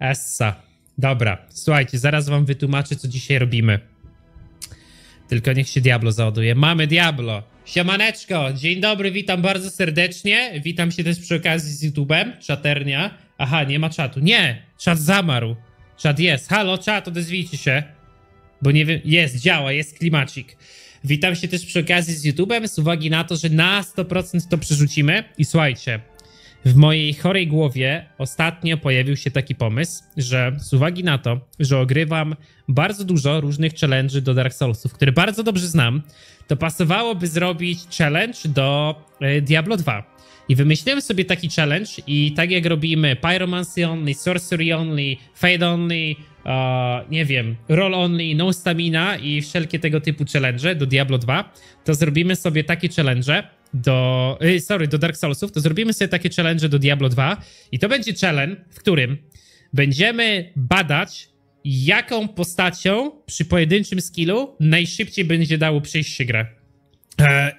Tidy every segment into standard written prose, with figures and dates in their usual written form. Essa. Dobra, słuchajcie, zaraz wam wytłumaczę, co dzisiaj robimy. Tylko niech się Diablo załaduje. Mamy Diablo! Siemaneczko! Dzień dobry, witam bardzo serdecznie. Witam się też przy okazji z YouTube'em. Czaternia. Aha, nie ma czatu. Nie! Czat zamarł. Czat jest. Halo, czat, odezwijcie się. Bo nie wiem... Jest, działa, jest klimacik. Witam się też przy okazji z YouTube'em z uwagi na to, że na 100% to przerzucimy. I słuchajcie, w mojej chorej głowie ostatnio pojawił się taki pomysł, że z uwagi na to, że ogrywam bardzo dużo różnych challenge'y do Dark Soulsów, które bardzo dobrze znam, to pasowałoby zrobić challenge do Diablo 2. I wymyśliłem sobie taki challenge i tak jak robimy Pyromancy Only, Sorcery Only, Fade Only, nie wiem, Roll Only, No Stamina i wszelkie tego typu challenge do Diablo 2, to zrobimy sobie takie challenge do... sorry, do Dark Soulsów, to zrobimy sobie takie challenge do Diablo 2 i to będzie challenge, w którym będziemy badać, jaką postacią przy pojedynczym skillu najszybciej będzie dało przejść się grę.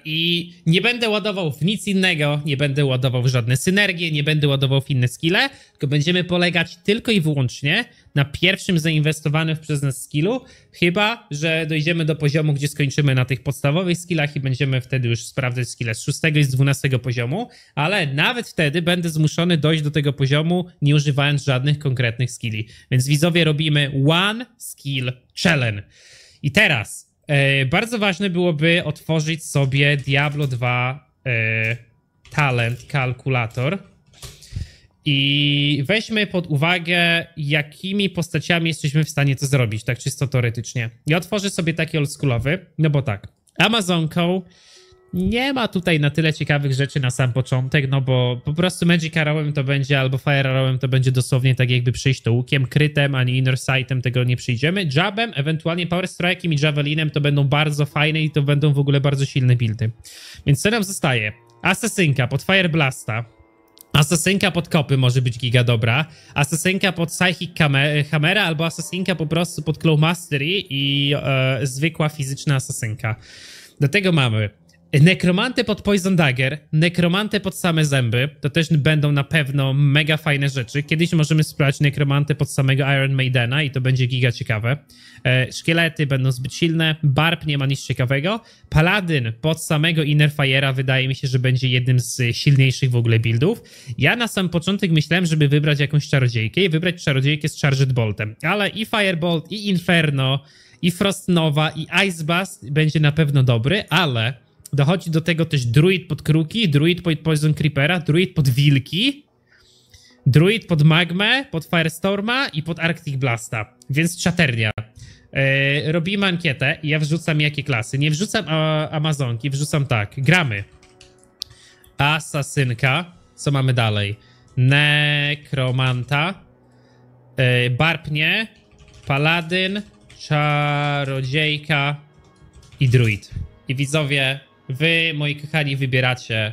I nie będę ładował w nic innego, nie będę ładował w żadne synergie, nie będę ładował w inne skille, tylko będziemy polegać tylko i wyłącznie na pierwszym zainwestowanym przez nas skillu, chyba że dojdziemy do poziomu, gdzie skończymy na tych podstawowych skillach i będziemy wtedy już sprawdzać skille z 6 i z 12 poziomu, ale nawet wtedy będę zmuszony dojść do tego poziomu, nie używając żadnych konkretnych skilli. Więc widzowie, robimy One Skill Challenge. I teraz... bardzo ważne byłoby otworzyć sobie Diablo 2 Talent Kalkulator i weźmy pod uwagę, jakimi postaciami jesteśmy w stanie to zrobić, tak czysto teoretycznie. Ja otworzę sobie taki oldschoolowy, no bo tak, Amazonką nie ma tutaj na tyle ciekawych rzeczy na sam początek, no bo po prostu Magic Arrowem to będzie, albo Fire Arrowem to będzie dosłownie tak jakby przyjść to łukiem, krytem, ani Inner Sightem tego nie przyjdziemy. Jabem, ewentualnie Power Strike'em i Javelinem to będą bardzo fajne i to będą w ogóle bardzo silne buildy. Więc co nam zostaje? Asasynka pod Fire Blasta. Asasynka pod kopy może być giga dobra. Asasynka pod Psychic Hammera albo asasynka po prostu pod Claw Mastery i zwykła fizyczna asasynka. Do tego mamy Nekromantę pod Poison Dagger, Nekromantę pod same zęby, to też będą na pewno mega fajne rzeczy. Kiedyś możemy spróbować Nekromantę pod samego Iron Maidena i to będzie giga ciekawe. Szkielety będą zbyt silne, Barb nie ma nic ciekawego. Paladyn pod samego Inner Fire'a wydaje mi się, że będzie jednym z silniejszych w ogóle buildów. Ja na sam początek myślałem, żeby wybrać jakąś czarodziejkę i wybrać czarodziejkę z Charged Boltem, ale i Firebolt, i Inferno, i Frostnova, i Ice Blast będzie na pewno dobry, ale... dochodzi do tego też druid pod kruki, druid pod Poison Creepera, druid pod wilki, druid pod magmę, pod Firestorma i pod Arctic Blasta, więc czaternia. Robimy ankietę i ja wrzucam jakie klasy. Nie wrzucam Amazonki, wrzucam tak. Gramy. Asasynka. Co mamy dalej? Nekromanta. Barpnie. Paladyn. Czarodziejka. I druid. I widzowie, wy, moi kochani, wybieracie,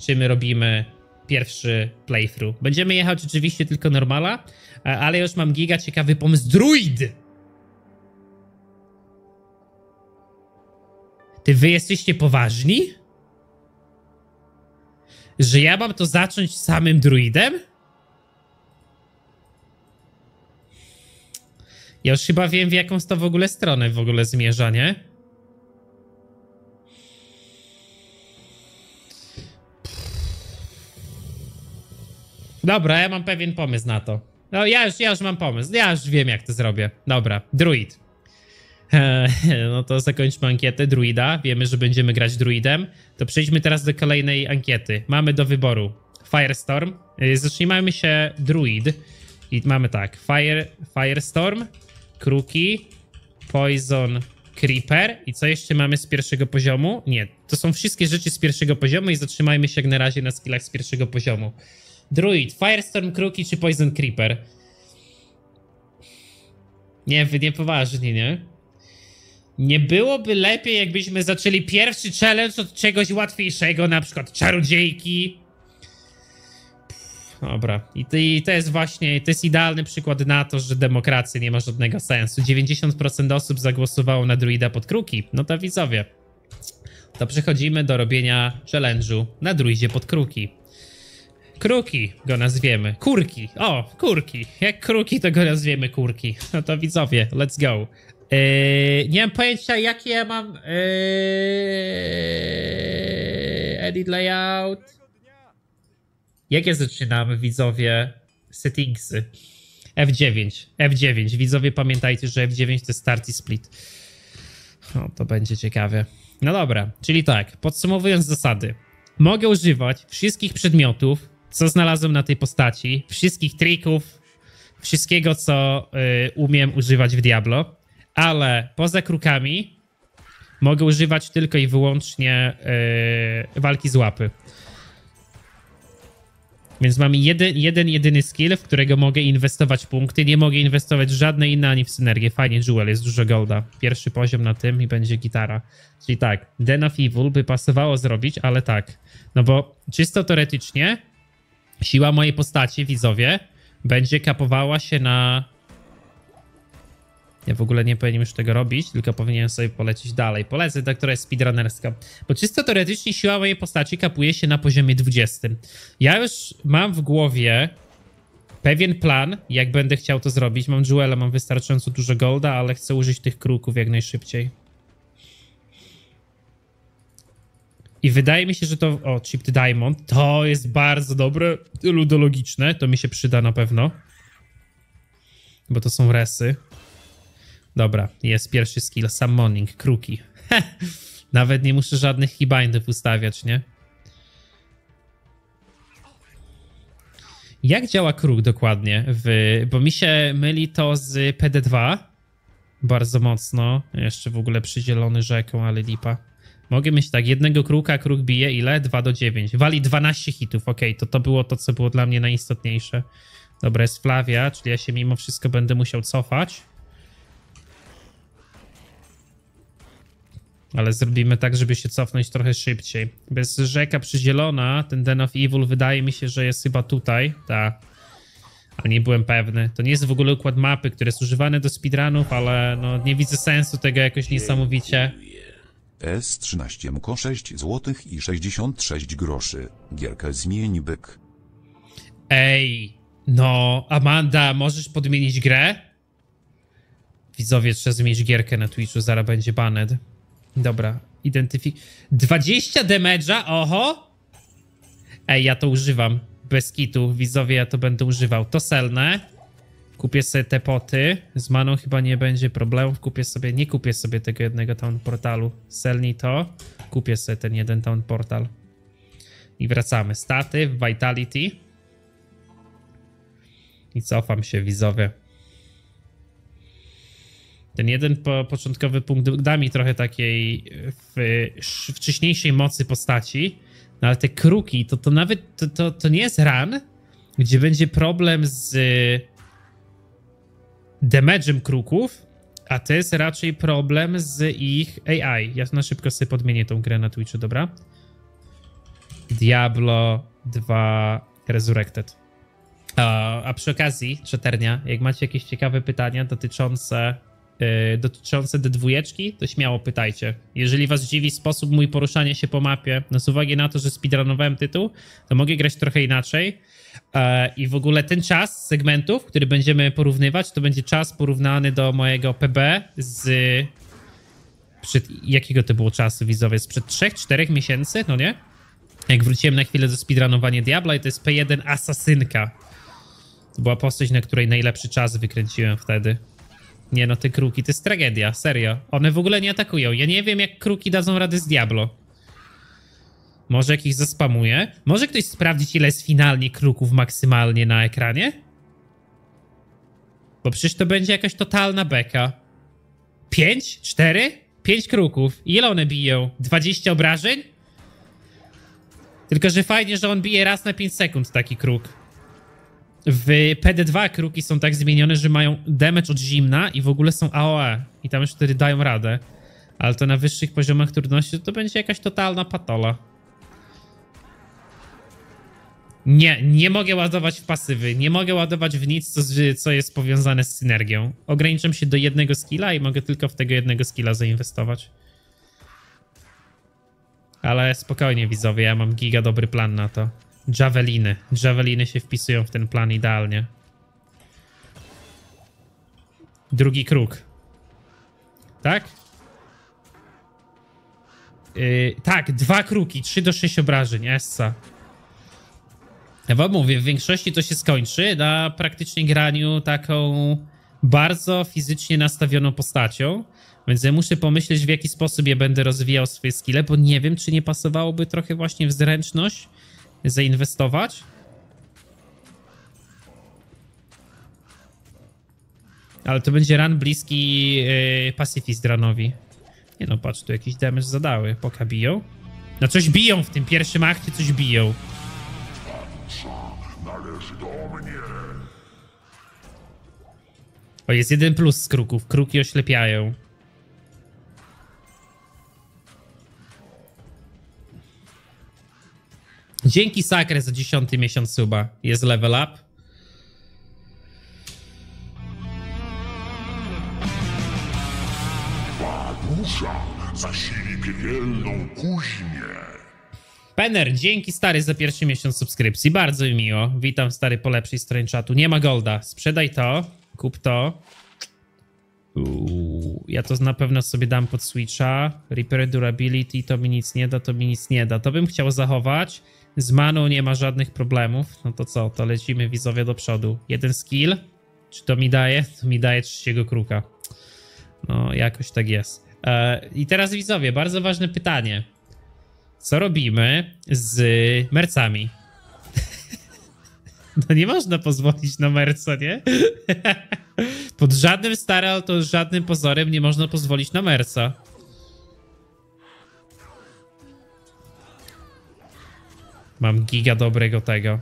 czy my robimy pierwszy playthrough. Będziemy jechać oczywiście tylko normala, ale już mam giga ciekawy pomysł. Druid! Ty wy jesteście poważni? Że ja mam to zacząć samym druidem? Ja już chyba wiem, w jaką to w ogóle stronę zmierza, nie? Dobra, ja mam pewien pomysł na to. No, ja już mam pomysł. Ja już wiem, jak to zrobię. Dobra, druid. No to zakończmy ankietę druida. Wiemy, że będziemy grać druidem. To przejdźmy teraz do kolejnej ankiety. Mamy do wyboru Firestorm. Zatrzymajmy się druid. I mamy tak. Firestorm, kruki, Poison Creeper. I co jeszcze mamy z pierwszego poziomu? Nie, to są wszystkie rzeczy z pierwszego poziomu i zatrzymajmy się jak na razie na skillach z pierwszego poziomu. Druid, Firestorm, kruki czy Poison Creeper? Nie, wy niepoważni, nie? Nie byłoby lepiej, jakbyśmy zaczęli pierwszy challenge od czegoś łatwiejszego, na przykład czarodziejki. Dobra, i to jest właśnie, to jest idealny przykład na to, że demokracja nie ma żadnego sensu. 90% osób zagłosowało na druida pod kruki. No to widzowie, to przechodzimy do robienia challenge'u na druidzie pod kruki. Kruki go nazwiemy. Kurki. O, kurki. Jak kruki, to go nazwiemy kurki. No to widzowie, let's go. Nie mam pojęcia, jakie ja mam... edit layout. Jakie zaczynamy, widzowie? Settingsy. F9. F9. Widzowie, pamiętajcie, że F9 to jest start i split. O, to będzie ciekawie. No dobra, czyli tak. Podsumowując zasady. Mogę używać wszystkich przedmiotów, co znalazłem na tej postaci, wszystkich trików, wszystkiego, co umiem używać w Diablo, ale poza krukami mogę używać tylko i wyłącznie walki z łapy. Więc mam jeden jedyny skill, w którego mogę inwestować punkty. Nie mogę inwestować w żadne inne ani w synergię. Fajnie, Jewel, jest dużo golda. Pierwszy poziom na tym i będzie gitara. Czyli tak, Den of Evil by pasowało zrobić, ale tak. No bo czysto teoretycznie siła mojej postaci, widzowie, będzie kapowała się na... Ja w ogóle nie powinienem już tego robić, tylko powinienem sobie polecieć dalej. Polecę ta, która jest speedrunnerska. Bo czysto teoretycznie siła mojej postaci kapuje się na poziomie 20. Ja już mam w głowie pewien plan, jak będę chciał to zrobić. Mam Jewela, mam wystarczająco dużo golda, ale chcę użyć tych kruków jak najszybciej. I wydaje mi się, że to... O, Chipped Diamond. To jest bardzo dobre, ludologiczne. To mi się przyda na pewno. Bo to są resy. Dobra, jest pierwszy skill, summoning, kruki. Nawet nie muszę żadnych keybindów ustawiać, nie? Jak działa kruk dokładnie? Bo mi się myli to z PD2. Bardzo mocno. Jeszcze w ogóle przydzielony rzeką, ale lipa. Mogę mieć tak, jednego kruka, kruk bije ile? 2 do 9. Wali 12 hitów, okej, to było to, co było dla mnie najistotniejsze. Dobra, jest Flavia, czyli ja się mimo wszystko będę musiał cofać. Ale zrobimy tak, żeby się cofnąć trochę szybciej. Bez rzeka przyzielona, ten Den of Evil wydaje mi się, że jest chyba tutaj. Ta. Ale nie byłem pewny. To nie jest w ogóle układ mapy, który jest używany do speedrunów, ale no nie widzę sensu tego jakoś niesamowicie. S13 mko 6 zł i 66 groszy. Gierka zmień byk. Ej, no Amanda, możesz podmienić grę? Widzowie, trzeba zmienić gierkę na Twitchu, zaraz będzie banned. Dobra, identyfik... 20 damage'a, oho! Ej, ja to używam. Bez kitu, widzowie, ja to będę używał. To selne. Kupię sobie te poty. Z maną chyba nie będzie problemów. Kupię sobie... Nie kupię sobie tego jednego town portalu. Selnij to. Kupię sobie ten jeden town portal. I wracamy. Staty, vitality. I cofam się, widzowie. Ten jeden początkowy punkt da mi trochę takiej wcześniejszej mocy postaci, no ale te kruki, to nawet, to nie jest run, gdzie będzie problem z damage'em kruków, a to jest raczej problem z ich AI. Ja na szybko sobie podmienię tą grę na Twitchu, dobra? Diablo 2 Resurrected. A przy okazji, czaternia, jak macie jakieś ciekawe pytania dotyczące D2, to śmiało pytajcie. Jeżeli was dziwi sposób mój poruszania się po mapie, no z uwagi na to, że speedrunowałem tytuł, to mogę grać trochę inaczej i w ogóle ten czas segmentów, który będziemy porównywać, to będzie czas porównany do mojego PB z... Jakiego to było czasu, widzowie? Sprzed 3-4 miesięcy, no nie? Jak wróciłem na chwilę do speedrunowania Diabla i to jest P1 Asasynka. To była postać, na której najlepszy czas wykręciłem wtedy. Nie no, te kruki, to jest tragedia, serio. One w ogóle nie atakują. Ja nie wiem, jak kruki dadzą radę z Diablo. Może jakiś zaspamuje? Może ktoś sprawdzić, ile jest finalnie kruków maksymalnie na ekranie? Bo przecież to będzie jakaś totalna beka. 5? 4? 5 kruków. Ile one biją? 20 obrażeń? Tylko że fajnie, że on bije raz na 5 sekund taki kruk. W PD2 kruki są tak zmienione, że mają damage od zimna i w ogóle są AOE. I tam już wtedy dają radę. Ale to na wyższych poziomach trudności to będzie jakaś totalna patola. Nie, nie mogę ładować w pasywy. Nie mogę ładować w nic, co jest powiązane z synergią. Ograniczam się do jednego skilla i mogę tylko w tego jednego skilla zainwestować. Ale spokojnie, widzowie, ja mam giga dobry plan na to. Javeliny. Javeliny się wpisują w ten plan idealnie. Drugi kruk. Tak? Tak, 2 kruki, 3 do 6 obrażeń, essa. Ja wam mówię, w większości to się skończy na praktycznie graniu taką bardzo fizycznie nastawioną postacią, więc ja muszę pomyśleć, w jaki sposób ja będę rozwijał swoje skille, bo nie wiem, czy nie pasowałoby trochę właśnie w zręczność zainwestować. Ale to będzie run bliski Pacifist runowi. Nie no, patrz, tu jakiś damage zadały. Poka biją. No coś biją w tym pierwszym akcie, coś biją. O, jest jeden plus z kruków. Kruki oślepiają. Dzięki Sakre za 10. miesiąc suba. Jest level up. Zasili piekielną kuźnię. Penner, dzięki stary za 1. miesiąc subskrypcji. Bardzo mi miło. Witam stary po lepszej stronie czatu. Nie ma golda. Sprzedaj to. Kup to. Ja to na pewno sobie dam pod Switcha. Repair durability to mi nic nie da, to mi nic nie da. To bym chciał zachować. Z maną nie ma żadnych problemów. No to co? To lecimy widzowie do przodu. Jeden skill. Czy to mi daje? To mi daje 3 kruka. No jakoś tak jest. I teraz widzowie, bardzo ważne pytanie. Co robimy z mercami? No nie można pozwolić na merca, nie? Pod żadnym starym, to żadnym pozorem nie można pozwolić na merca. Mam giga dobrego tego.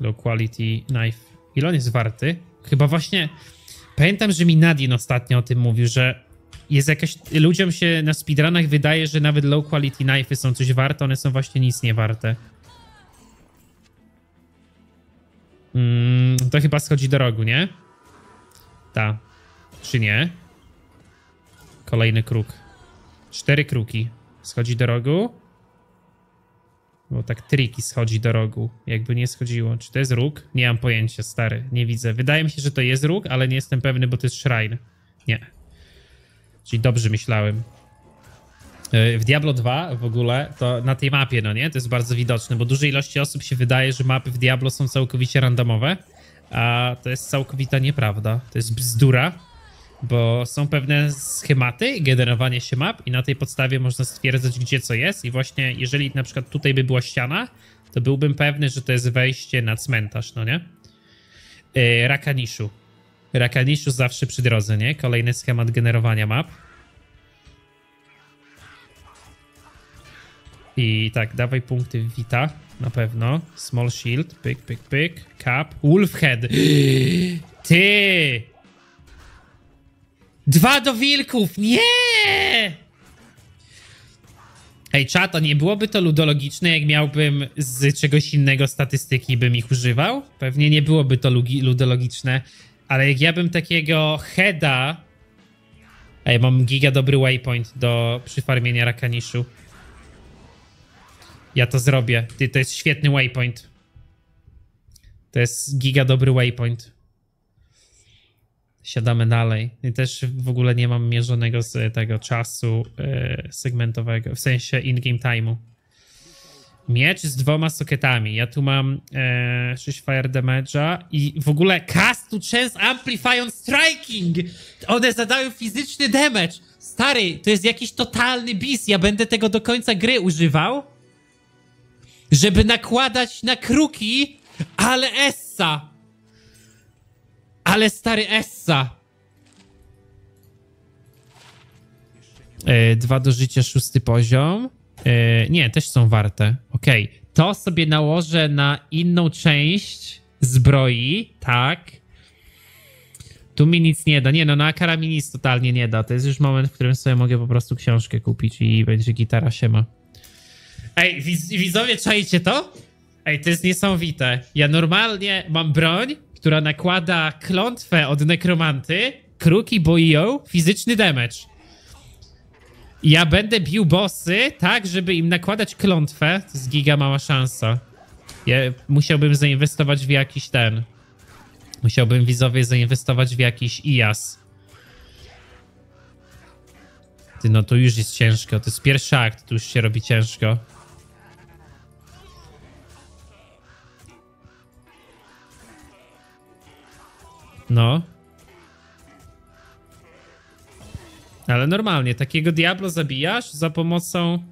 Low quality knife. Ile on jest warty? Chyba właśnie... Pamiętam, że mi Nadine ostatnio o tym mówił, że jest jakaś... Ludziom się na speedrunach wydaje, że nawet low quality knife'y są coś warte, one są właśnie nic nie warte. To chyba schodzi do rogu, nie? Ta. Czy nie? Kolejny kruk. 4 kruki. Schodzi do rogu? Bo tak triki schodzi do rogu. Jakby nie schodziło. Czy to jest róg? Nie mam pojęcia, stary. Nie widzę. Wydaje mi się, że to jest róg, ale nie jestem pewny, bo to jest shrine. Nie. Czyli dobrze myślałem. W Diablo 2 w ogóle, to na tej mapie, no nie? To jest bardzo widoczne, bo dużej ilości osób się wydaje, że mapy w Diablo są całkowicie randomowe. A to jest całkowita nieprawda. To jest bzdura. Bo są pewne schematy, generowanie się map i na tej podstawie można stwierdzać, gdzie co jest. I właśnie jeżeli na przykład tutaj by była ściana, to byłbym pewny, że to jest wejście na cmentarz, no nie? Rakaniszu. Rakaniszu zawsze przy drodze, nie? Kolejny schemat generowania map. I tak, dawaj punkty Vita, na pewno. Small Shield, pyk, pyk, pyk. Cap, Wolf Head. Ty! 2 do wilków! Nie! Ej, czato, nie byłoby to ludologiczne, jak miałbym z czegoś innego statystyki bym ich używał? Pewnie nie byłoby to ludologiczne, ale jak ja bym takiego heada... Ej, mam giga dobry waypoint do przyfarmienia rakaniszu. Ja to zrobię. Ty, to jest świetny waypoint. To jest giga dobry waypoint. Siadamy dalej. I też w ogóle nie mam mierzonego z tego czasu segmentowego, w sensie in-game time'u. Miecz z 2 sokietami. Ja tu mam 6 fire damage'a i w ogóle cast to chance amplify striking! One zadają fizyczny damage! Stary, to jest jakiś totalny bis. Ja będę tego do końca gry używał, żeby nakładać na kruki, ale essa! Ale stary essa! 2 do życia, 6. poziom. Nie, też są warte. Okej. Okay. To sobie nałożę na inną część zbroi. Tak. Tu mi nic nie da. Nie no, na Akara mi nic totalnie nie da. To jest już moment, w którym sobie mogę po prostu książkę kupić i będzie gitara siema. Ej, widzowie, czajcie to? Ej, to jest niesamowite. Ja normalnie mam broń, która nakłada klątwę od nekromanty, kruki boją, fizyczny damage. Ja będę bił bossy tak, żeby im nakładać klątwę. To jest giga mała szansa. Ja musiałbym zainwestować w jakiś ten. Musiałbym, widzowie, zainwestować w jakiś IAS. Ty, no tu już jest ciężko. To jest pierwszy akt, tu już się robi ciężko. No. Ale normalnie, takiego Diablo zabijasz za pomocą...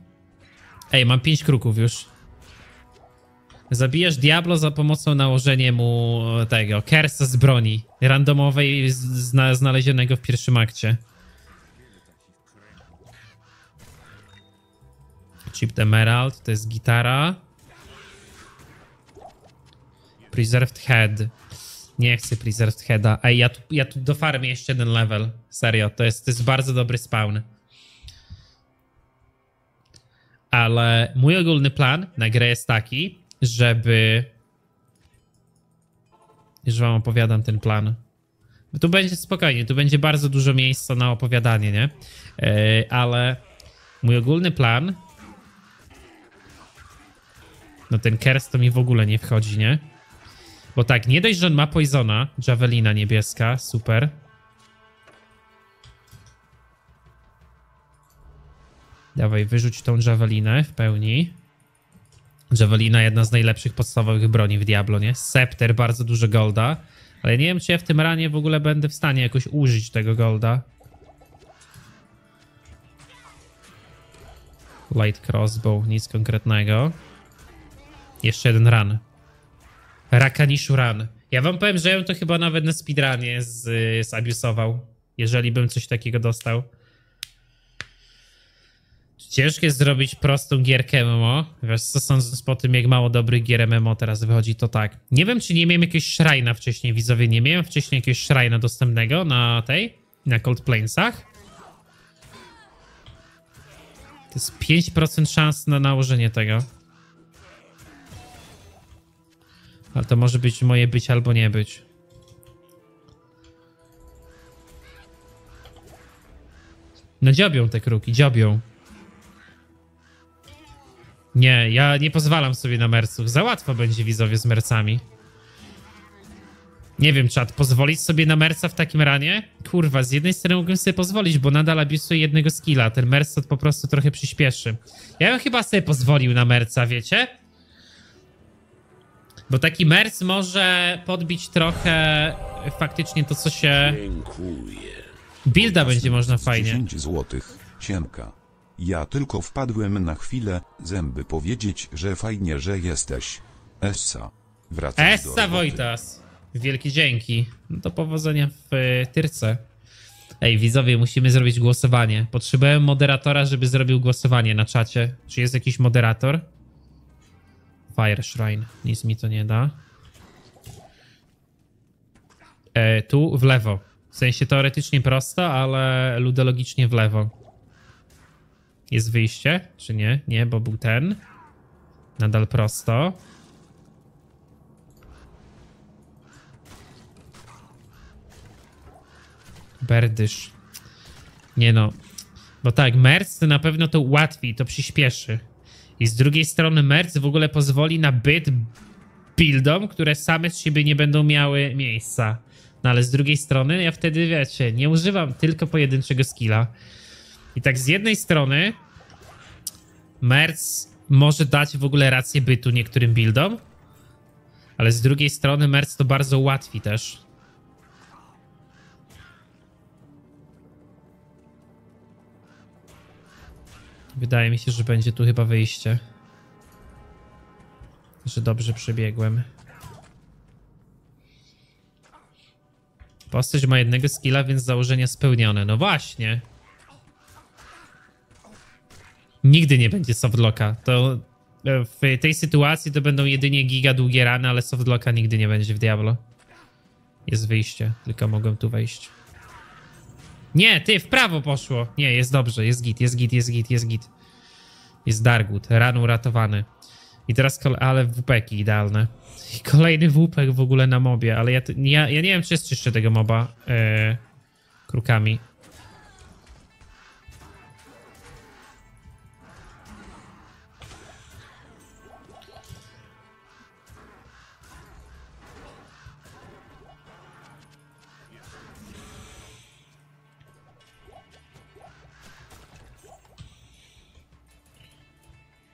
Ej, mam 5 kruków już. Zabijasz Diablo za pomocą nałożenia mu tego, kersa z broni. Randomowej, znalezionego w pierwszym akcie. Chipped Emerald, to jest gitara. Preserved Head. Nie chcę Preserved Heada. Ej, ja tu dofarmię jeszcze jeden level. Serio, to jest bardzo dobry spawn. Ale mój ogólny plan na grę jest taki, żeby... Już wam opowiadam ten plan. Bo tu będzie spokojnie, tu będzie bardzo dużo miejsca na opowiadanie, nie? Ale mój ogólny plan... No ten Kers to mi w ogóle nie wchodzi, nie? Bo tak, nie dość, że on ma Poisona, Javelina niebieska, super. Dawaj, wyrzuć tą Javelinę w pełni. Javelina jedna z najlepszych podstawowych broni w Diablo, nie? Scepter, bardzo dużo golda. Ale nie wiem, czy ja w tym ranie w ogóle będę w stanie jakoś użyć tego golda. Light crossbow, nic konkretnego. Jeszcze jeden run. Rakaniszu run. Ja wam powiem, że ja bym to chyba nawet na speedrunie zabiusował, jeżeli bym coś takiego dostał. Ciężko jest zrobić prostą gierkę MMO. Wiesz co, sądząc po tym, jak mało dobrych gier MMO teraz wychodzi, to tak. Nie wiem, czy nie miałem jakiegoś szrajna wcześniej, widzowie. Nie miałem wcześniej jakiegoś szrajna dostępnego na tej, na Cold Plainsach. To jest 5% szans na nałożenie tego. Ale to może być moje być albo nie być. No dziobią te kruki, dziobią. Nie, ja nie pozwalam sobie na merców. Za łatwo będzie, widzowie, z mercami. Nie wiem, czat, pozwolić sobie na merca w takim ranie? Kurwa, z jednej strony mógłbym sobie pozwolić, bo nadal abisuję jednego skilla. Ten merc po prostu trochę przyspieszy. Ja bym chyba sobie pozwolił na merca, wiecie? Bo taki merc może podbić trochę faktycznie to, co się... Dziękuję. Builda będzie można fajnie. 10 złotych, siemka. Ja tylko wpadłem na chwilę, zęby powiedzieć, że fajnie, że jesteś. Essa. Wracam do roboty. Wojtas. Wielkie dzięki. No to powodzenia w Tyrce. Ej, widzowie, musimy zrobić głosowanie. Potrzebowałem moderatora, żeby zrobił głosowanie na czacie. Czy jest jakiś moderator? Fire Shrine. Nic mi to nie da. Tu w lewo. W sensie teoretycznie prosto, ale ludologicznie w lewo. Jest wyjście? Czy nie? Nie, bo był ten. Nadal prosto. Berdysz. Nie no. Bo tak, merc to na pewno to ułatwi, to przyspieszy. I z drugiej strony merc w ogóle pozwoli na byt buildom, które same z siebie nie będą miały miejsca. No ale z drugiej strony ja wtedy, wiecie, nie używam tylko pojedynczego skilla. I tak z jednej strony merc może dać w ogóle rację bytu niektórym buildom, ale z drugiej strony merc to bardzo ułatwi też. Wydaje mi się, że będzie tu chyba wyjście. Że dobrze przebiegłem. Postać ma jednego skilla, więc założenia spełnione. No właśnie. Nigdy nie będzie softlocka. To w tej sytuacji to będą jedynie giga długie rany, ale softlocka nigdy nie będzie w Diablo. Jest wyjście, tylko mogłem tu wejść. Nie, ty, w prawo poszło. Nie, jest dobrze, jest git, jest git, jest git, jest git. Jest Dargut, ran uratowany. I teraz, ale WP-ki idealne. I kolejny WP w ogóle na mobie, ale ja nie wiem, czy jest jeszcze tego moba krukami.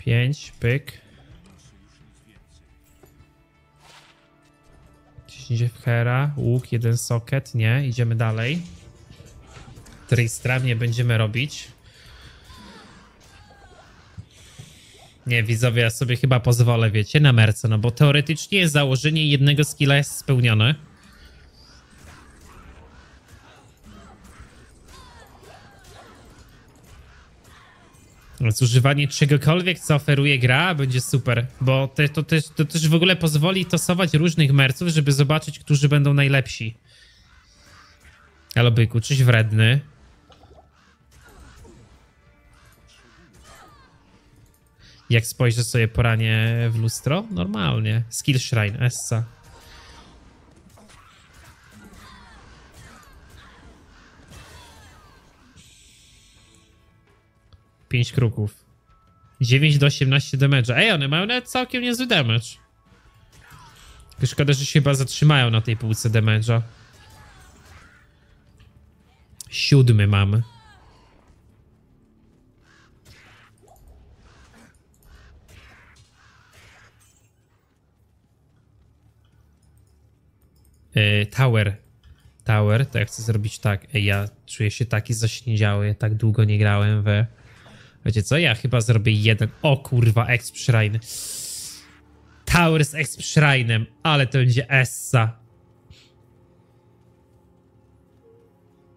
5, pyk. 10 w hera, łuk, jeden sokiet, nie, idziemy dalej. Której strawnie będziemy robić. Nie, widzowie, ja sobie chyba pozwolę, wiecie, na merce, no bo teoretycznie założenie jednego skilla jest spełnione. Zużywanie czegokolwiek, co oferuje gra, będzie super, bo to też w ogóle pozwoli tosować różnych merców, żeby zobaczyć, którzy będą najlepsi. Halo byku, czyś wredny? Jak spojrzę sobie poranie w lustro? Normalnie. Skill Shrine, Essa. Pięć kruków. 9 do 18 damage'a. Ej, one mają nawet całkiem niezły damage. Tylko szkoda, że się chyba zatrzymają na tej półce damage'a. 7 mamy. Tower, to ja chcę zrobić tak. Ja czuję się taki zaśniedziały, tak długo nie grałem we... Wiecie co, ja chyba zrobię jeden. O kurwa, Exp Shrine. Tower z Exp Shrine'em, ale to będzie Essa.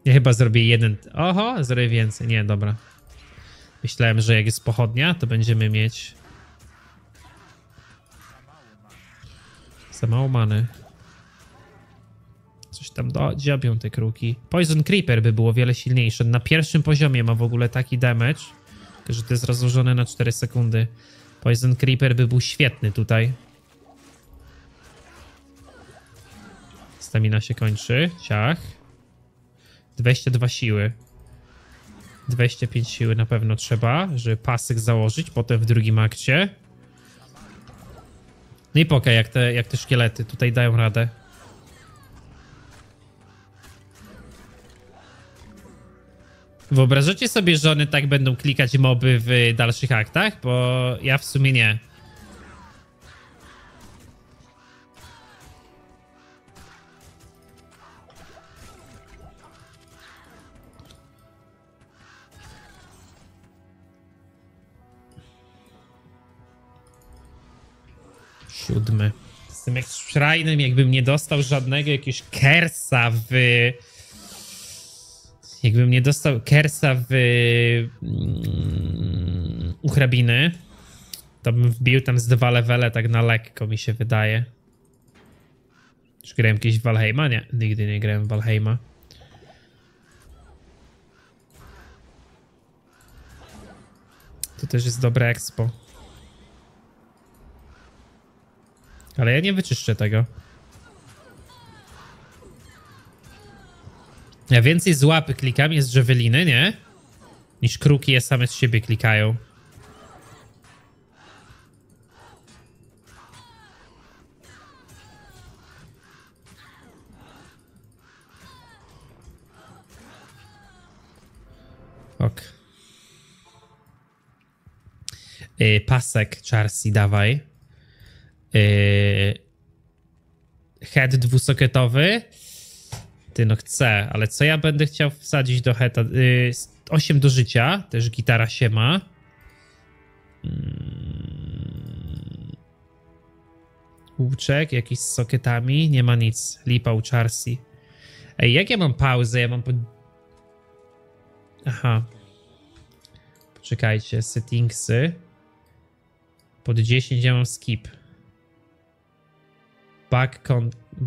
Ja chyba zrobię jeden... Oho, zrobię więcej. Nie, dobra. Myślałem, że jak jest pochodnia, to będziemy mieć... Za mało many. Coś tam dziobią te kruki. Poison Creeper by było wiele silniejsze. Na pierwszym poziomie ma w ogóle taki damage, tylko że to jest rozłożone na 4 sekundy. Poison Creeper by był świetny tutaj. Stamina się kończy. Ciach. 22 siły. 25 siły na pewno trzeba, żeby pasyk założyć, potem w drugim akcie. No i pokaż, jak te szkielety tutaj dają radę. Wyobrażacie sobie, że one tak będą klikać moby w dalszych aktach? Bo ja w sumie nie. Siódmy. Z tym jak Shrine'em, jakbym nie dostał żadnego jakiegoś kersa w... Jakbym nie dostał kersa w... u hrabiny, to bym wbił tam z 2 levele tak na lekko, mi się wydaje. Czy grałem kiedyś w Valheima? Nie, nigdy nie grałem w Valheima. To też jest dobre expo. Ale ja nie wyczyszczę tego. Ja więcej z łapy klikam, jest drzeweliny, nie? Niż kruki je same z siebie klikają. Ok. Pasek, Charsi, dawaj. Head dwusokietowy. Ty, no chcę, ale co ja będę chciał wsadzić do heada? 8 do życia, też gitara się ma. Łuczek, jakiś z sokietami, nie ma nic. Lipa u Charsi. Ej, jak ja mam pauzę? Ja mam po... Aha. Poczekajcie, settingsy. Pod 10 ja mam skip.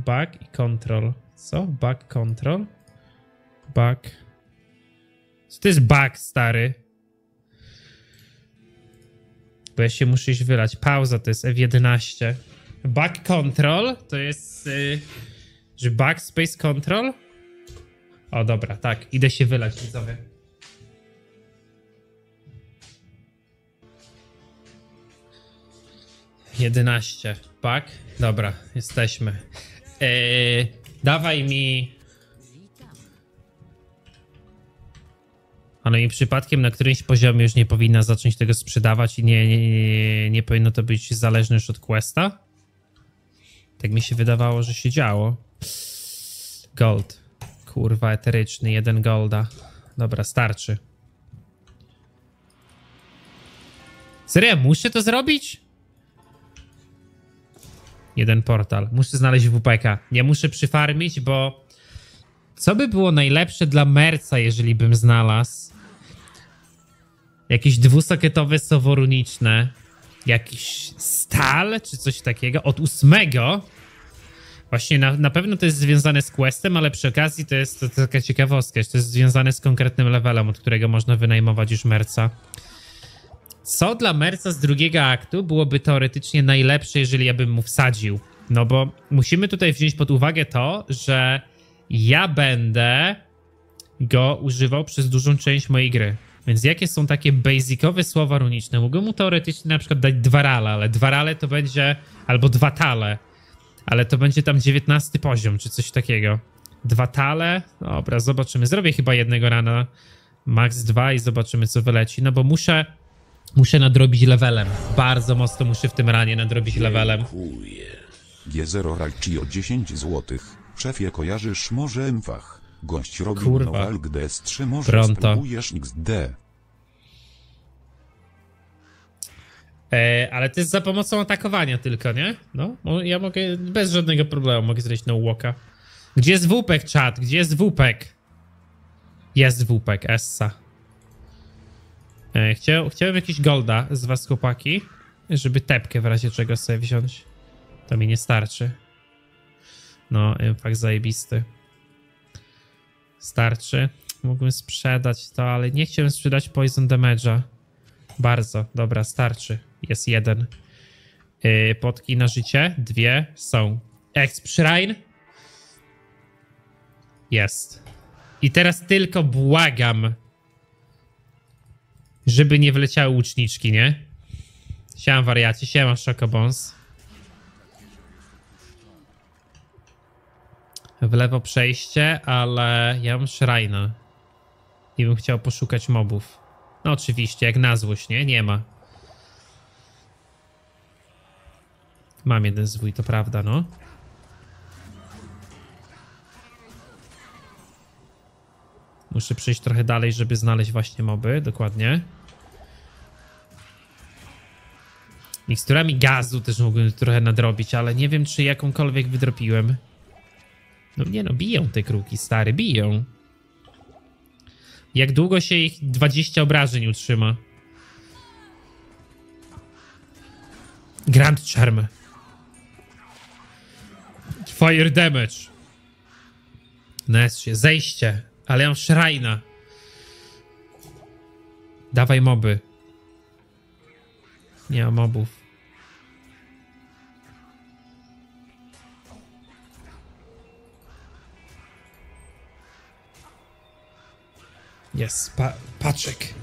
Back i control. Co? Back control? Back. Co to jest back, stary? Bo ja się muszę iść wylać. Pauza to jest F11. Back control to jest... że backspace control? O dobra, tak. Idę się wylać, widzowie. F11. Back. Dobra, jesteśmy. Dawaj mi... Ale i przypadkiem na którymś poziomie już nie powinna zacząć tego sprzedawać i nie powinno to być zależne już od questa? Tak mi się wydawało, że się działo. Gold. Kurwa, eteryczny, 1 golda. Dobra, starczy. Serio, muszę to zrobić? 1 portal. Muszę znaleźć WPK. Ja muszę przyfarmić, bo... Co by było najlepsze dla merca, jeżeli bym znalazł? Jakieś dwusokietowe soworuniczne. Jakiś stal, czy coś takiego. Od 8. Właśnie na pewno to jest związane z questem, ale przy okazji to jest taka ciekawostka, że to jest związane z konkretnym levelem, od którego można wynajmować już merca. Co dla merca z 2. aktu byłoby teoretycznie najlepsze, jeżeli ja bym mu wsadził? No bo musimy tutaj wziąć pod uwagę to, że ja będę go używał przez dużą część mojej gry. Więc jakie są takie basicowe słowa runiczne? Mogę mu teoretycznie na przykład dać 2 rale, ale 2 rale to będzie... Albo 2 tale. Ale to będzie tam 19 poziom, czy coś takiego. 2 tale? Dobra, zobaczymy. Zrobię chyba 1 rana. Max 2 i zobaczymy, co wyleci. No bo muszę nadrobić levelem. Bardzo mocno muszę w tym ranie nadrobić levelem. G0 Ralci o 10 złotych. Szefie, kojarzysz może Mfach? Gość robił Kurwa. No DS3, może Pronto. Spróbujesz XD. Ale to jest za pomocą atakowania tylko, nie? No, ja mogę bez żadnego problemu mogę zrobić no walka. Gdzie jest WPK, czat? Gdzie jest WPK? Jest WPK, essa. Chciałem jakiś golda z was, chłopaki, żeby tepkę w razie czego sobie wziąć. To mi nie starczy. No, fakt zajebisty. Starczy. Mógłbym sprzedać to, ale nie chciałem sprzedać poison damage'a. Bardzo. Dobra, starczy. Jest 1. Potki na życie. 2 są. Exp-shrine? Jest. I teraz tylko błagam, żeby nie wleciały łuczniczki, nie? Siema wariacie, siema Szokobons. W lewo przejście, ale ja mam szrajna. I bym chciał poszukać mobów. No oczywiście, jak na złość, nie? Nie ma. Mam 1 zwój, to prawda, no. Muszę przejść trochę dalej, żeby znaleźć właśnie moby, dokładnie. Miksturami gazu też mógłbym trochę nadrobić, ale nie wiem, czy jakąkolwiek wydropiłem. No nie no, biją te kruki, stary, biją. Jak długo się ich 20 obrażeń utrzyma? Grand Charm. Fire Damage. No jest się, zejście. Ale ja mam szrajna. Dawaj moby. Nie ma mobów. Jest, paczek.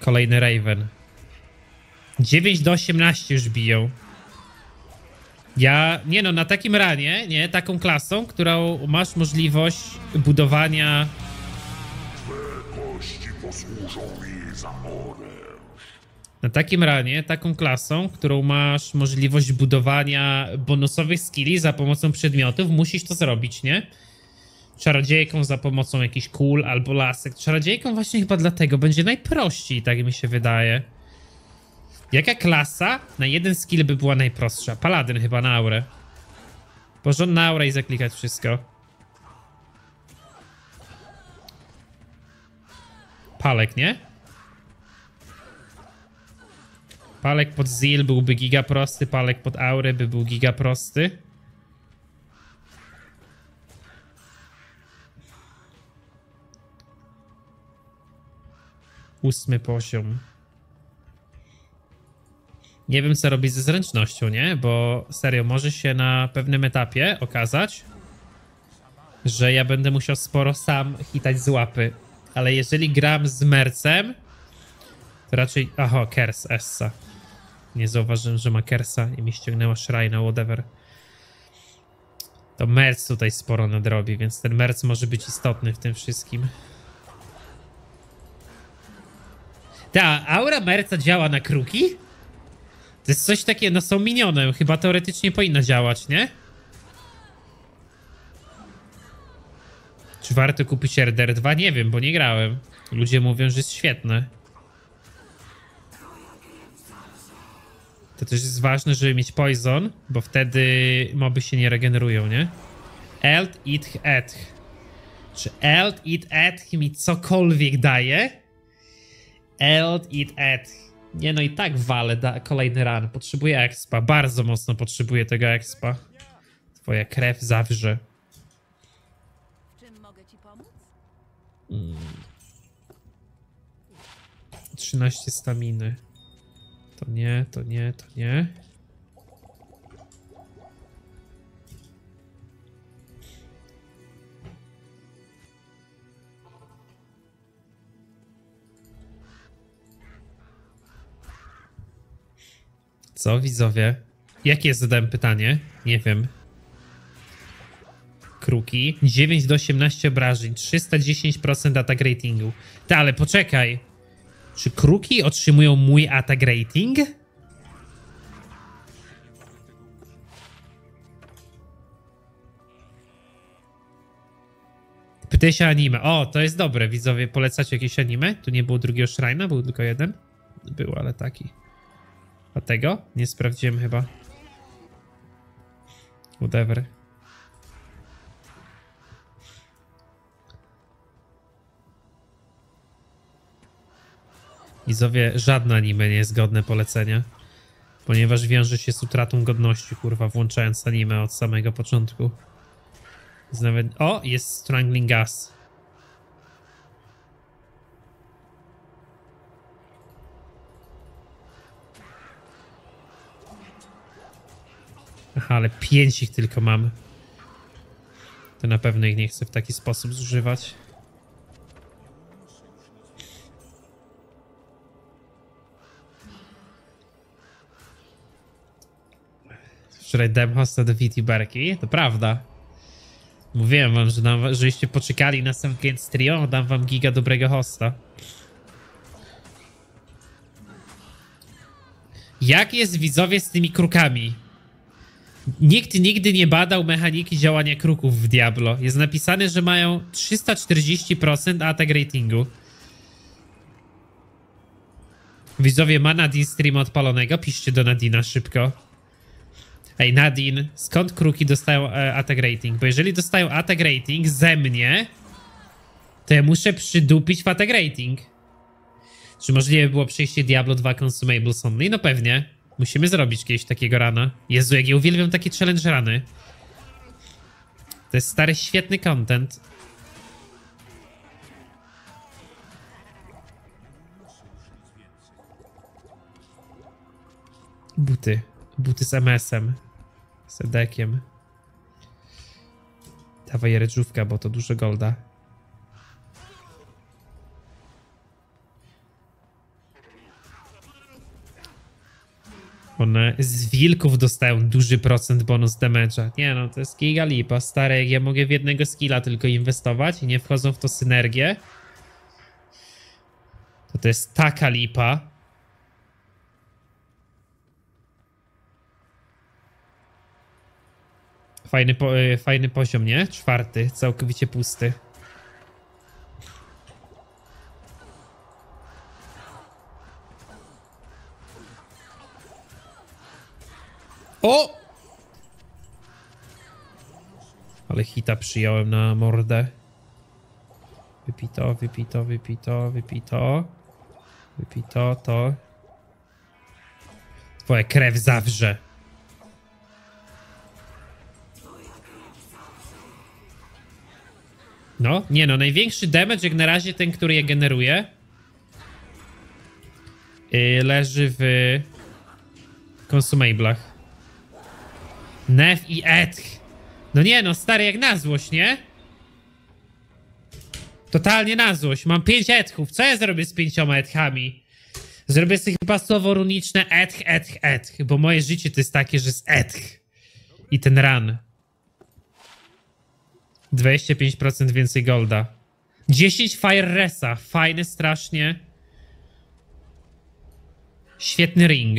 Kolejny Raven. 9 do 18 już biją. Ja, nie no, na takim ranie, nie, taką klasą, którą masz możliwość budowania... Na takim ranie, taką klasą, którą masz możliwość budowania bonusowych skilli za pomocą przedmiotów, musisz to zrobić, nie? Czarodziejką za pomocą jakichś kul albo lasek. Czarodziejką właśnie chyba dlatego będzie najprościej, tak mi się wydaje. Jaka klasa na 1 skill by była najprostsza? Paladyn chyba na aurę. Porządna aura i zaklikać wszystko. Palek, nie? Palek pod Zil byłby giga prosty, palek pod Aurę by był giga prosty. Ósmy poziom. Nie wiem, co robić ze zręcznością, nie? Bo serio, może się na pewnym etapie okazać, że ja będę musiał sporo sam hitać z łapy. Ale jeżeli gram z mercem, to raczej... Aha, Kers, essa. Nie zauważyłem, że ma Kersa i mi ściągnęła Shrine'a, whatever. To merc tutaj sporo nadrobi, więc ten merc może być istotny w tym wszystkim. Ta aura merca działa na kruki? To jest coś takiego, no są minione, chyba teoretycznie powinna działać, nie? Czy warto kupić RDR 2? Nie wiem, bo nie grałem. Ludzie mówią, że jest świetne. To też jest ważne, żeby mieć poison, bo wtedy moby się nie regenerują, nie? Eld Itch Etch. Czy Eld Itch Etch mi cokolwiek daje? Eld Itch Etch. Nie, no i tak walę kolejny ran. Potrzebuję expa. Bardzo mocno potrzebuję tego expa. Twoja krew zawrze. Czym mogę ci pomóc? 13 staminy. To nie, to nie, to nie. Co, widzowie? Jakie zadałem pytanie? Nie wiem. Kruki. 9 do 18 obrażeń. 310% attack ratingu. Ta, ale poczekaj. Czy kruki otrzymują mój attack rating? Pytaj się anime. O, to jest dobre. Widzowie, polecacie jakieś anime? Tu nie było drugiego szrajna, był tylko jeden. Był, ale taki. A tego? Nie sprawdziłem chyba. Whatever. Widzowie, żadne anime nie jest godne polecenia, ponieważ wiąże się z utratą godności, kurwa, włączając anime od samego początku. Nawet... O, jest Strangling Gas. Aha, ale 5 ich tylko mam. To na pewno ich nie chcę w taki sposób zużywać. Wczoraj dałem hosta do VTuberki, to prawda. Mówiłem wam, że żeście poczekali na sam Game Stream, dam wam giga dobrego hosta. Jak jest, widzowie, z tymi krukami? Nikt nigdy nie badał mechaniki działania kruków w Diablo. Jest napisane, że mają 340% attack ratingu. Widzowie, ma Nadine streama odpalonego? Piszcie do Nadina szybko. Ej, Nadine, skąd kruki dostają attack rating? Bo jeżeli dostają attack rating ze mnie, to ja muszę przydupić w attack rating. Czy możliwe było przejście Diablo 2 Consumables Only? No pewnie. Musimy zrobić kiedyś takiego rana. Jezu, jak ja uwielbiam takie challenge rany. To jest stary, świetny content. Buty. Buty z MS-em. Sedekiem. Dawaj redżówka, bo to dużo golda. One z wilków dostają duży procent bonus damage'a. Nie no, to jest giga lipa. Stary, ja mogę w jednego skilla tylko inwestować i nie wchodzą w to synergie. To jest taka lipa. Fajny, fajny poziom, nie? 4. Całkowicie pusty. O! Ale hita przyjąłem na mordę. Wypito, wypito, wypito, wypito. Wypito, to. Twoja krew zawrze. No, nie no, największy damage jak na razie ten, który ja generuję. Leży w... Consumablach. Nef i etch. No nie no, stary, jak na złość, nie? Totalnie na złość. Mam 5 etchów. Co ja zrobię z 5 etchami? Zrobię sobie chyba słowo runiczne etch, etch, etch. Bo moje życie to jest takie, że jest etch. I ten run. 25% więcej golda. 10 Fire Resa. Fajny strasznie. Świetny ring.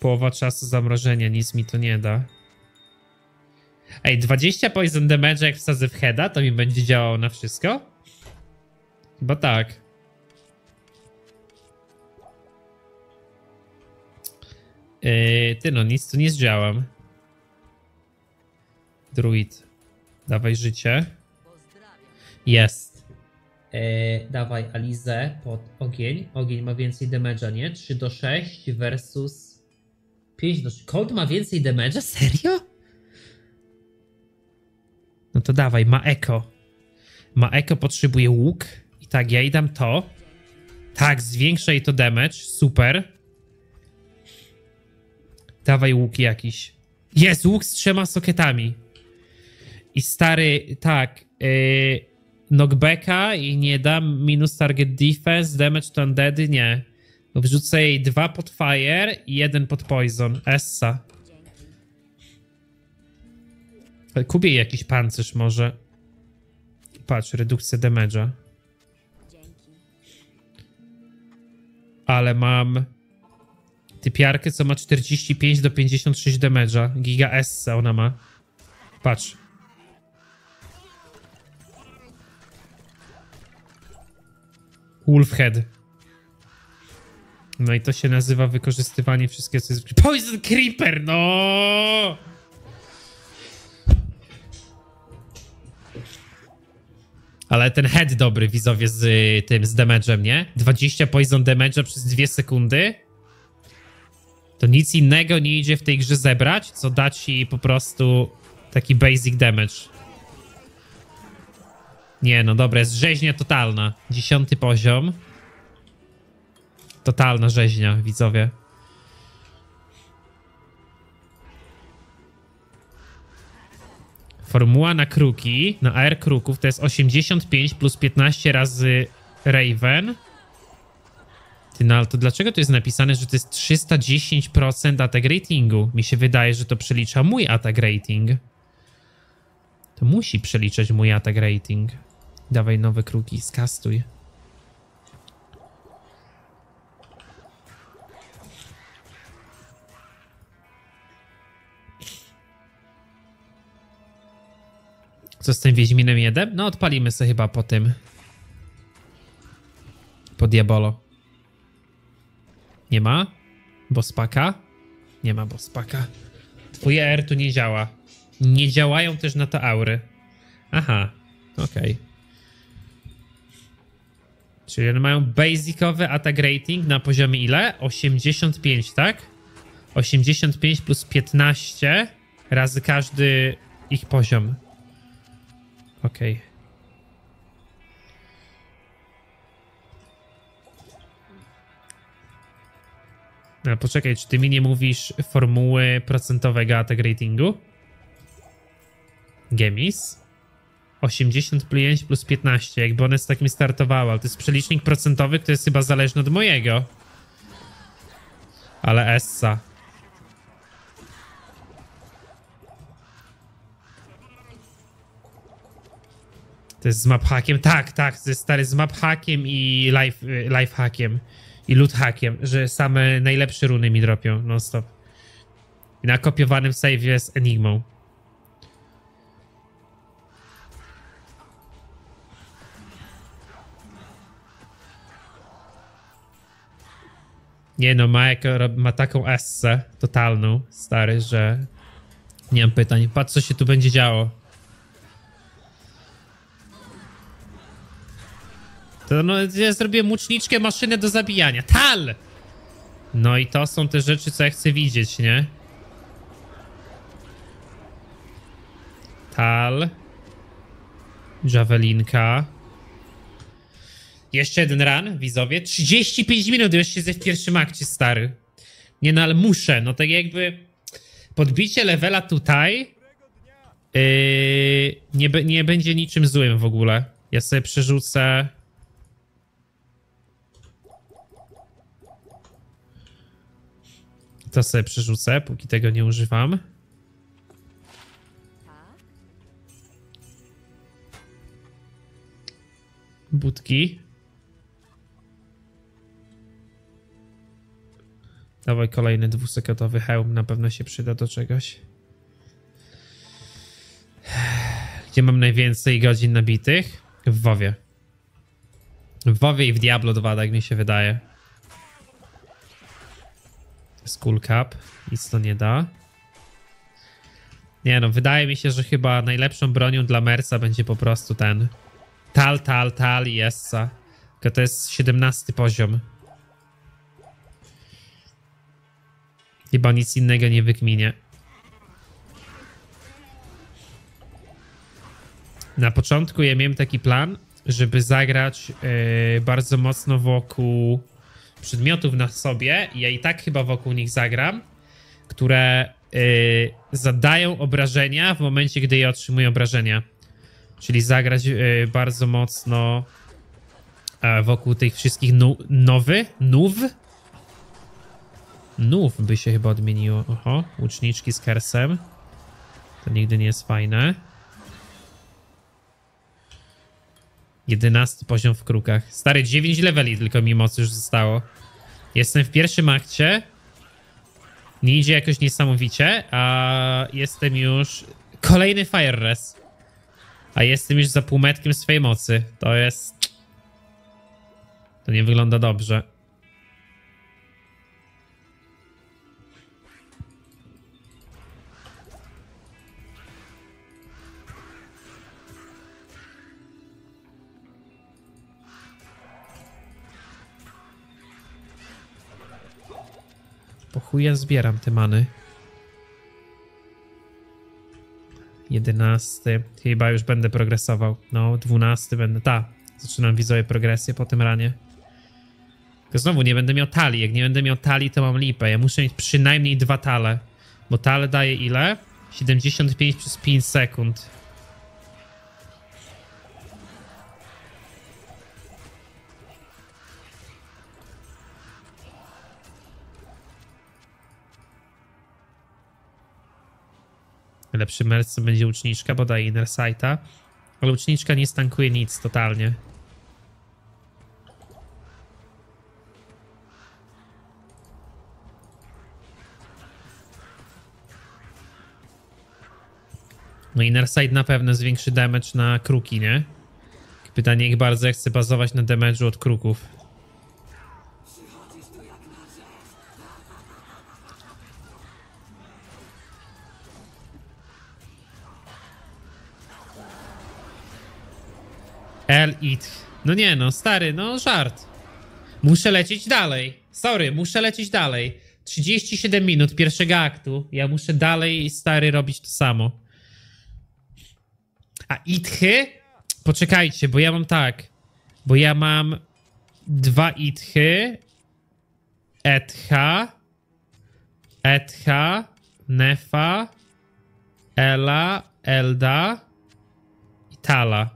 Połowa czasu zamrożenia, nic mi to nie da. Ej, 20 poison damage jak wsadzę w heada, to mi będzie działało na wszystko? Chyba tak. Ty no, nic tu nie zdziałam. Druid. Dawaj życie. Jest. Dawaj Alizę pod ogień. Ogień ma więcej damage'a, nie? 3 do 6 versus 5 do 6. Cold ma więcej damage'a? Serio? No to dawaj, ma eko. Ma eko, potrzebuje łuk. I tak, ja jej dam to. Tak, zwiększa jej to damage. Super. Dawaj łuk jakiś. Jest łuk z 3 sokietami. I stary, tak. Knockbacka i nie dam. Minus target defense, damage to undeady, nie. Wrzucę jej 2 pod fire i 1 pod poison. Essa. Kupię jakiś pancerz może. Patrz, redukcja damage'a. Ale mam... typiarkę, co ma 45 do 56 damage'a. Giga S ona ma. Patrz. Wolfhead. No i to się nazywa wykorzystywanie wszystkiego, co jest... Poison Creeper, no! Ale ten head dobry, widzowie, z tym, z damage'em, nie? 20 poison damage'a przez 2 sekundy. To nic innego nie idzie w tej grze zebrać, co da ci po prostu taki basic damage. Nie no, dobra, jest rzeźnia totalna. 10 poziom. Totalna rzeźnia, widzowie. Formuła na kruki, na AR kruków to jest 85 plus 15 razy Raven. No ale to dlaczego to jest napisane, że to jest 310% attack ratingu? Mi się wydaje, że to przelicza mój attack rating. To musi przeliczać mój attack rating. Dawaj nowe kruki, skastuj. Co z tym Wiedźminem 1? No odpalimy sobie chyba po tym. Po Diabolo. Nie ma? Bospaka? Nie ma bospaka. Twoje R tu nie działa. Nie działają też na to aury. Aha, okej. Czyli one mają basicowy attack rating na poziomie ile? 85, tak? 85 plus 15 razy każdy ich poziom. Okej. No, poczekaj, czy ty mi nie mówisz formuły procentowego attack ratingu? Gemis? 85 plus 15, jakby one z takim startowały, ale to jest przelicznik procentowy, który jest chyba zależny od mojego. Ale essa. To jest z map hackiem? Tak, tak, to jest stary z map hackiem i life hackiem. I loot hackiem, że same najlepsze runy mi dropią non stop. I na kopiowanym save'ie z Enigmą. Nie no, ma taką essę totalną, stary, że nie mam pytań. Patrz, co się tu będzie działo. To no, ja zrobię łuczniczkę, maszynę do zabijania. Tal! No i to są te rzeczy, co ja chcę widzieć, nie? Tal. Javelinka. Jeszcze jeden run, widzowie. 35 minut, już się w pierwszym akcie, stary. Nie no, ale muszę. No tak jakby... Podbicie levela tutaj... nie będzie niczym złym w ogóle. Ja sobie przerzucę... To sobie przerzucę, póki tego nie używam. budki. Dawaj kolejny dwusekatowy hełm, na pewno się przyda do czegoś. Gdzie mam najwięcej godzin nabitych? W WoWie. W WoWie i w Diablo 2, tak mi się wydaje. Skull Cap, nic to nie da. Nie no, wydaje mi się, że chyba najlepszą bronią dla Mersa będzie po prostu ten Tal i Essa. Tylko to jest 17 poziom. Chyba nic innego nie wykminie. Na początku ja miałem taki plan, żeby zagrać bardzo mocno wokół przedmiotów na sobie. Ja i tak chyba wokół nich zagram, które zadają obrażenia w momencie, gdy je otrzymuję obrażenia. Czyli zagrać bardzo mocno wokół tych wszystkich nów by się chyba odmieniło. Oho, łuczniczki z kersem. To nigdy nie jest fajne. 11 poziom w krukach. Stary, 9 leveli tylko mi mocy już zostało. Jestem w pierwszym akcie. Nie idzie jakoś niesamowicie, a jestem już... Kolejny Fire Res. A jestem już za półmetkiem swojej mocy. To jest... To nie wygląda dobrze. Po chuj ja zbieram te many. 11. Chyba już będę progresował. No, 12 będę. Ta. Zaczynam widzowie progresję po tym ranie. Tylko znowu nie będę miał talii. Jak nie będę miał talii, to mam lipę. Ja muszę mieć przynajmniej 2 tale. Bo tale daje ile? 75 przez 5 sekund. Lepszy merc będzie łuczniczka, bo daje inner sighta. Ale łuczniczka nie stankuje nic totalnie. No inner sight na pewno zwiększy damage na kruki, nie? Pytanie, jak bardzo ja chcę bazować na damage'u od kruków. No nie no, stary, no żart. Muszę lecieć dalej. Sorry, muszę lecieć dalej. 37 minut pierwszego aktu. Ja muszę dalej, stary, robić to samo. A itchy? Poczekajcie, bo ja mam tak. Bo ja mam 2 itchy. Etcha, Nefa, Ela, Elda i Tala.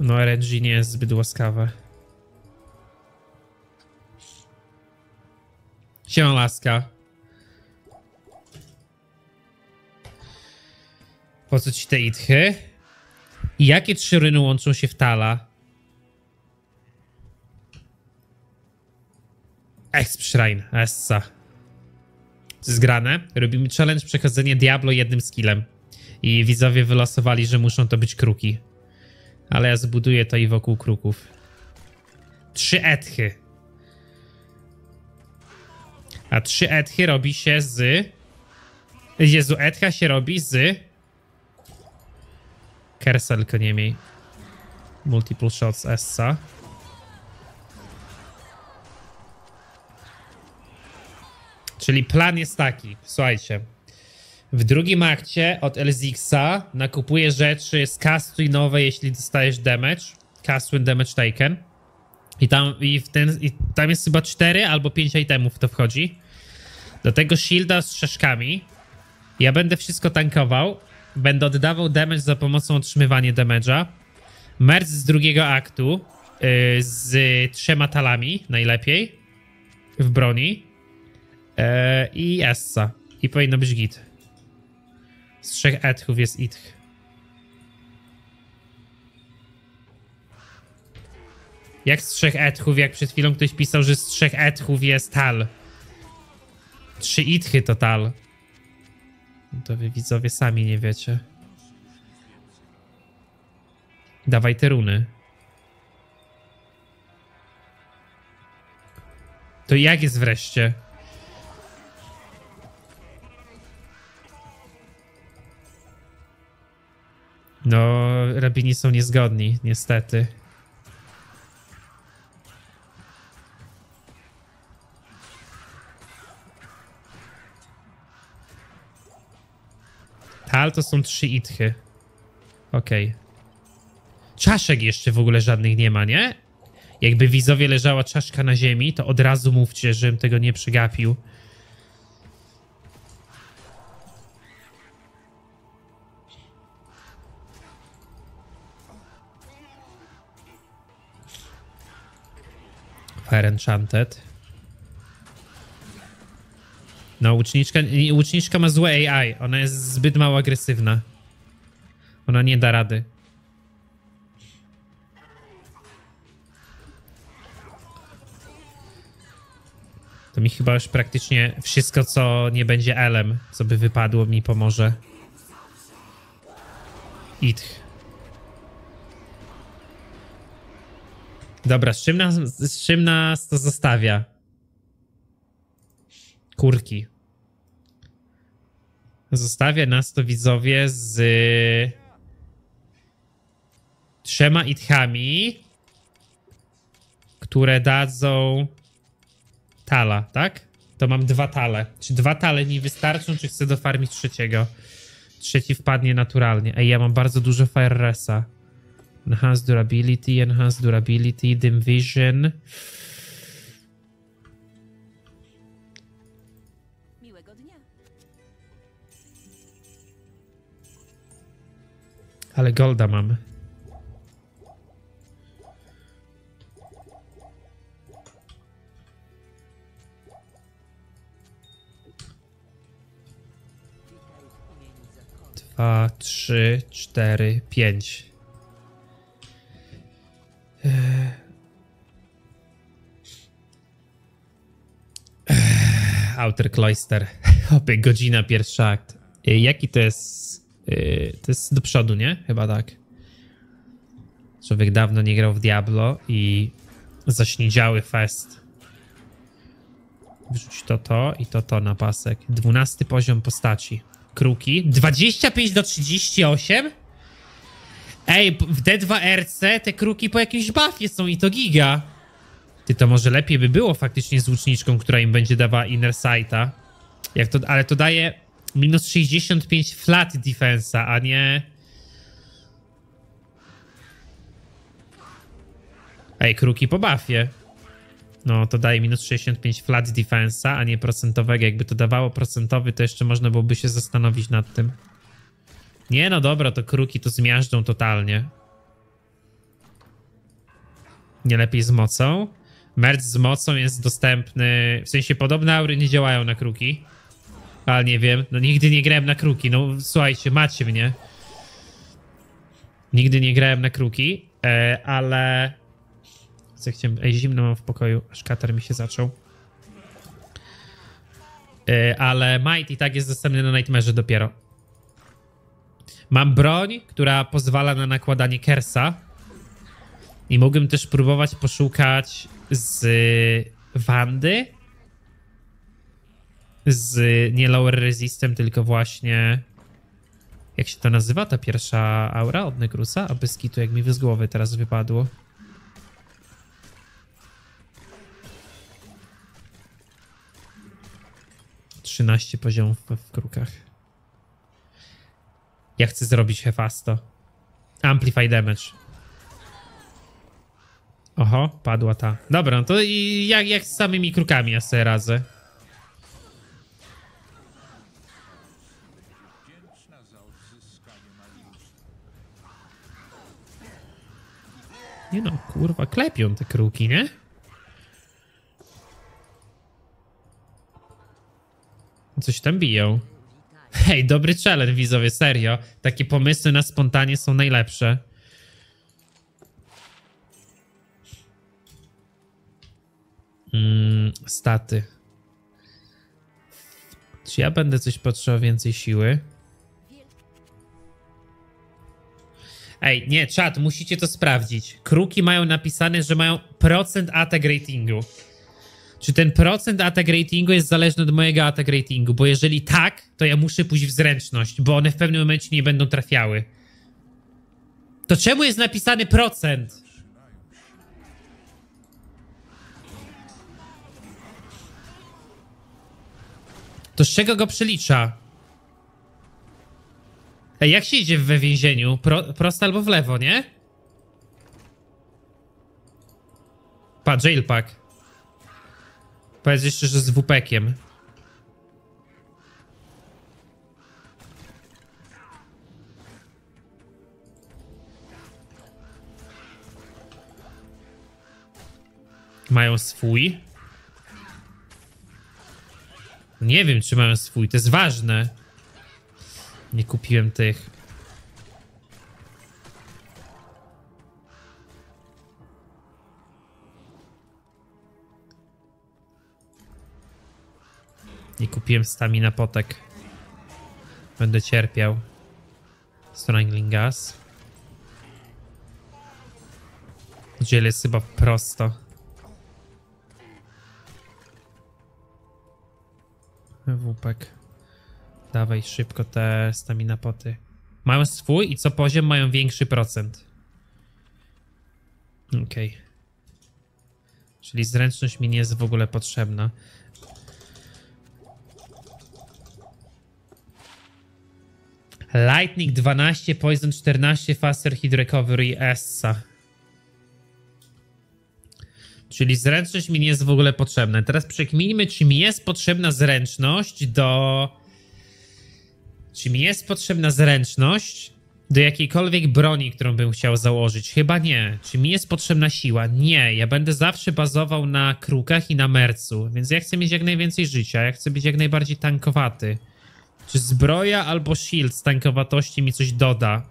No, RNG nie jest zbyt łaskawe. Siema, laska. Po co ci te itchy? I jakie 3 runy łączą się w Tala? Exp-Shrine, Essa. Zgrane. Robimy challenge przechodzenie Diablo jednym skillem. I widzowie wylosowali, że muszą to być kruki. Ale ja zbuduję to i wokół kruków. 3 etchy. A 3 etchy robi się z... Jezu, etcha się robi z... Kersa tylko nie miej. Multiple shots Essa. Czyli plan jest taki, słuchajcie. W drugim akcie od Elzixa nakupuję rzeczy z kastuj nowe, jeśli dostajesz damage. Cast when damage taken. I tam jest chyba 4 albo 5 itemów to wchodzi. Do tego shielda z strzeszkami. Ja będę wszystko tankował. Będę oddawał damage za pomocą otrzymywania damage'a. Merc z drugiego aktu z 3 talami najlepiej. w broni i Essa. I powinno być git. Z trzech etchów jest itch. Jak z trzech etchów, jak przed chwilą ktoś pisał, że z trzech etchów jest tal. 3 itchy to tal. To wy widzowie sami nie wiecie. Dawaj te runy. To jak jest wreszcie? No, rabini są niezgodni, niestety. Tal to są 3 itchy. Okej. Czaszek jeszcze w ogóle żadnych nie ma, nie? Jakby widzowie leżała czaszka na ziemi, to od razu mówcie, żebym tego nie przegapił. Fire Enchanted. No, łuczniczka ma złe AI. Ona jest zbyt mało agresywna. Ona nie da rady. To mi chyba już praktycznie wszystko, co nie będzie L-em, co by wypadło, mi pomoże. Itch. Dobra, z czym nas to zostawia? Kurki. Zostawia nas to, widzowie, z 3 itchami, które dadzą tala, tak? To mam 2 tale. Czy 2 tale mi wystarczą, czy chcę dofarmić 3? 3 wpadnie naturalnie. Ej, ja mam bardzo dużo Fire Resa. Enhanced durability, dim vision. Miłego dnia. Ale golda mam. A 3, 4, 5. Outer Cloister. Opie, godzina, pierwszy akt. Jaki to jest? To jest do przodu, nie? Chyba tak. Człowiek dawno nie grał w Diablo i zaśniedziały fest. Wrzuć to na pasek. 12 poziom postaci. Kruki. 25 do 38? Ej, w D2RC te kruki po jakimś buffie są i to giga. Ty, to może lepiej by było faktycznie z łuczniczką, która im będzie dawała inner sighta. Jak to, ale to daje minus 65 flat defense'a, a nie... Ej, kruki po buffie. No, to daje minus 65 flat defensa, a nie procentowego. Jakby to dawało procentowy, to jeszcze można byłoby się zastanowić nad tym. Nie, no dobra, to kruki to zmiażdżą totalnie. Nie lepiej z mocą. Merch z mocą jest dostępny, w sensie podobne aury nie działają na kruki. Ale nie wiem, no nigdy nie grałem na kruki, no słuchajcie, macie mnie. Nigdy nie grałem na kruki, ale... Co chciałem? Ej, zimno mam w pokoju, aż katar mi się zaczął. Ale Might i tak jest dostępny na Nightmare'ze dopiero. Mam broń, która pozwala na nakładanie kersa. I mógłbym też próbować poszukać z Wandy. Z nie Lower Resistem, tylko właśnie... Jak się to nazywa, ta pierwsza aura od Negrusa? A bez kitu, jak mi z głowy teraz wypadło. Trzynaście poziomów w krukach. Ja chcę zrobić Hefasto. Amplify damage. Oho, padła ta. Dobra, no to jak z samymi krukami ja sobie radzę. Nie no, kurwa, klepią te kruki, nie? coś tam biją. Hej, dobry challenge, widzowie, serio. Takie pomysły na spontanie są najlepsze. Staty. Czy ja będę coś potrzebował więcej siły? Ej, nie, czat, musicie to sprawdzić. Kruki mają napisane, że mają procent attack ratingu. Czy ten procent attack ratingu jest zależny od mojego attack ratingu? Bo jeżeli tak, to ja muszę pójść w zręczność, bo one w pewnym momencie nie będą trafiały. To czemu jest napisany procent? To z czego go przelicza? Ej, jak się idzie we więzieniu? Prosto albo w lewo, nie? Pa, jailpack. Powiedz jeszcze, że z WP-kiem. Mają swój? Nie wiem, czy mają swój. To jest ważne. Nie kupiłem tych. Nie kupiłem stamina potek. Będę cierpiał. Strangling gas. Dziel jest chyba prosto. Wupek. Dawaj szybko te stamina poty. Mają swój i co poziom mają większy procent. Okej. Czyli zręczność mi nie jest w ogóle potrzebna. Lightning 12, Poison 14, Faster Hit Recovery, Essa. Czyli zręczność mi nie jest w ogóle potrzebna. Teraz przekminimy, czy mi jest potrzebna zręczność do... Czy mi jest potrzebna zręczność do jakiejkolwiek broni, którą bym chciał założyć? Chyba nie. Czy mi jest potrzebna siła? Nie. Ja będę zawsze bazował na krukach i na mercu. Więc ja chcę mieć jak najwięcej życia. Ja chcę być jak najbardziej tankowaty. Czy zbroja albo shield z tankowatości mi coś doda?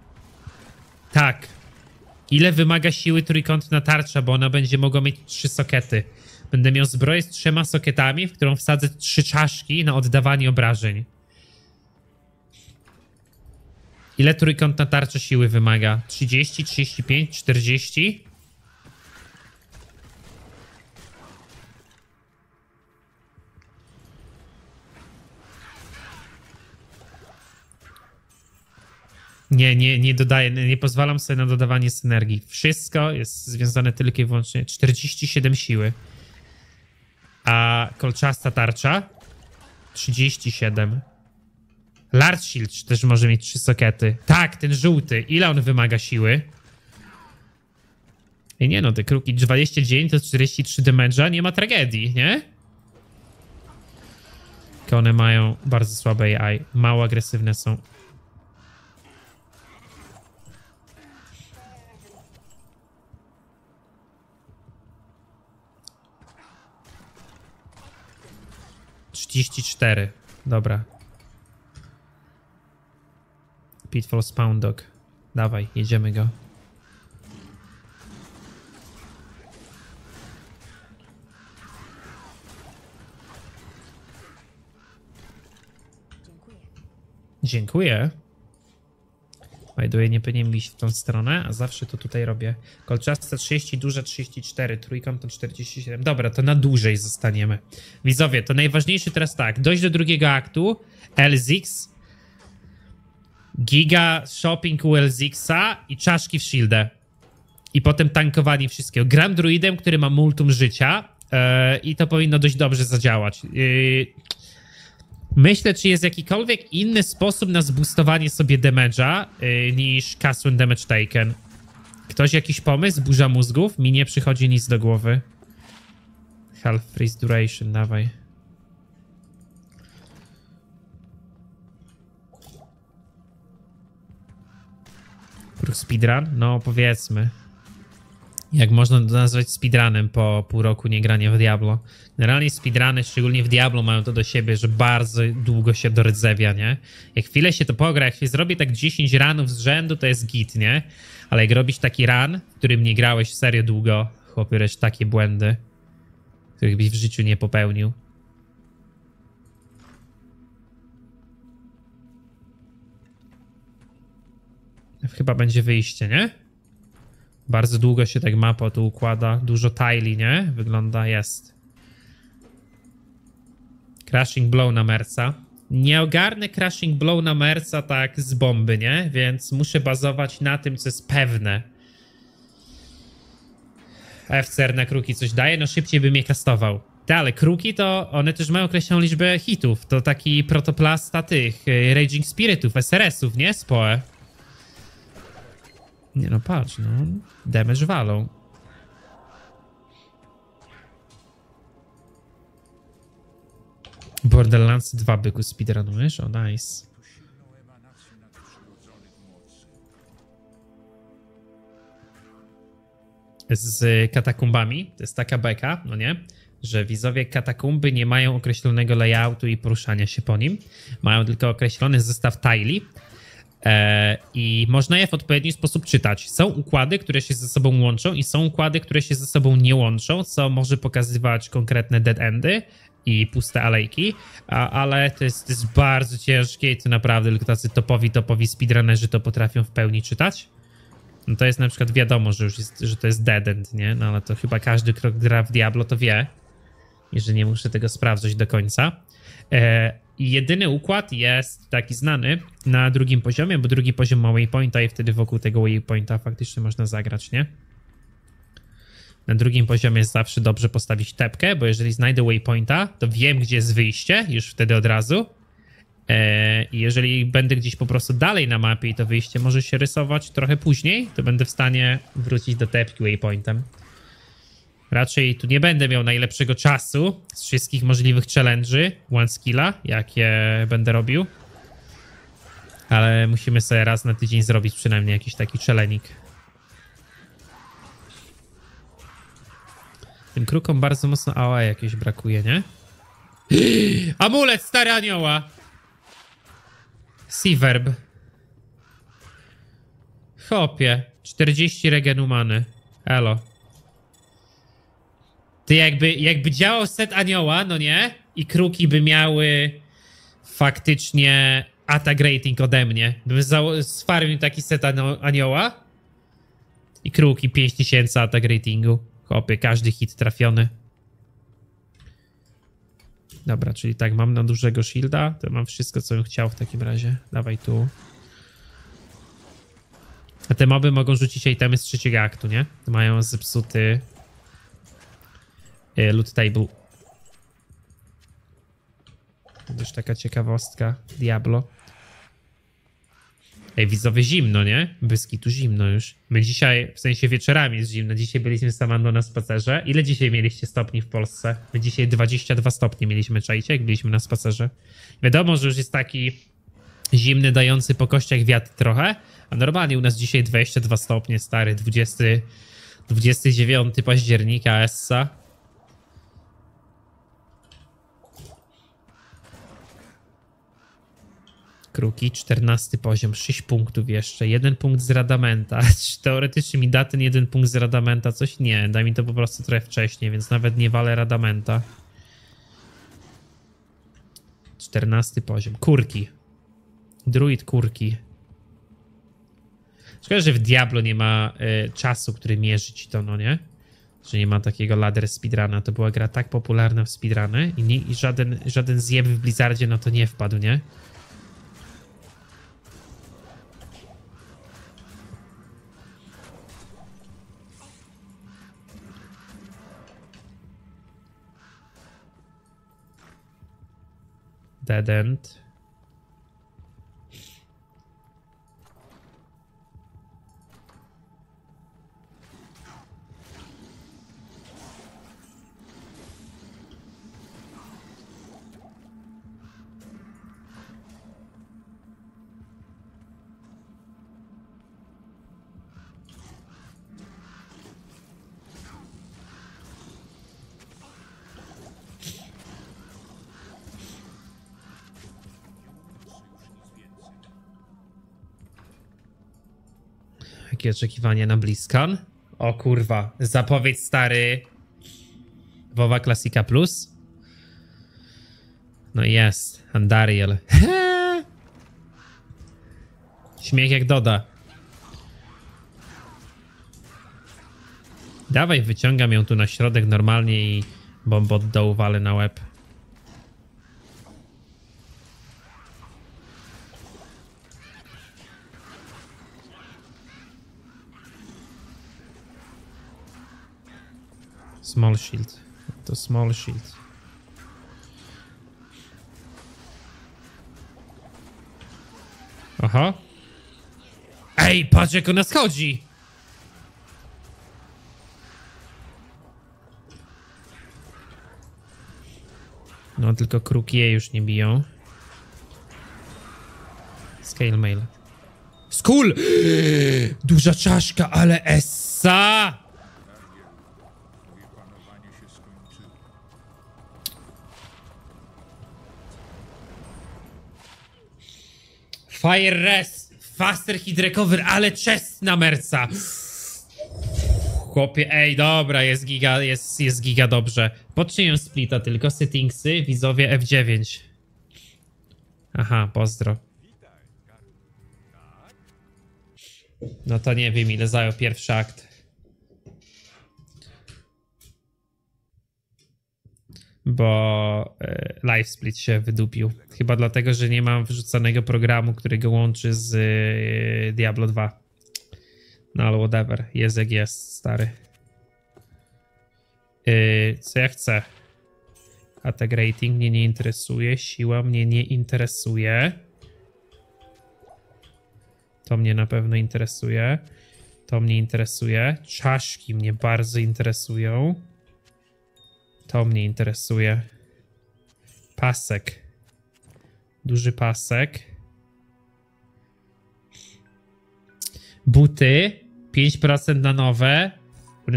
Tak. Ile wymaga siły trójkątna tarcza, bo ona będzie mogła mieć 3 sokety. Będę miał zbroję z 3 soketami, w którą wsadzę 3 czaszki na oddawanie obrażeń. Ile trójkątna tarcza siły wymaga? 30, 35, 40? Nie, nie dodaję, nie pozwalam sobie na dodawanie synergii. Wszystko jest związane tylko i wyłącznie. 47 siły. A kolczasta tarcza? 37. Large Shield też może mieć 3 sokety. Tak, ten żółty. Ile on wymaga siły? I nie no, te kruki 29 to 43 damage'a. Nie ma tragedii, nie? Tylko one mają bardzo słabe AI. Mało agresywne są. Dobra. Pitfall Spawn Dog. Dawaj, jedziemy go. Dziękuję. By nie powinien iść w tą stronę, a zawsze to tutaj robię. Kolczasta 30, duża 34, trójkąt to 47. Dobra, to na dłużej zostaniemy. Widzowie, to najważniejsze teraz tak. Dojść do drugiego aktu. LZX. Giga shopping u LZX-a i czaszki w shieldę. I potem tankowanie wszystkiego. Gram druidem, który ma multum życia i to powinno dość dobrze zadziałać. Myślę, czy jest jakikolwiek inny sposób na zboostowanie sobie damage'a niż Cast When Damage Taken. Ktoś jakiś pomysł? Burza mózgów? Mi nie przychodzi nic do głowy. Half Freeze Duration, dawaj. Próg speedrun? No, powiedzmy. jak można nazwać speedrunem po pół roku niegrania w Diablo. Generalnie speedruny, szczególnie w Diablo, mają to do siebie, że bardzo długo się dordzewia, nie? Jak chwilę się to pogra, jak się zrobi tak 10 runów z rzędu, to jest git, nie? Ale jak robisz taki run, w którym nie grałeś serio długo, chłopie, robisz takie błędy, których byś w życiu nie popełnił. Chyba będzie wyjście, nie? Bardzo długo się tak mapa tu układa. Dużo tajli, nie? Wygląda, jest. Crashing Blow na Merca. Nie ogarnę Crashing Blow na Merca tak z bomby, nie? Więc muszę bazować na tym, co jest pewne. FCR na kruki coś daje? No szybciej bym je kastował. Te, ale kruki to one też mają określoną liczbę hitów. To taki protoplasta tych Raging Spiritów, SRS-ów, nie? Spoe. Nie no, patrz, no. Damage walą. Borderlands 2, byku, speedrunujesz? O, nice. Z katakumbami, to jest taka beka, no nie? Że widzowie, katakumby nie mają określonego layoutu i poruszania się po nim. Mają tylko określony zestaw tajli. I można je w odpowiedni sposób czytać. Są układy, które się ze sobą łączą i są układy, które się ze sobą nie łączą, co może pokazywać konkretne dead endy i puste alejki, ale to jest bardzo ciężkie i to naprawdę tylko tacy topowi speedrunnerzy to potrafią w pełni czytać. No to jest na przykład wiadomo, że już jest, że to jest dead end, nie? No ale to chyba każdy, kto gra w Diablo, to wie. I że nie muszę tego sprawdzać do końca. Jedyny układ jest taki znany na drugim poziomie, bo drugi poziom ma waypointa i wtedy wokół tego waypointa faktycznie można zagrać, nie? Na drugim poziomie jest zawsze dobrze postawić tepkę, bo jeżeli znajdę waypointa, to wiem, gdzie jest wyjście, już wtedy od razu. I jeżeli będę gdzieś po prostu dalej na mapie i to wyjście może się rysować trochę później, to będę w stanie wrócić do tepki waypointem. Raczej tu nie będę miał najlepszego czasu z wszystkich możliwych challenge'y, one skilla, jakie będę robił. Ale musimy sobie raz na tydzień zrobić przynajmniej jakiś taki challenge'ik. Tym krukom bardzo mocno AOE jakieś brakuje, nie? Amulet stary anioła! Seaverb. Chopie, 40 regenumany. Elo. Ty jakby działał set anioła, no nie? I kruki by miały faktycznie attack rating ode mnie. Bym sfarmił taki set anioła i kruki 5000 attack ratingu. Chłopie, każdy hit trafiony. Dobra, czyli tak, mam na dużego shielda, to mam wszystko, co bym chciał w takim razie. Dawaj tu. A te moby mogą rzucić itemy z trzeciego aktu, nie? Mają zepsuty... Loot table. To też taka ciekawostka. Diablo. Ej, widzowie, zimno, nie? Beskitu zimno już. My dzisiaj, w sensie wieczorami jest zimno. Dzisiaj byliśmy z Amandą na spacerze. Ile dzisiaj mieliście stopni w Polsce? My dzisiaj 22 stopnie mieliśmy, czajcie, jak byliśmy na spacerze. Wiadomo, że już jest taki zimny, dający po kościach wiatr trochę. A normalnie u nas dzisiaj 22 stopnie, stary. 29 października, Essa. Kruki, 14 poziom, 6 punktów jeszcze, 1 punkt z Radamenta. Teoretycznie mi da ten 1 punkt z Radamenta, coś nie, da mi to po prostu trochę wcześniej, więc nawet nie walę Radamenta. 14 poziom, kurki. Druid kurki. Szkoda, że w Diablo nie ma czasu, który mierzy ci to, no nie? Że nie ma takiego ladder speedruna, to była gra tak popularna w speedruny i żaden zjeb w Blizzardzie no to nie wpadł, nie? Dead end. Jakie oczekiwania na BlizzCon? O kurwa, zapowiedź stary WoWa Classica Plus. No jest, Andariel. Śmiech jak doda. Dawaj, wyciągam ją tu na środek normalnie i bomb od dołu walę na łeb. Small shield. To small shield. Aha. Ej, patrz jak ona schodzi! No, tylko kruki jej już nie biją. Scale mail. Skul! Duża czaszka, ale essa! Fire res, faster hit recover, ale chest na merca. Chłopie, ej, dobra, jest giga dobrze. Podczynię splita tylko, settingsy, widzowie F9. Aha, pozdro. No to nie wiem, ile zajął pierwszy akt. Bo live split się wydupił. Chyba dlatego, że nie mam wrzucanego programu, który go łączy z Diablo 2. No ale whatever, jest jak jest, stary. Co ja chcę? Attack rating mnie nie interesuje, siła mnie nie interesuje. To mnie na pewno interesuje. To mnie interesuje. Czaszki mnie bardzo interesują. To mnie interesuje. Pasek. Duży pasek. Buty. 5% na nowe.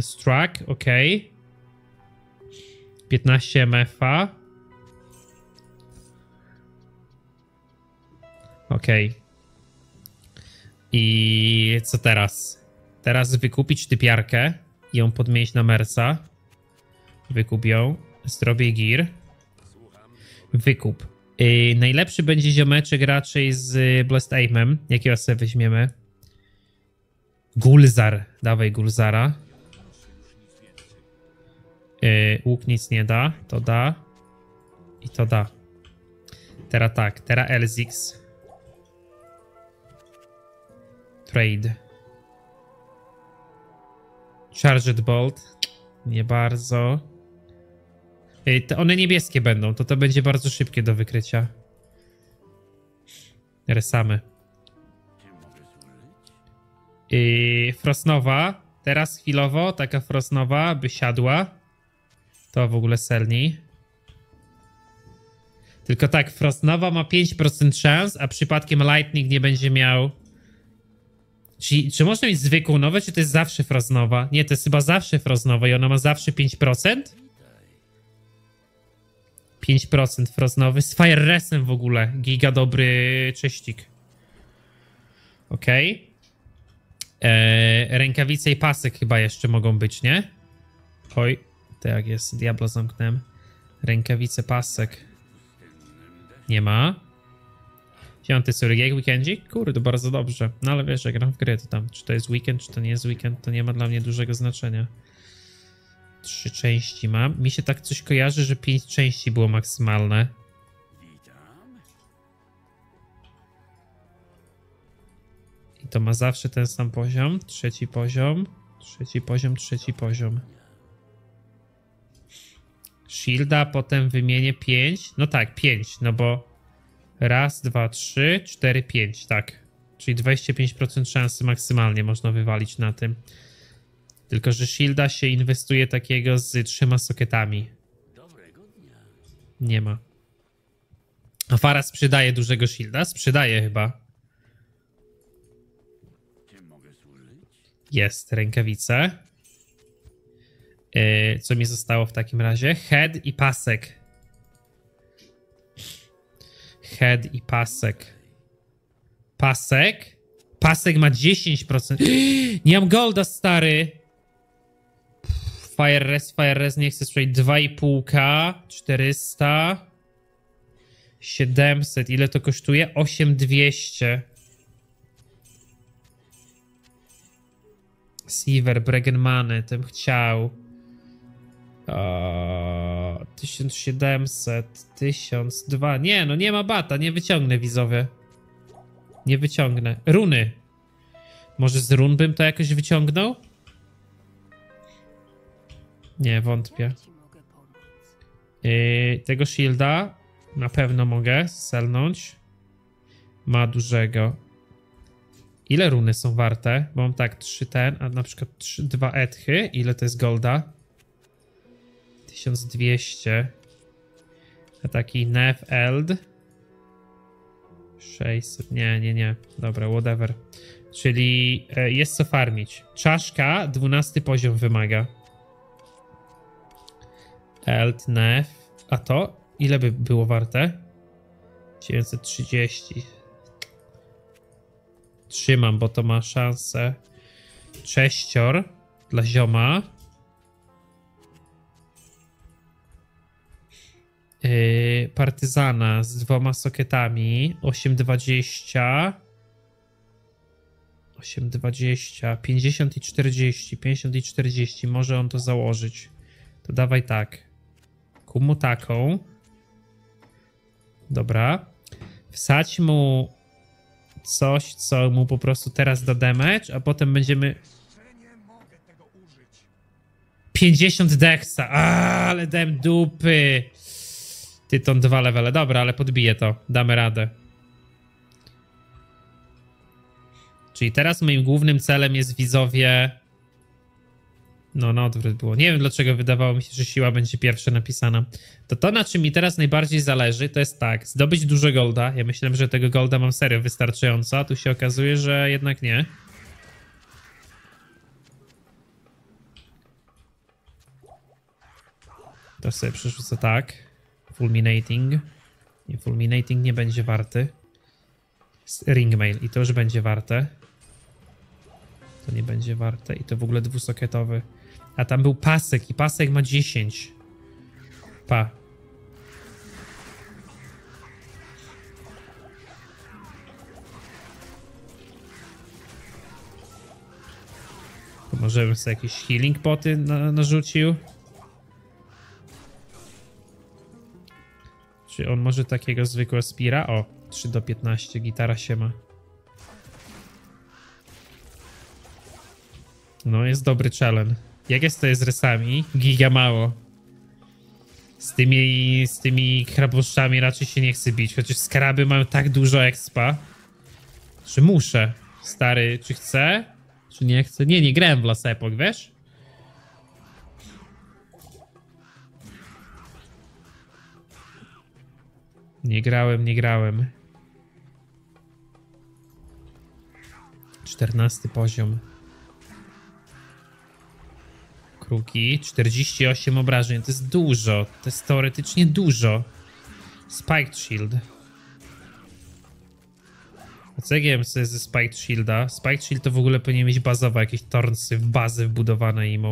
Struck, ok. 15 MF-a. Ok. I co teraz? Teraz wykupić typiarkę i ją podmienić na merca. Wykup ją, zrobię gear. Wykup. Najlepszy będzie ziomeczek raczej z Blast Aimem. Jakiego sobie weźmiemy? Gulzar. Dawaj Gulzara. Łuk nic nie da. To da. I to da. Teraz tak. Teraz Elzix. Trade. Charged Bolt. Nie bardzo. Te one niebieskie będą, to będzie bardzo szybkie do wykrycia. Resamy. Frosnowa. Teraz chwilowo taka frosnowa by siadła. To w ogóle selni. Tylko tak, frosnowa ma 5% szans, a przypadkiem lightning nie będzie miał. Czy można mieć zwykłą nowę, czy to jest zawsze frosnowa? Nie, to jest chyba zawsze frosnowa i ona ma zawsze 5%? 5% frosnowy z Fire Resem w ogóle. Giga dobry czyścik. Okej. Rękawice i pasek chyba jeszcze mogą być, nie? Oj, to jak jest, Diablo zamknąłem. Rękawice, pasek. Nie ma. 5 surgiek, weekendzik? Kurde, bardzo dobrze. No ale wiesz, jak gram w gry, to tam, czy to jest weekend, czy to nie jest weekend, to nie ma dla mnie dużego znaczenia. 3 części mam. Mi się tak coś kojarzy, że 5 części było maksymalne. I to ma zawsze ten sam poziom. Trzeci poziom. Shielda potem wymienię 5. No tak, 5, no bo... Raz, dwa, trzy, cztery, pięć, tak. Czyli 25% szansy maksymalnie można wywalić na tym. Tylko, że shielda się inwestuje takiego z 3 sokietami. Nie ma. A Fara sprzedaje dużego shielda? Sprzedaje chyba. Jest, rękawice. Co mi zostało w takim razie? Head i pasek. Head i pasek. Pasek Pasek ma 10%. Nie mam golda, stary. Fire res, nie chcę sprzedać. 2,5K, 400, 700. Ile to kosztuje? 8200. Silver, Bregenmany, tym chciał. 1700, 1002. Nie, no nie ma bata, nie wyciągnę, widzowie. Nie wyciągnę. Runy. Może z run bym to jakoś wyciągnął? Nie, wątpię. Tego shielda na pewno mogę selnąć. Ma dużego. Ile runy są warte? Bo mam tak 3 ten, a na przykład 2 etchy. Ile to jest golda? 1200. A taki Nef Eld. 600. Nie. Dobra, whatever. Czyli jest co farmić. Czaszka 12 poziom wymaga. Eld, Nef. A to? Ile by było warte? 930. Trzymam, bo to ma szansę. Sześcior dla zioma. Partyzana z 2 sokietami. 8,20. 8,20. 50 i 40. 50 i 40. Może on to założyć. To dawaj tak. Kup mu taką. Dobra. Wsadź mu coś, co mu po prostu teraz da damage, a potem będziemy... 50 deksa. Ale dałem dupy. Tyton 2 levele. Dobra, ale podbiję to. Damy radę. Czyli teraz moim głównym celem jest, widzowie... No, na odwrót było. Nie wiem, dlaczego wydawało mi się, że siła będzie pierwsza napisana. To, na czym mi teraz najbardziej zależy, to jest tak. Zdobyć dużo golda. Ja myślałem, że tego golda mam serio wystarczająco, a tu się okazuje, że jednak nie. To sobie przerzucę tak. Fulminating. Nie, fulminating nie będzie warty. Ringmail. I to już będzie warte. To nie będzie warte. I to w ogóle dwusokietowy. A tam był pasek i pasek ma 10. Pa. To może bym sobie jakieś healing poty narzucił. Czy on może takiego zwykłego spira? O, 3 do 15 gitara się ma. No, jest dobry challenge. Jak jest to z resami? Giga mało. Z tymi krabuszczami raczej się nie chcę bić, chociaż skraby mają tak dużo expa. Czy muszę? Stary, czy chcę? Czy nie chcę? Nie grałem w Las Epoch, wiesz? Nie grałem. 14 poziom. Kruki, 48 obrażeń, to jest dużo, to jest teoretycznie dużo. Spiked Shield. A co ja wiem, co jest ze Spiked Shielda? Spiked Shield to w ogóle powinien mieć bazowe jakieś tornsy, bazy wbudowane im.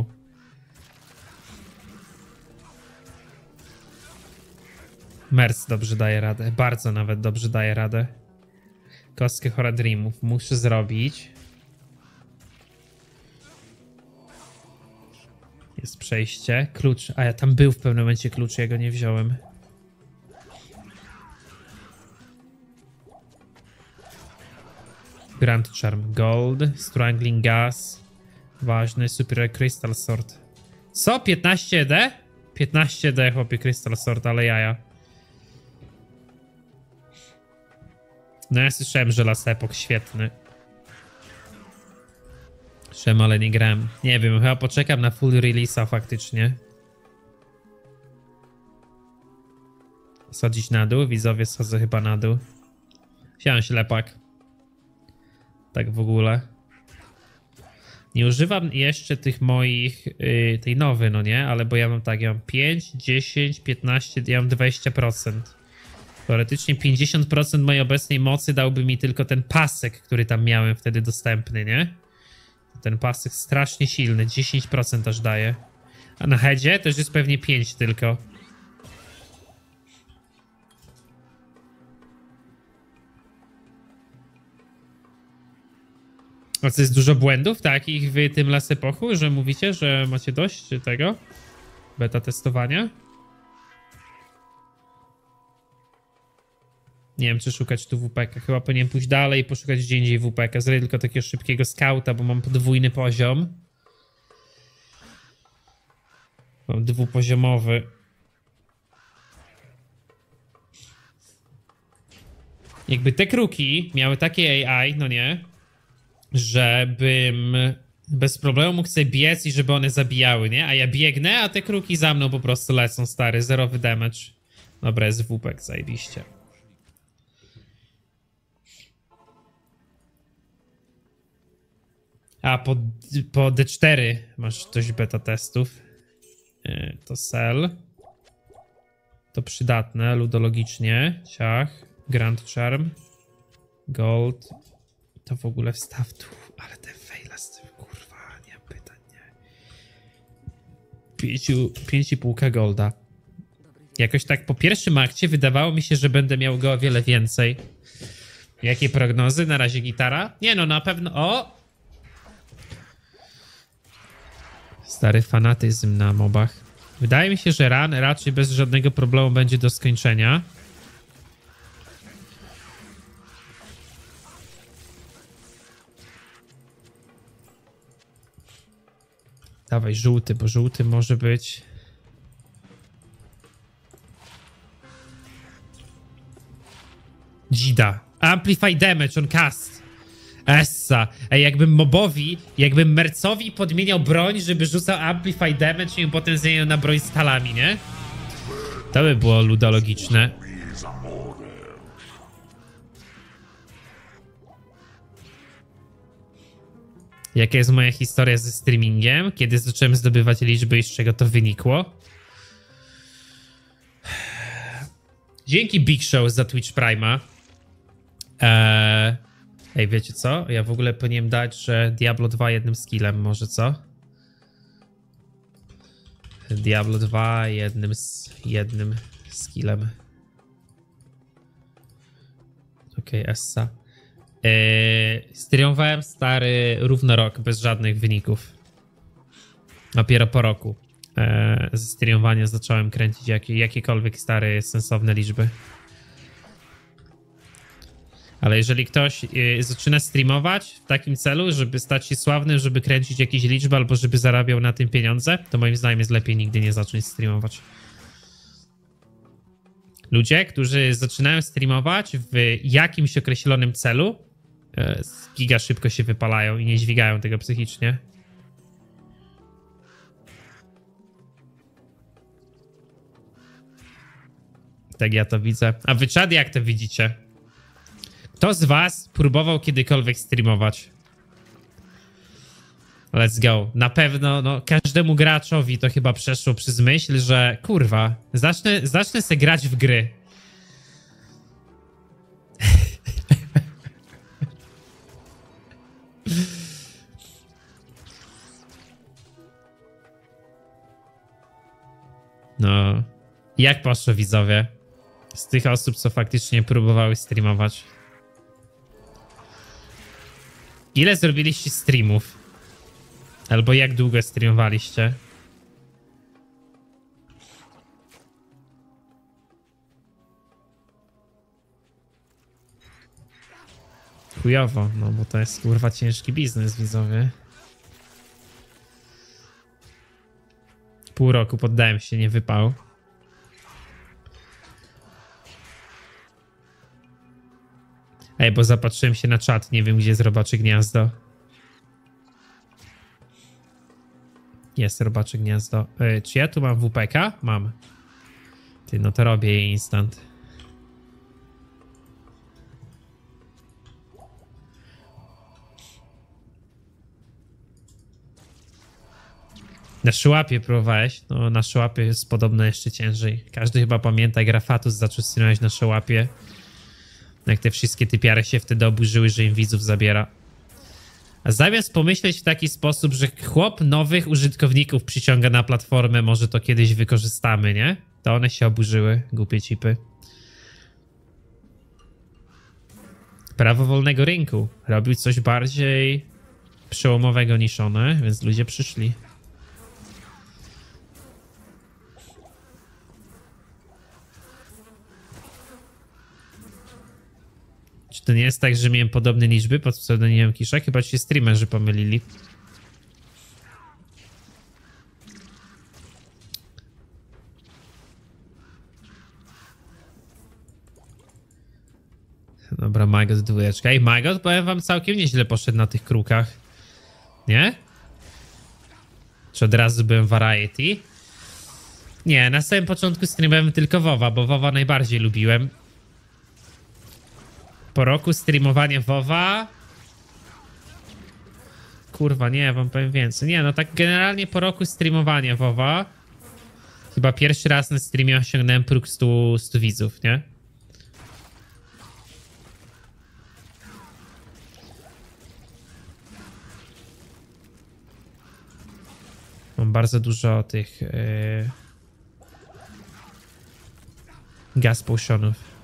Merc dobrze daje radę, bardzo nawet dobrze daje radę. Kostkę Hora Dreamów muszę zrobić. Jest przejście. Klucz. A ja tam był w pewnym momencie klucz, ja go nie wziąłem. Grand Charm. Gold. Strangling Gas. Ważny. Superior Crystal Sword. Co? 15D? 15D, chłopie, Crystal Sword, ale jaja. No ja słyszałem, że Last Epoch świetny. Czemu, ale nie grałem. Nie wiem, chyba poczekam na full release'a faktycznie. Sadzić na dół? Widzowie, sadzę chyba na dół. Wziąłem ślepak. Tak w ogóle. Nie używam jeszcze tych moich... tej nowej, no nie? Ale bo ja mam tak, ja mam 5, 10, 15, ja mam 20%. Teoretycznie 50% mojej obecnej mocy dałby mi tylko ten pasek, który tam miałem wtedy dostępny, nie? Ten pasek strasznie silny, 10% aż daje. A na headzie też jest pewnie 5 tylko. A to jest dużo błędów takich w tym Last Epochu, że mówicie, że macie dość tego beta testowania? Nie wiem, czy szukać tu WPK. Chyba powinienem pójść dalej i poszukać gdzie indziej WPK. Zrobię tylko takiego szybkiego skauta, bo mam podwójny poziom. Mam dwupoziomowy. Jakby te kruki miały takie AI, no nie, żebym bez problemu mógł sobie biec i żeby one zabijały, nie? A ja biegnę, a te kruki za mną po prostu lecą, stary. Zerowy damage. Dobra, jest WPK, zajebiście. A po D4 masz dość beta testów. To sell. To przydatne, ludologicznie. Ciach. Grand Charm. Gold. To w ogóle wstaw tu. Ale te fejla z tym, kurwa, nie mam pytań, nie. 5,5 golda. Jakoś tak po pierwszym akcie wydawało mi się, że będę miał go o wiele więcej. Jakie prognozy? Na razie gitara? Nie no, na pewno... O! Stary fanatyzm na mobach. Wydaje mi się, że run raczej bez żadnego problemu będzie do skończenia. Dawaj żółty, bo żółty może być... Dzida. Amplify damage on cast. Essa. Ej, jakbym mobowi, jakbym mercowi podmieniał broń, żeby rzucał amplify damage i potem zmieniał na broń z talami, nie? To by było ludologiczne. Jaka jest moja historia ze streamingiem? Kiedy zacząłem zdobywać liczby i z czego to wynikło? Dzięki Big Show za Twitch Prime'a. Ej, wiecie co? Ja w ogóle powinienem dać, że Diablo 2 jednym skillem, może co? Diablo 2 jednym skillem. Okej, essa. Streamowałem stary równo rok, bez żadnych wyników. Dopiero po roku ze streamowania zacząłem kręcić jakiekolwiek stare sensowne liczby. Ale jeżeli ktoś zaczyna streamować w takim celu, żeby stać się sławnym, żeby kręcić jakieś liczby albo żeby zarabiał na tym pieniądze, to moim zdaniem jest lepiej nigdy nie zacząć streamować. Ludzie, którzy zaczynają streamować w jakimś określonym celu, giga szybko się wypalają i nie dźwigają tego psychicznie. Tak ja to widzę. A wy czad, jak to widzicie? Kto z was próbował kiedykolwiek streamować? Let's go. Na pewno, no, każdemu graczowi to chyba przeszło przez myśl, że kurwa, zacznę se grać w gry. No, jak poszło, widzowie? Z tych osób, co faktycznie próbowały streamować. Ile zrobiliście streamów? Albo jak długo streamowaliście? Chujowo, no bo to jest kurwa ciężki biznes, widzowie. Pół roku poddałem się, nie wypał. Ej, bo zapatrzyłem się na czat, nie wiem gdzie jest robacze gniazdo. Jest robacze gniazdo. Czy ja tu mam WPK? Mam. Ty, no to robię jej instant. Na szułapie próbowałeś, no na szułapie jest podobno jeszcze ciężej. Każdy chyba pamięta, gra Fatus zaczął streamować na szułapie. Jak te wszystkie typiary się wtedy oburzyły, że im widzów zabiera. A zamiast pomyśleć w taki sposób, że chłop nowych użytkowników przyciąga na platformę, może to kiedyś wykorzystamy, nie? To one się oburzyły, głupie cipy. Prawo wolnego rynku. Robił coś bardziej przełomowego niż one, więc ludzie przyszli. Czy to nie jest tak, że miałem podobne liczby pod pseudonimem Kisza? Chyba się streamerzy pomylili. Dobra, Magot dwójeczka. I Magot, powiem wam, całkiem nieźle poszedł na tych krukach. Nie? Czy od razu byłem Variety? Nie, na samym początku streamowałem tylko WoWa, bo WoWa najbardziej lubiłem. Po roku streamowania WoWa... Kurwa, nie, wam powiem więcej. Nie, no tak generalnie po roku streamowania WoWa... Chyba pierwszy raz na streamie osiągnąłem próg 100 widzów, nie? Mam bardzo dużo tych... gas potionów.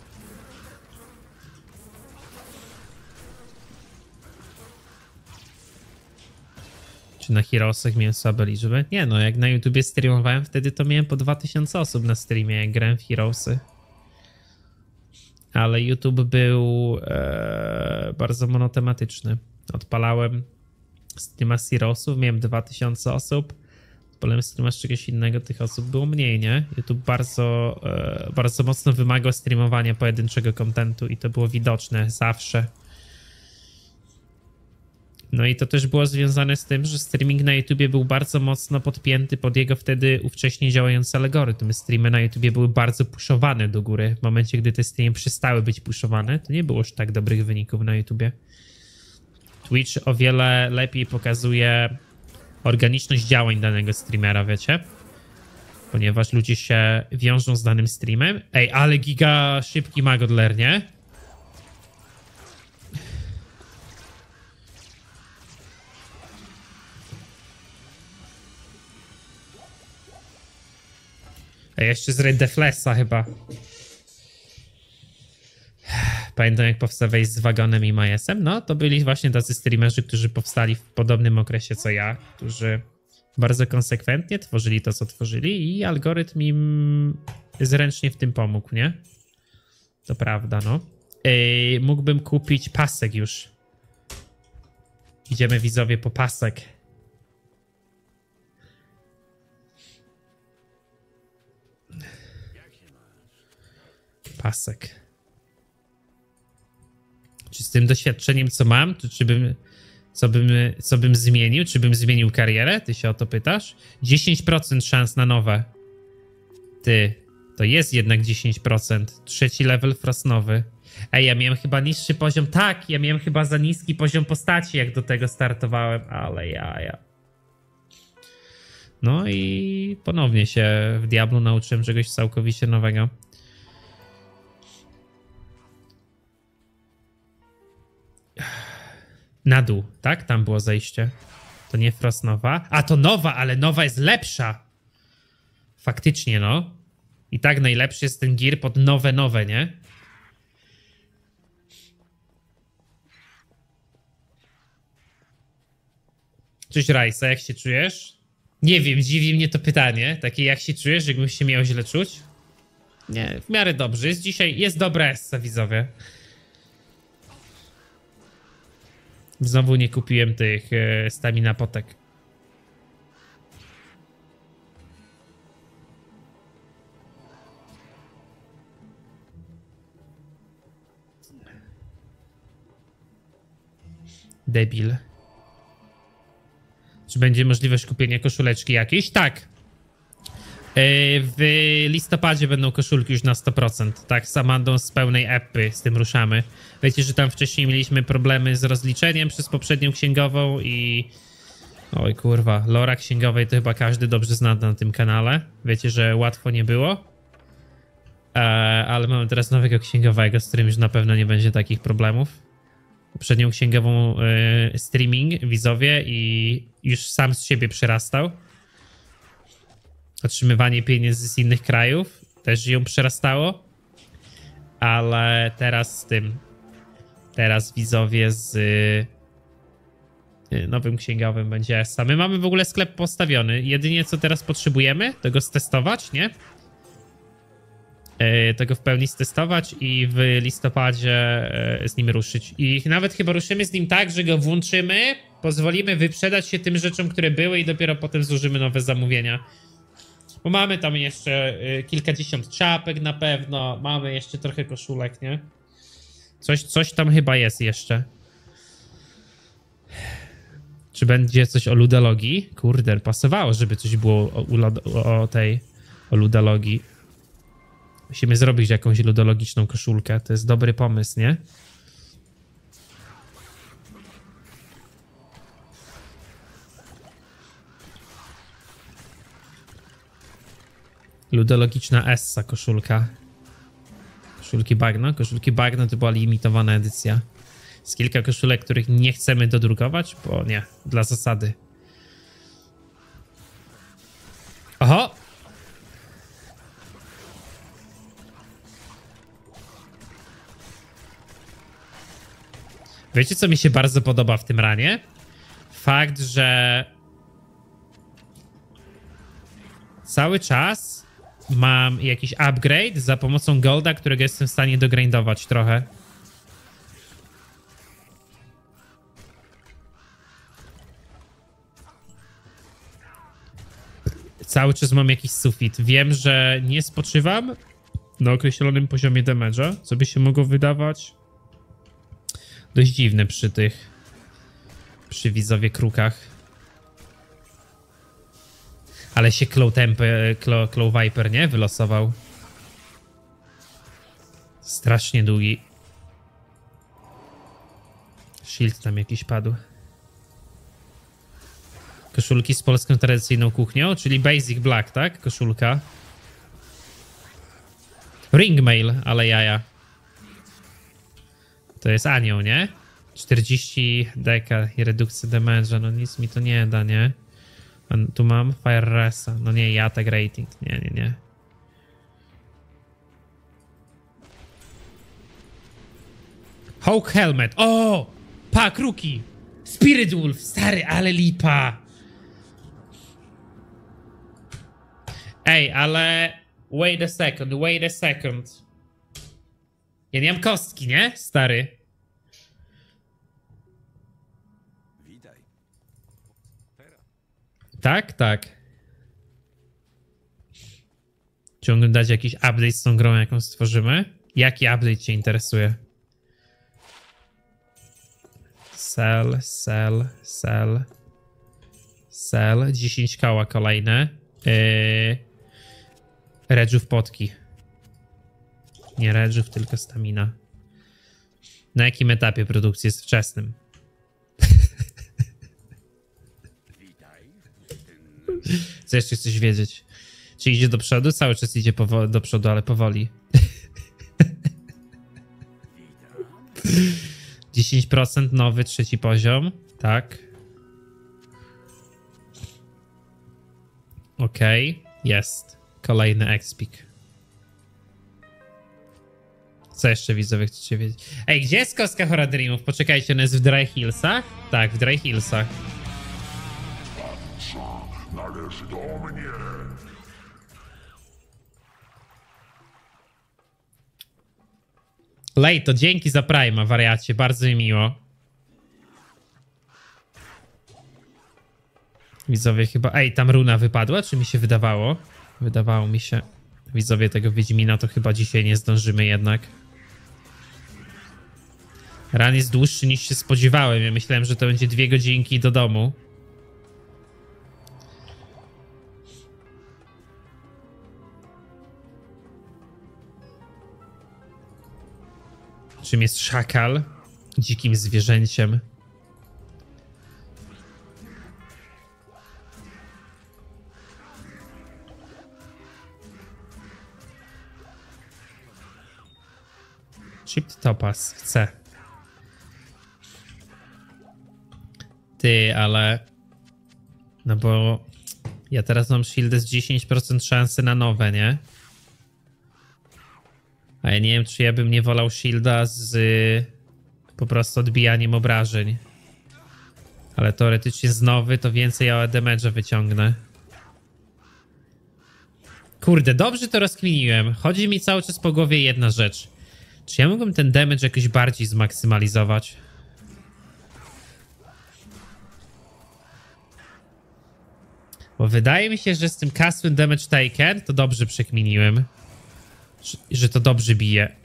Czy na Heroesach miałem słabe liczby? Nie no, jak na YouTubie streamowałem wtedy, to miałem po 2000 osób na streamie, jak grałem w Heroesy. Ale YouTube był bardzo monotematyczny. Odpalałem streama z Heroesów, miałem 2000 osób. Odpalałem streama z czegoś innego, tych osób było mniej, nie? YouTube bardzo, bardzo mocno wymagał streamowania pojedynczego kontentu i to było widoczne zawsze. No i to też było związane z tym, że streaming na YouTubie był bardzo mocno podpięty pod jego wtedy ówcześnie działający algorytm. Streamy na YouTubie były bardzo pushowane do góry. W momencie, gdy te streamy przestały być pushowane, to nie było już tak dobrych wyników na YouTubie. Twitch o wiele lepiej pokazuje organiczność działań danego streamera, wiecie? Ponieważ ludzie się wiążą z danym streamem. Ej, ale giga szybki Magodler, nie? A jeszcze z Red Deflesa chyba. Pamiętam, jak powstał wejść z Wagonem i Majesem. No, to byli właśnie tacy streamerzy, którzy powstali w podobnym okresie co ja, którzy bardzo konsekwentnie tworzyli to, co tworzyli i algorytm im zręcznie w tym pomógł, nie? To prawda, no. Mógłbym kupić pasek już. Idziemy, widzowie, po pasek. Pasek. Czy z tym doświadczeniem, co mam, to czy bym, co bym zmienił? Czy bym zmienił karierę? Ty się o to pytasz? 10% szans na nowe. Ty, to jest jednak 10%. Trzeci level frosnowy. Ej, ja miałem chyba niższy poziom. Tak, ja miałem chyba za niski poziom postaci, jak do tego startowałem. Ale ja. No i ponownie się w Diablu nauczyłem czegoś całkowicie nowego. Na dół, tak? Tam było zejście. To nie Frostnowa. A to nowa, ale nowa jest lepsza. Faktycznie, no. I tak najlepszy jest ten gear pod nowe, nie? Cześć Rajsa, jak się czujesz? Nie wiem, dziwi mnie to pytanie. Takie jak się czujesz, jakbym się miał źle czuć? Nie, w miarę dobrze. Jest dzisiaj, jest dobra essa, widzowie. Znowu nie kupiłem tych stamina potek. Debil. Czy będzie możliwość kupienia koszuleczki jakiejś? Tak. W listopadzie będą koszulki już na 100%, tak, z Amandą z pełnej epy, z tym ruszamy. Wiecie, że tam wcześniej mieliśmy problemy z rozliczeniem przez poprzednią księgową i Oj kurwa, lora księgowej to chyba każdy dobrze zna na tym kanale. Wiecie, że łatwo nie było. Ale mamy teraz nowego księgowego, z którym już na pewno nie będzie takich problemów. Poprzednią księgową streaming, widzowie, i już sam z siebie przerastał. Otrzymywanie pieniędzy z innych krajów też ją przerastało. Ale teraz z tym, teraz widzowie z nowym księgowym będzie Essa. My mamy w ogóle sklep postawiony. Jedynie co teraz potrzebujemy, to go stestować, nie? To go w pełni stestować i w listopadzie z nim ruszyć. I nawet chyba ruszymy z nim tak, że go włączymy, pozwolimy wyprzedać się tym rzeczom, które były, i dopiero potem złożymy nowe zamówienia. Bo mamy tam jeszcze kilkadziesiąt czapek na pewno, mamy jeszcze trochę koszulek, nie? Coś tam chyba jest jeszcze. Czy będzie coś o ludologii? Kurde, pasowało, żeby coś było o ludologii. Musimy zrobić jakąś ludologiczną koszulkę. To jest dobry pomysł, nie? Ludologiczna Essa koszulka. Koszulki Bagno to była limitowana edycja. Z kilka koszulek, których nie chcemy dodrukować, bo nie, dla zasady. Oho! Wiecie, co mi się bardzo podoba w tym ranie? Fakt, że cały czas mam jakiś upgrade za pomocą golda, którego jestem w stanie dogrindować trochę. Cały czas mam jakiś sufit. Wiem, że nie spoczywam na określonym poziomie damage'a, co by się mogło wydawać dość dziwne przy tych, przy widzowie krukach. Ale się Claw Viper, nie? Wylosował. Strasznie długi. Shield tam jakiś padł. Koszulki z polską tradycyjną kuchnią, czyli Basic Black, tak? Koszulka. Ringmail, ale jaja. To jest anioł, nie? 40 deka i redukcja damage'a, no nic mi to nie da, nie? A tu mam Fire Resa, no nie, i attack rating, nie. Hawk Helmet, o! Pa, kruki! Spirit Wolf, stary, ale lipa! Ej, ale... Wait a second. Ja nie mam kostki, nie? Stary. Witaj. Tak. Ciągle dać jakiś update z tą grą, jaką stworzymy? Jaki update cię interesuje? Sell. 10 koła kolejne. Redżów potki. Nie redżów, tylko stamina. Na jakim etapie produkcji jest wczesnym? Co jeszcze chcesz wiedzieć? Czy idzie do przodu? Cały czas idzie do przodu, ale powoli. 10% nowy trzeci poziom. Tak. Okej. Jest. Kolejny expik. Co jeszcze, widzowie, chcecie wiedzieć? Ej, gdzie jest kostka Hora Dreamów? Poczekajcie, ona jest w Dry Hillsach? Tak, w Dry Hillsach. Należy do mnie. Lejto, dzięki za Prima, wariacie. Bardzo mi miło. Widzowie, chyba... Ej, tam runa wypadła? Czy mi się wydawało? Wydawało mi się. Widzowie, tego Wiedźmina to chyba dzisiaj nie zdążymy jednak. Ran jest dłuższy niż się spodziewałem. Ja myślałem, że to będzie 2 godzinki do domu. Czym jest szakal? Dzikim zwierzęciem. Chipped Topaz. Chcę. Ty, ale... No bo... Ja teraz mam shieldy z 10% szansy na nowe, nie? A ja nie wiem, czy ja bym nie wolał shielda z... po prostu odbijaniem obrażeń. Ale teoretycznie z nowy to więcej ja damage'a wyciągnę. Kurde, dobrze to rozkminiłem. Chodzi mi cały czas po głowie jedna rzecz. Czy ja mógłbym ten damage jakoś bardziej zmaksymalizować? Bo wydaje mi się, że z tym Caswin Damage Taken to dobrze przekminiłem. Że to dobrze bije.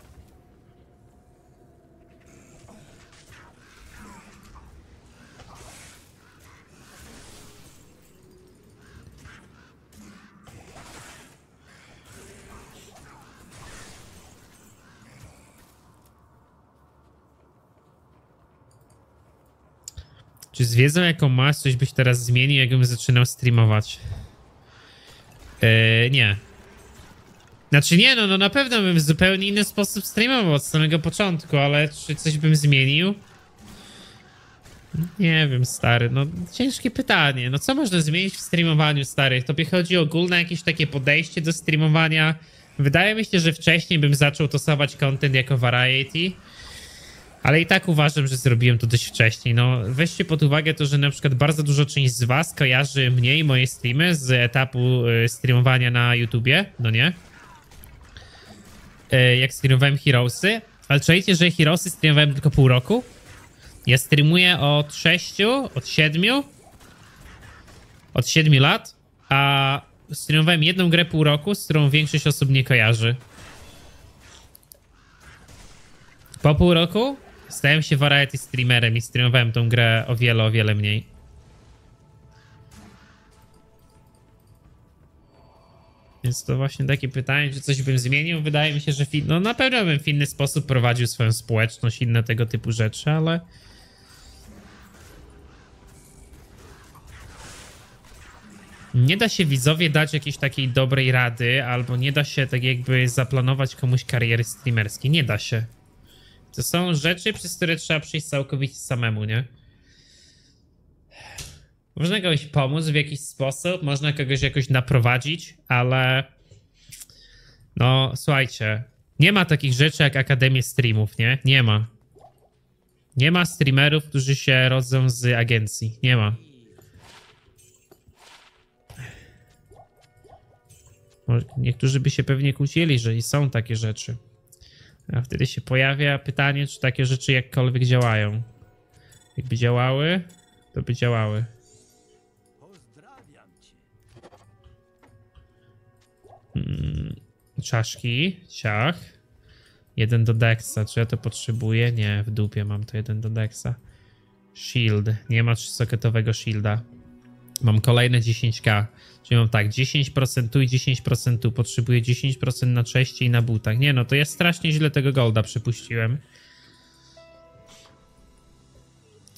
Czy z wiedzą jaką masz, coś byś teraz zmienił, jakbym zaczynał streamować? Nie. Znaczy nie, no na pewno bym w zupełnie inny sposób streamował od samego początku, ale czy coś bym zmienił? Nie wiem, stary, no ciężkie pytanie. No co można zmienić w streamowaniu, stary? Tobie chodzi o ogólne jakieś takie podejście do streamowania. Wydaje mi się, że wcześniej bym zaczął tosować content jako variety. Ale i tak uważam, że zrobiłem to dość wcześniej. No weźcie pod uwagę to, że na przykład bardzo dużo część z was kojarzy mnie i moje streamy z etapu streamowania na YouTubie, no nie? Jak streamowałem Heroesy. Ale czujecie, że Heroesy streamowałem tylko pół roku? Ja streamuję od 7 lat, a streamowałem jedną grę pół roku, z którą większość osób nie kojarzy. Po pół roku stałem się variety streamerem i streamowałem tą grę o wiele mniej. Więc to właśnie takie pytanie, czy coś bym zmienił? Wydaje mi się, że no na pewno bym w inny sposób prowadził swoją społeczność, inne tego typu rzeczy, ale... Nie da się widzowie dać jakiejś takiej dobrej rady, albo nie da się tak jakby zaplanować komuś kariery streamerskiej. Nie da się. To są rzeczy, przez które trzeba przyjść całkowicie samemu, nie? Można kogoś pomóc w jakiś sposób, można kogoś jakoś naprowadzić, ale... No, słuchajcie, nie ma takich rzeczy jak Akademia Streamów, nie? Nie ma. Nie ma streamerów, którzy się rodzą z agencji. Nie ma. Niektórzy by się pewnie kłócili, że są takie rzeczy. A wtedy się pojawia pytanie, czy takie rzeczy jakkolwiek działają. Jakby działały, to by działały. Czaszki, ciach. 1 do dexa, czy ja to potrzebuję? Nie, w dupie mam to 1 do dexa. Shield, nie ma 3-socketowego shielda. Mam kolejne 10k. Czyli mam tak, 10% tu i 10% tu. Potrzebuję 10% na czeście i na butach. Nie no, to ja strasznie źle tego golda przypuściłem.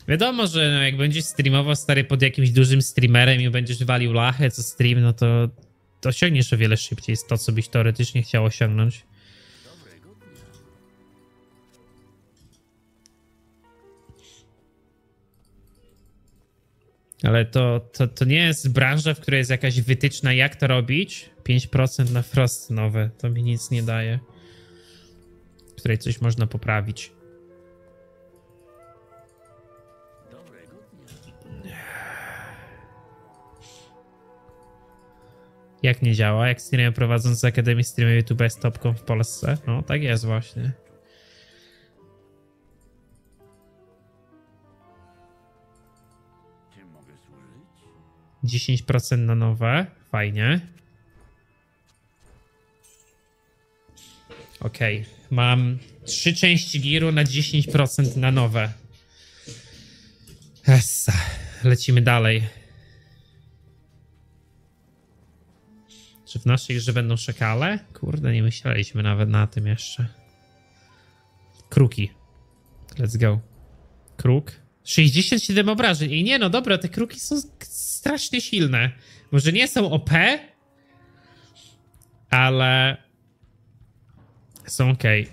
Wiadomo, że no, jak będziesz streamował, stary, pod jakimś dużym streamerem i będziesz walił lachę co stream, no to osiągniesz o wiele szybciej to, co byś teoretycznie chciał osiągnąć. Ale to nie jest branża, w której jest jakaś wytyczna, jak to robić. 5% na frost nowe, to mi nic nie daje. W której coś można poprawić. Jak nie działa? Jak streamer prowadzący Akademię Streamu YouTube jest topką w Polsce? No, tak jest właśnie. Czym mogę służyć? 10% na nowe. Fajnie. Okej. Mam 3 części giru na 10% na nowe. Essa. Lecimy dalej. Czy w naszej grze będą szakale? Kurde, nie myśleliśmy nawet na tym jeszcze. Kruki. Let's go. Kruk. 67 obrażeń. I nie, no dobra, te kruki są strasznie silne. Może nie są OP, ale są okej.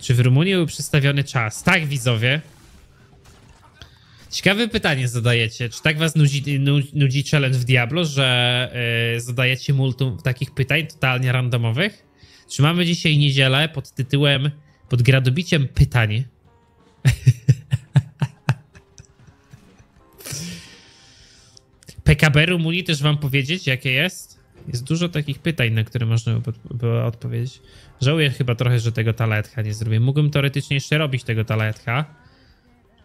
Czy w Rumunii był przedstawiony czas? Tak, widzowie. Ciekawe pytanie zadajecie. Czy tak was nudzi challenge w Diablo, że zadajecie multum takich pytań totalnie randomowych? Czy mamy dzisiaj niedzielę pod tytułem, pod gradobiciem pytań? PKB Rumunii też wam powiedzieć, jakie jest? Jest dużo takich pytań, na które można było odpowiedzieć. Żałuję chyba trochę, że tego talaetka nie zrobię. Mógłbym teoretycznie jeszcze robić tego talaetka.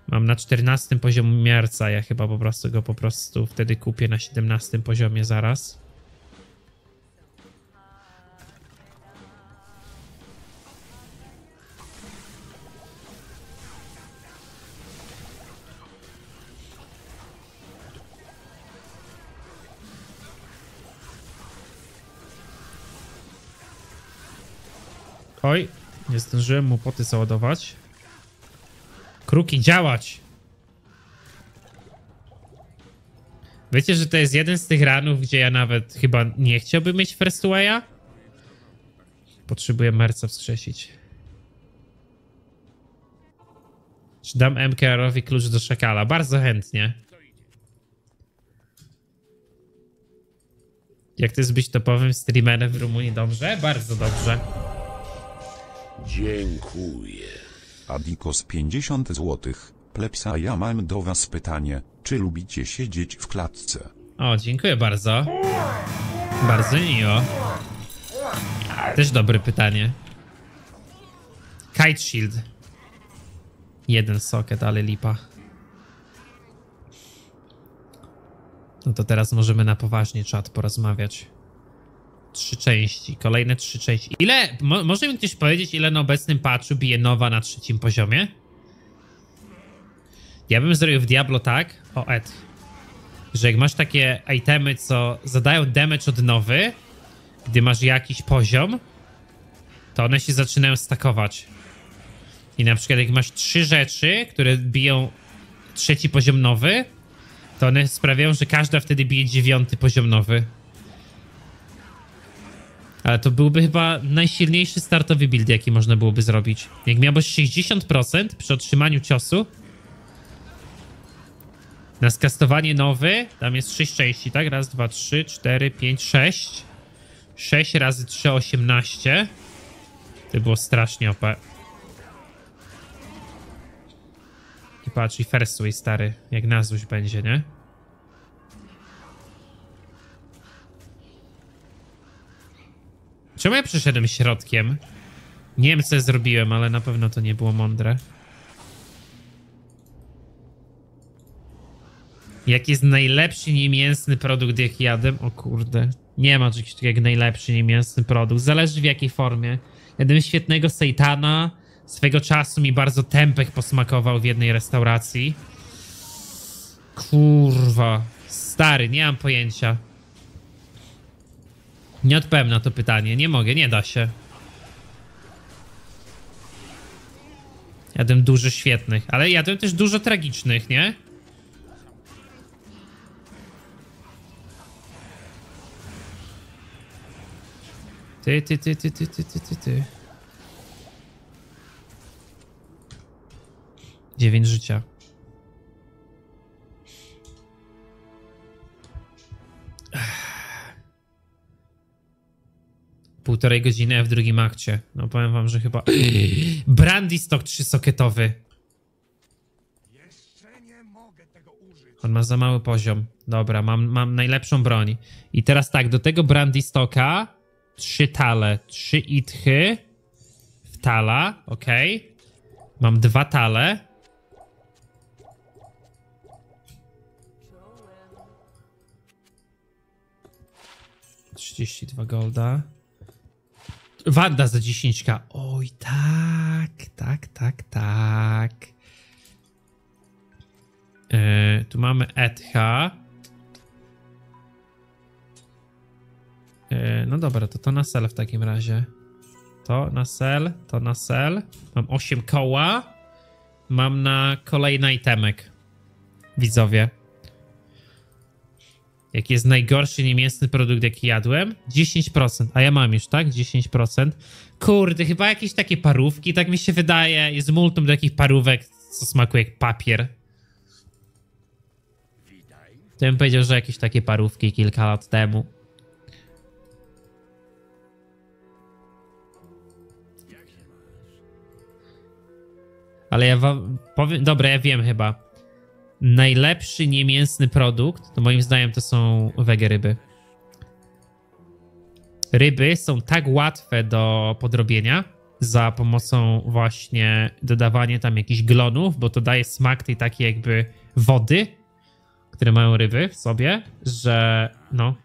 Mam na 14 poziomie miarca, ja chyba po prostu go wtedy kupię na 17 poziomie zaraz. Oj, nie zdążyłem mu poty załadować. Kruki, działać! Wiecie, że to jest jeden z tych ranów, gdzie ja nawet chyba nie chciałbym mieć first way'a? Potrzebuję merca wskrzesić. Czy dam MKR-owi klucz do szakala? Bardzo chętnie. Jak to jest być topowym streamerem w Rumunii? Dobrze? Bardzo dobrze. Dziękuję. Adikos 50 zł. Plepsa, ja mam do was pytanie. Czy lubicie siedzieć w klatce? O, dziękuję bardzo. Bardzo miło. Też dobre pytanie. Kite Shield. Jeden socket, ale lipa. No to teraz możemy na poważnie czat porozmawiać. 3 części. Kolejne 3 części. Ile? Może mi ktoś powiedzieć, ile na obecnym patchu bije nowa na 3. poziomie? Ja bym zrobił w Diablo tak, że jak masz takie itemy, co zadają damage od nowy, gdy masz jakiś poziom, to one się zaczynają stakować. I na przykład jak masz 3 rzeczy, które biją 3. poziom nowy, to one sprawiają, że każda wtedy bije 9. poziom nowy. Ale to byłby chyba najsilniejszy startowy build, jaki można byłoby zrobić. Jak miałbyś 60% przy otrzymaniu ciosu. Na skastowanie nowy, tam jest 6 części, tak? Raz, dwa, trzy, cztery, pięć, sześć. 6 razy 3, 18. To było strasznie OP. I patrz, i first way, stary, jak na złość będzie, nie? Czemu ja przyszedłem środkiem? Nie wiem, co zrobiłem, ale na pewno to nie było mądre. Jaki jest najlepszy niemięsny produkt, jaki jadłem? O kurde. Nie ma czegoś takiego jak najlepszy niemięsny produkt. Zależy w jakiej formie. Jadłem świetnego sejtana. Swego czasu mi bardzo tempeh posmakował w jednej restauracji. Kurwa. Stary, nie mam pojęcia. Nie odpowiem na to pytanie. Nie mogę, nie da się. Jadłem dużo świetnych, ale jadłem też dużo tragicznych, nie? Ty. 9 życia. Półtorej godziny w drugim akcie. No powiem wam, że chyba... Brandy Stock 3-socketowy. On ma za mały poziom. Dobra, mam najlepszą broń. I teraz tak, do tego Brandy Stocka 3 tale. 3 itchy w tala, okej. Mam 2 tale. $32 golda. Wanda za 10k. Oj, tak. Tu mamy Etha. No dobra, to na sel w takim razie. To na sel. Mam 8 koła. Mam na kolejny itemek. Widzowie. Jaki jest najgorszy niemiecki produkt, jaki jadłem? 10%, a ja mam już, tak? 10%. Kurde, chyba jakieś takie parówki, tak mi się wydaje. Jest multum takich parówek, co smakuje jak papier. To bym powiedział, że jakieś takie parówki kilka lat temu. Ale ja wam powiem... Dobra, ja wiem chyba. Najlepszy niemięsny produkt, to moim zdaniem to są wege ryby. Ryby są tak łatwe do podrobienia za pomocą właśnie dodawania tam jakichś glonów, bo to daje smak tej takiej jakby wody, które mają ryby w sobie, że no,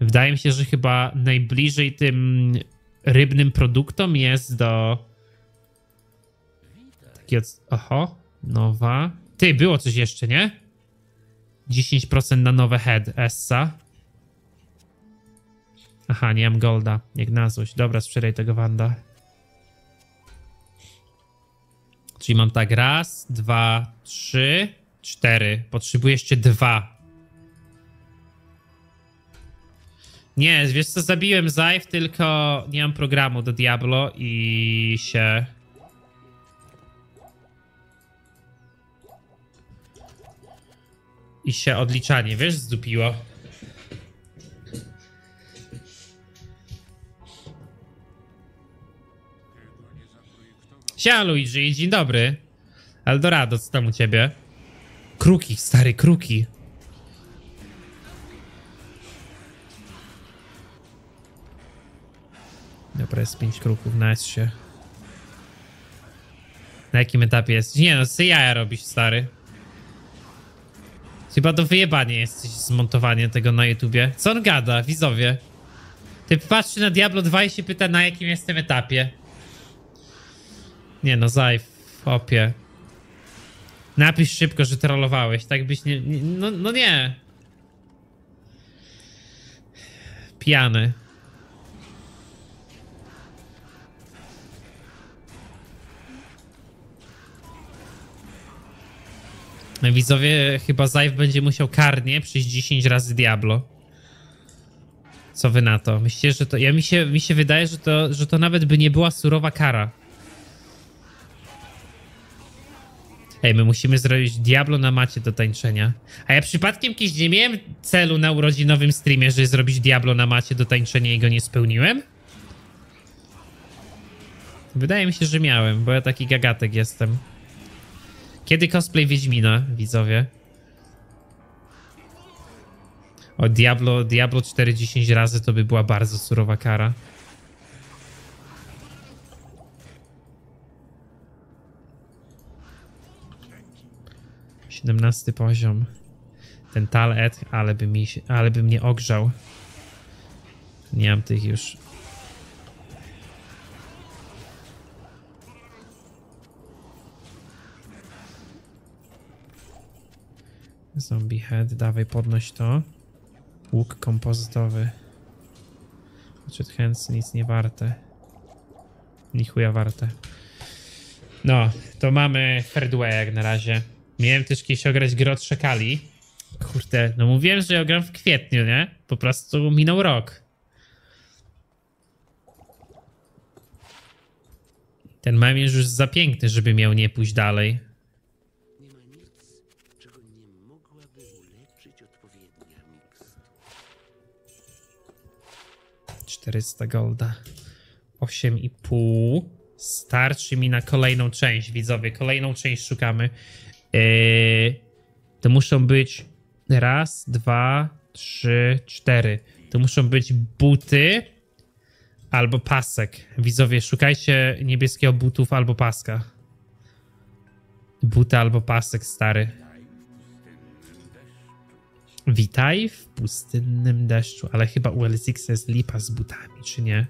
wydaje mi się, że chyba najbliżej tym rybnym produktom jest do... Takiego... Oho, nowa... Ty, było coś jeszcze, nie? 10% na nowe head, Essa. Aha, nie mam golda, jak na złość. Dobra, sprzedaj tego Wanda. Czyli mam tak, raz, dwa, trzy, cztery. Potrzebuję jeszcze dwa. Nie, wiesz co, zabiłem Zajf, tylko nie mam programu do Diablo i się... I się odliczanie, wiesz, zdupiło. Siema Luigi, dzień dobry. Eldorado, co tam u ciebie? Kruki, stary, kruki. Dobra, jest 5 kruków na S-ie. Na jakim etapie jest? Nie no, co jaja robisz, stary. Chyba do wyjebania jesteś zmontowanie tego na YouTubie. Co on gada, widzowie? Typ patrzy na Diablo 2 i się pyta, na jakim jestem etapie. Nie no, Zajf, opie. Napisz szybko, że trollowałeś, tak byś nie... No nie. Pijany. Widzowie, chyba Zajf będzie musiał karnie przyjść 10 razy Diablo. Co wy na to? Myślicie, że to... Ja mi się wydaje, że to nawet by nie była surowa kara. Ej, my musimy zrobić Diablo na macie do tańczenia. A ja przypadkiem kiedyś nie miałem celu na urodzinowym streamie, żeby zrobić Diablo na macie do tańczenia i go nie spełniłem? Wydaje mi się, że miałem, bo ja taki gagatek jestem. Kiedy cosplay Wiedźmina, widzowie? O, Diablo 4 10 razy to by była bardzo surowa kara. XVII poziom. Ten talet, ale by mnie ogrzał. Nie mam tych już. Zombie head, dawaj, podnoś to. Łuk kompozytowy. Znaczy, chętnie nic nie warte. Ni chuja warte. No, to mamy Fairway jak na razie. Miałem też kiedyś ograć grę od szakali. Kurde, no mówiłem, że ja gram w kwietniu, nie? Po prostu minął rok. Ten mem jest już za piękny, żeby miał nie pójść dalej. $400 golda. 8,5. Starczy mi na kolejną część, widzowie. Kolejną część szukamy. To muszą być... Raz, dwa, trzy, cztery. To muszą być buty albo pasek. Widzowie, szukajcie niebieskiego butów albo paska. Buty albo pasek, stary. Witaj w pustynnym deszczu, ale chyba u LSX jest lipa z butami, czy nie?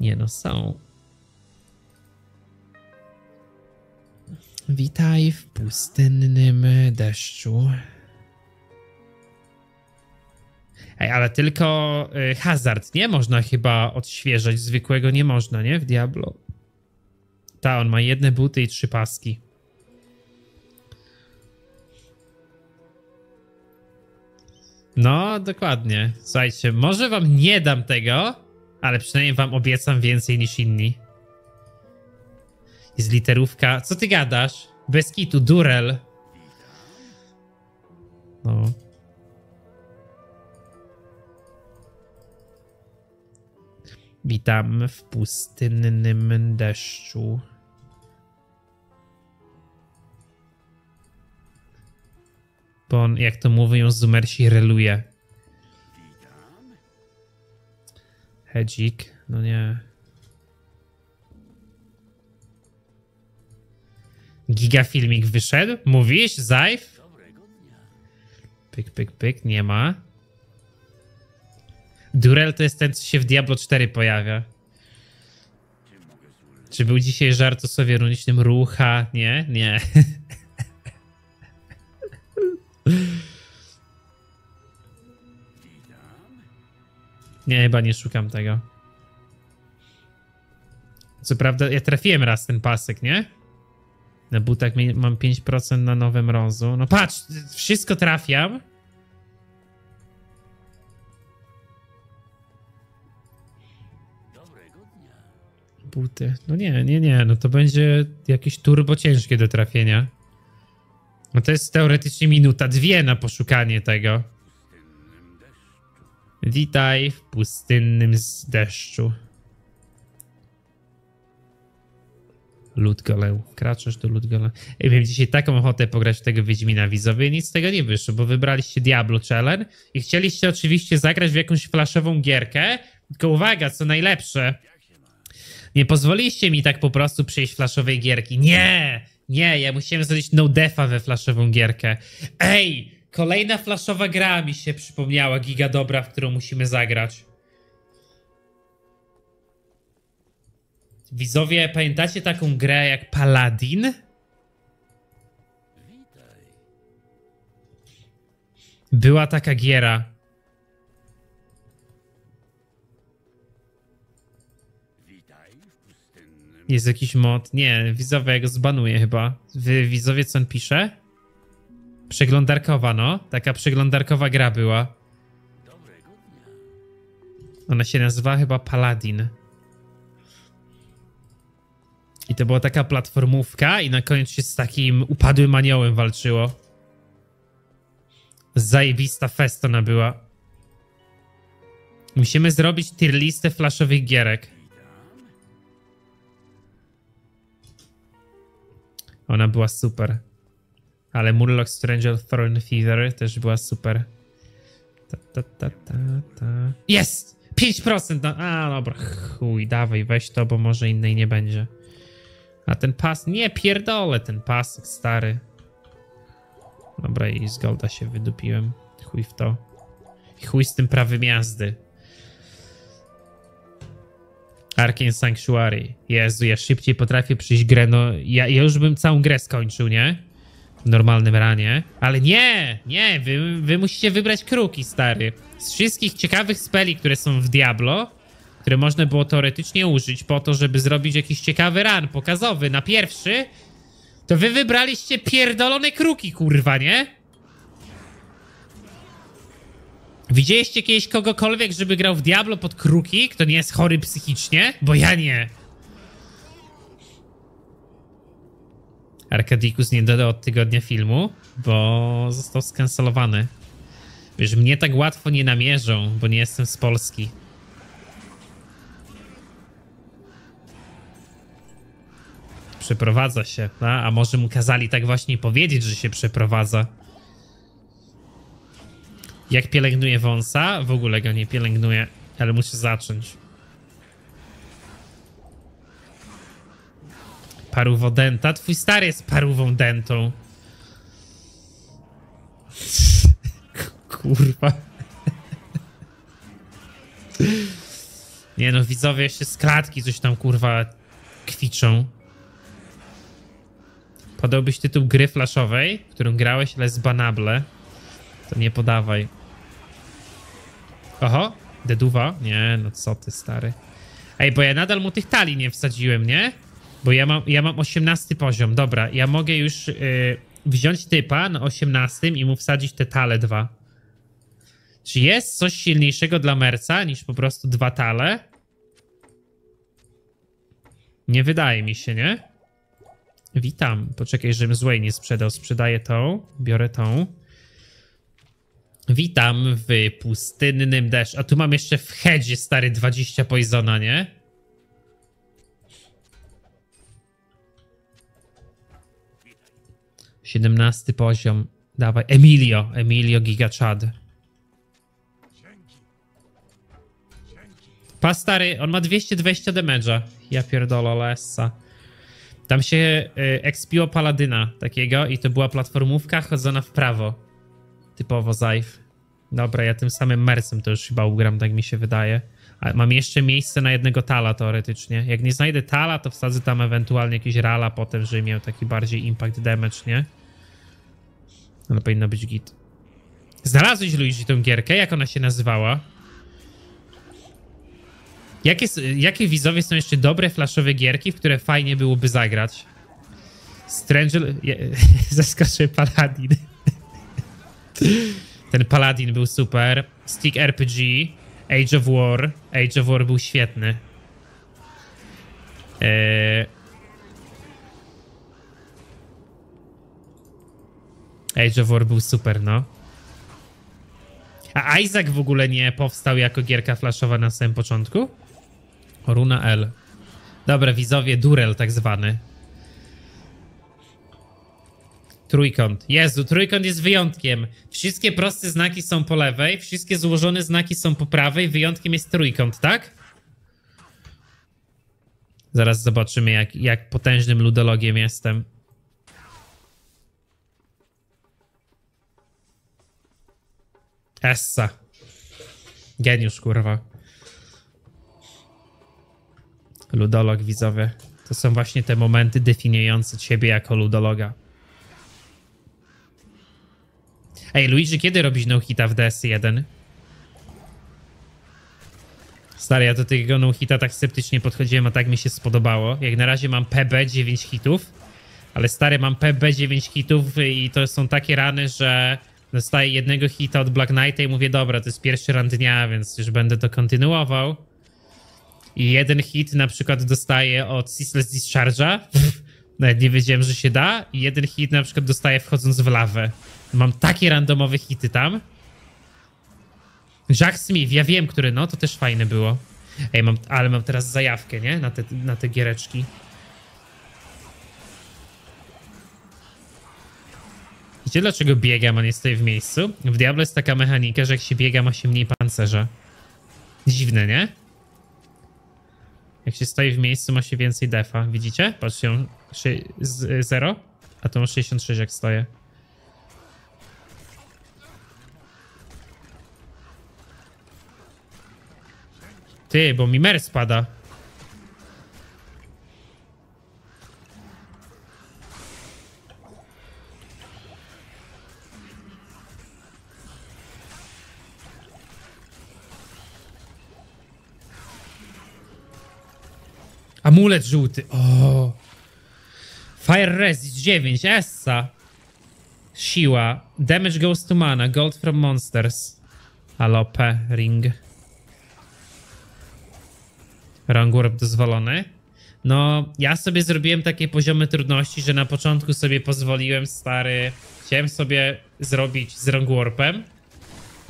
Nie no, są. Witaj w pustynnym deszczu. Ej, ale tylko hazard, nie? Można chyba odświeżać, zwykłego nie można, nie? W Diablo. Ta, on ma jedne buty i 3 paski. No, dokładnie. Słuchajcie, może wam nie dam tego, ale przynajmniej wam obiecam więcej niż inni. Jest literówka. Co ty gadasz? Bez kitu, Durel. No. Witam w pustynnym deszczu. Bo jak to mówią, zoomersi reluje. Hedzik, no nie. Gigafilmik wyszedł? Mówisz, Zajf? Pyk, pyk, pyk, nie ma. Durel to jest ten, co się w Diablo 4 pojawia. Czy był dzisiaj żart o sobie ironicznym rucha? Nie? Nie. Nie, chyba nie szukam tego. Co prawda, ja trafiłem raz ten pasek, nie? Na butach mam 5% na nowe mrozu. No patrz, wszystko trafiam. Buty. No nie, nie, nie. No to będzie jakieś turbo ciężkie do trafienia. No to jest teoretycznie minuta, dwie na poszukanie tego. Witaj w pustynnym deszczu. Ludgolę. Wkraczasz do Ludgolę. Ja miałem dzisiaj taką ochotę pograć w tego Wiedźmina, widzowie. Nic z tego nie wyszło, bo wybraliście Diablo Challenge i chcieliście oczywiście zagrać w jakąś flaszową gierkę. Tylko uwaga, co najlepsze. Nie pozwoliliście mi tak po prostu przyjść flaszowej gierki. Nie! Nie, ja musiałem zrobić no defa we flashową gierkę. Ej! Kolejna flashowa gra mi się przypomniała, giga dobra, w którą musimy zagrać. Widzowie, pamiętacie taką grę jak Paladin? Była taka giera. Jest jakiś mod. Nie, widzowie, ja go zbanuję chyba. Wy widzowie, co on pisze? Przeglądarkowa, no. Taka przeglądarkowa gra była. Ona się nazywa chyba Paladin. I to była taka platformówka i na koniec się z takim upadłym aniołem walczyło. Zajebista festona była. Musimy zrobić tier listę flashowych gierek. Ona była super. Ale Murloc Stranger Thorn Feather też była super. Jest! 5%! No, a dobra, chuj, dawaj, weź to, bo może innej nie będzie. A ten pas... Nie, pierdolę ten pasek stary. Dobra, i z golda się wydupiłem. Chuj w to. I chuj z tym prawym jazdy. Arcane Sanctuary. Jezu, ja szybciej potrafię przyjść grę, no... Ja już bym całą grę skończył, nie? W normalnym ranie. Ale nie! Nie! Wy musicie wybrać kruki, stary. Z wszystkich ciekawych speli, które są w Diablo, które można było teoretycznie użyć po to, żeby zrobić jakiś ciekawy ran pokazowy na pierwszy, to wy wybraliście pierdolone kruki, kurwa, nie? Widzieliście kiedyś kogokolwiek, żeby grał w Diablo pod kruki, kto nie jest chory psychicznie? Bo ja nie. Arkadikus nie dodał od tygodnia filmu, bo został skancelowany. Wiesz, mnie tak łatwo nie namierzą, bo nie jestem z Polski. Przeprowadza się, a może mu kazali tak właśnie powiedzieć, że się przeprowadza. Jak pielęgnuję wąsa? W ogóle go nie pielęgnuję, ale muszę zacząć. Paruwodęta? Twój stary jest parową dętą. Kurwa. Nie no, widzowie jeszcze z klatki coś tam kurwa kwiczą. Podałbyś tytuł gry flashowej, którą grałeś, ale zbanable. To nie podawaj. Oho, deduwa? Nie, no co ty stary. Ej, bo ja nadal mu tych talii nie wsadziłem, nie? Bo ja mam 18 poziom, dobra, ja mogę już wziąć typa na 18 i mu wsadzić te tale 2. Czy jest coś silniejszego dla Merca niż po prostu 2 tale? Nie wydaje mi się, nie? Witam. Poczekaj, żebym złej nie sprzedał. Sprzedaję tą. Biorę tą. Witam w pustynnym deszczu. A tu mam jeszcze w headzie, stary, 20 poizona, nie? Witaj. 17 poziom. Dawaj. Emilio. Emilio Gigachad. Pa, stary, on ma 220 damage'a. Ja pierdolę, lesa. Tam się expiło paladyna takiego i to była platformówka chodzona w prawo. Typowo Zajf. Dobra, ja tym samym Mercem to już chyba ugram, tak mi się wydaje. A mam jeszcze miejsce na 1 tala teoretycznie. Jak nie znajdę tala, to wsadzę tam ewentualnie jakiś rala potem, żeby miał taki bardziej impact damage, nie? Ale powinno być git. Znalazłeś, Luigi, tą gierkę? Jak ona się nazywała? Jakie widzowie są jeszcze dobre flashowe gierki, w które fajnie byłoby zagrać? Strangel... Zaskoczył Paladin. Ten Paladin był super. Stick RPG. Age of War. Age of War był świetny. Age of War był super, no. A Isaac w ogóle nie powstał jako gierka flashowa na samym początku? Runa L. Dobra, widzowie, Durel tak zwany. Trójkąt. Jezu, trójkąt jest wyjątkiem. Wszystkie proste znaki są po lewej, wszystkie złożone znaki są po prawej, wyjątkiem jest trójkąt, tak? Zaraz zobaczymy, jak potężnym ludologiem jestem. Essa. Geniusz, kurwa. Ludolog, widzowie. To są właśnie te momenty definiujące ciebie jako ludologa. Ej, Luigi, kiedy robisz no-hita w DS1? Stary, ja do tego no-hita tak sceptycznie podchodziłem, a tak mi się spodobało. Jak na razie mam PB 9 hitów. Ale stary, mam PB 9 hitów i to są takie rany, że... Dostaję 1 hita od Black Knighta i mówię, dobra, to jest pierwszy run dnia, więc już będę to kontynuował. I 1 hit na przykład dostaję od Ceaseless Discharge'a. Nawet nie wiedziałem, że się da. I 1 hit na przykład dostaję wchodząc w lawę. Mam takie randomowe hity tam. Jack Smith, ja wiem, który, no, to też fajne było. Ej, ale mam teraz zajawkę, nie? Na te giereczki. Wiecie, dlaczego biegam, a nie stoję w miejscu? W Diablo jest taka mechanika, że jak się biega, ma się mniej pancerza. Dziwne, nie? Jak się stoi w miejscu, ma się więcej defa. Widzicie? Patrzcie, 0, a to ma 66 jak stoję. Ty, bo mi mer spada. Amulet żółty. O. Fire Resist 9. Essa. Siła. Damage goes to mana. Gold from monsters. Alope. Ring. Rang warp dozwolony. No, ja sobie zrobiłem takie poziomy trudności, że na początku sobie pozwoliłem, stary... Chciałem sobie zrobić z rang warpem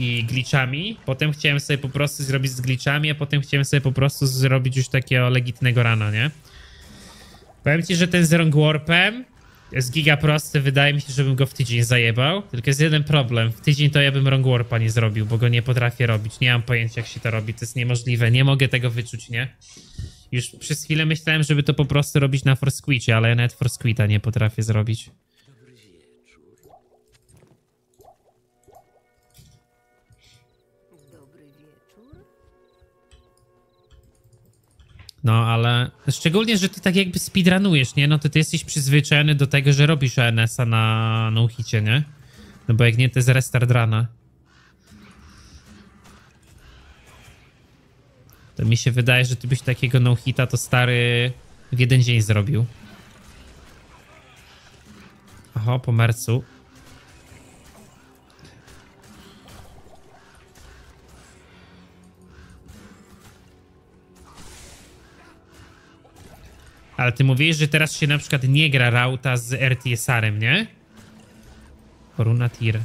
i glitchami, potem chciałem sobie po prostu zrobić z glitchami, a potem chciałem sobie po prostu zrobić już takiego legitnego rana, nie? Powiem ci, że ten z Rong Warpem jest giga prosty, wydaje mi się, żebym go w tydzień zajebał, tylko jest jeden problem, w tydzień to ja bym Rong Warpa nie zrobił, bo go nie potrafię robić, nie mam pojęcia, jak się to robi, to jest niemożliwe, nie mogę tego wyczuć, nie? Już przez chwilę myślałem, żeby to po prostu robić na Forsquitcie, ale ja nawet Forsquita nie potrafię zrobić. No, ale szczególnie, że ty tak jakby speedrunujesz, nie? No to ty jesteś przyzwyczajony do tego, że robisz ENS-a na no-hicie, nie? No bo jak nie, to jest restart rana. To mi się wydaje, że ty byś takiego no-hita to stary w 1 dzień zrobił. Aha, po mercu. Ale ty mówisz, że teraz się na przykład nie gra rauta z RTS-arem, nie? Koruna tir.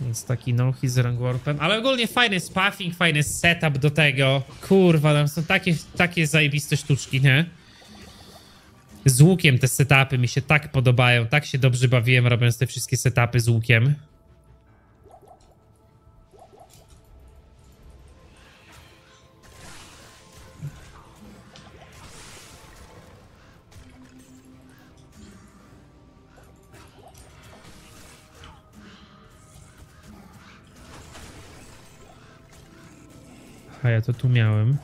Więc taki no-hit z rank warpem. Ale ogólnie fajny spaffing, fajny setup do tego. Kurwa, tam są takie zajebiste sztuczki, nie? Z łukiem te setupy mi się tak podobają. Tak się dobrze bawiłem robiąc te wszystkie setupy z łukiem. A ja to tu miałem.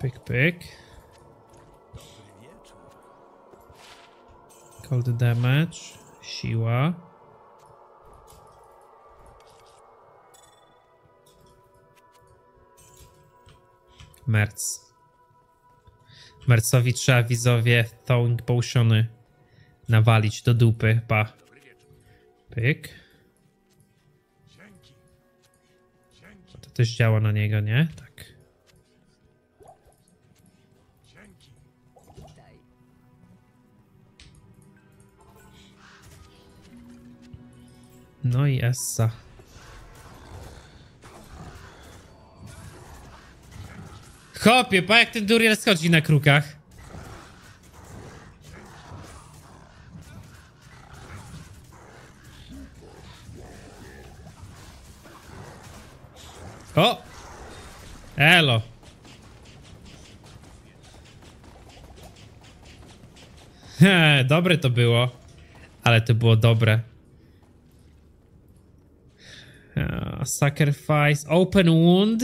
Pyk, pyk. Cold damage. Siła. Merc. Mercowi trzeba, widzowie, Thawing Potiony nawalić do dupy. Pa. Pyk. To też działa na niego, nie? Tak. No i essa. Chopie, pa jak ten duriel schodzi na krukach. O! Elo. Dobre to było. Ale to było dobre. Sacrifice, open wound.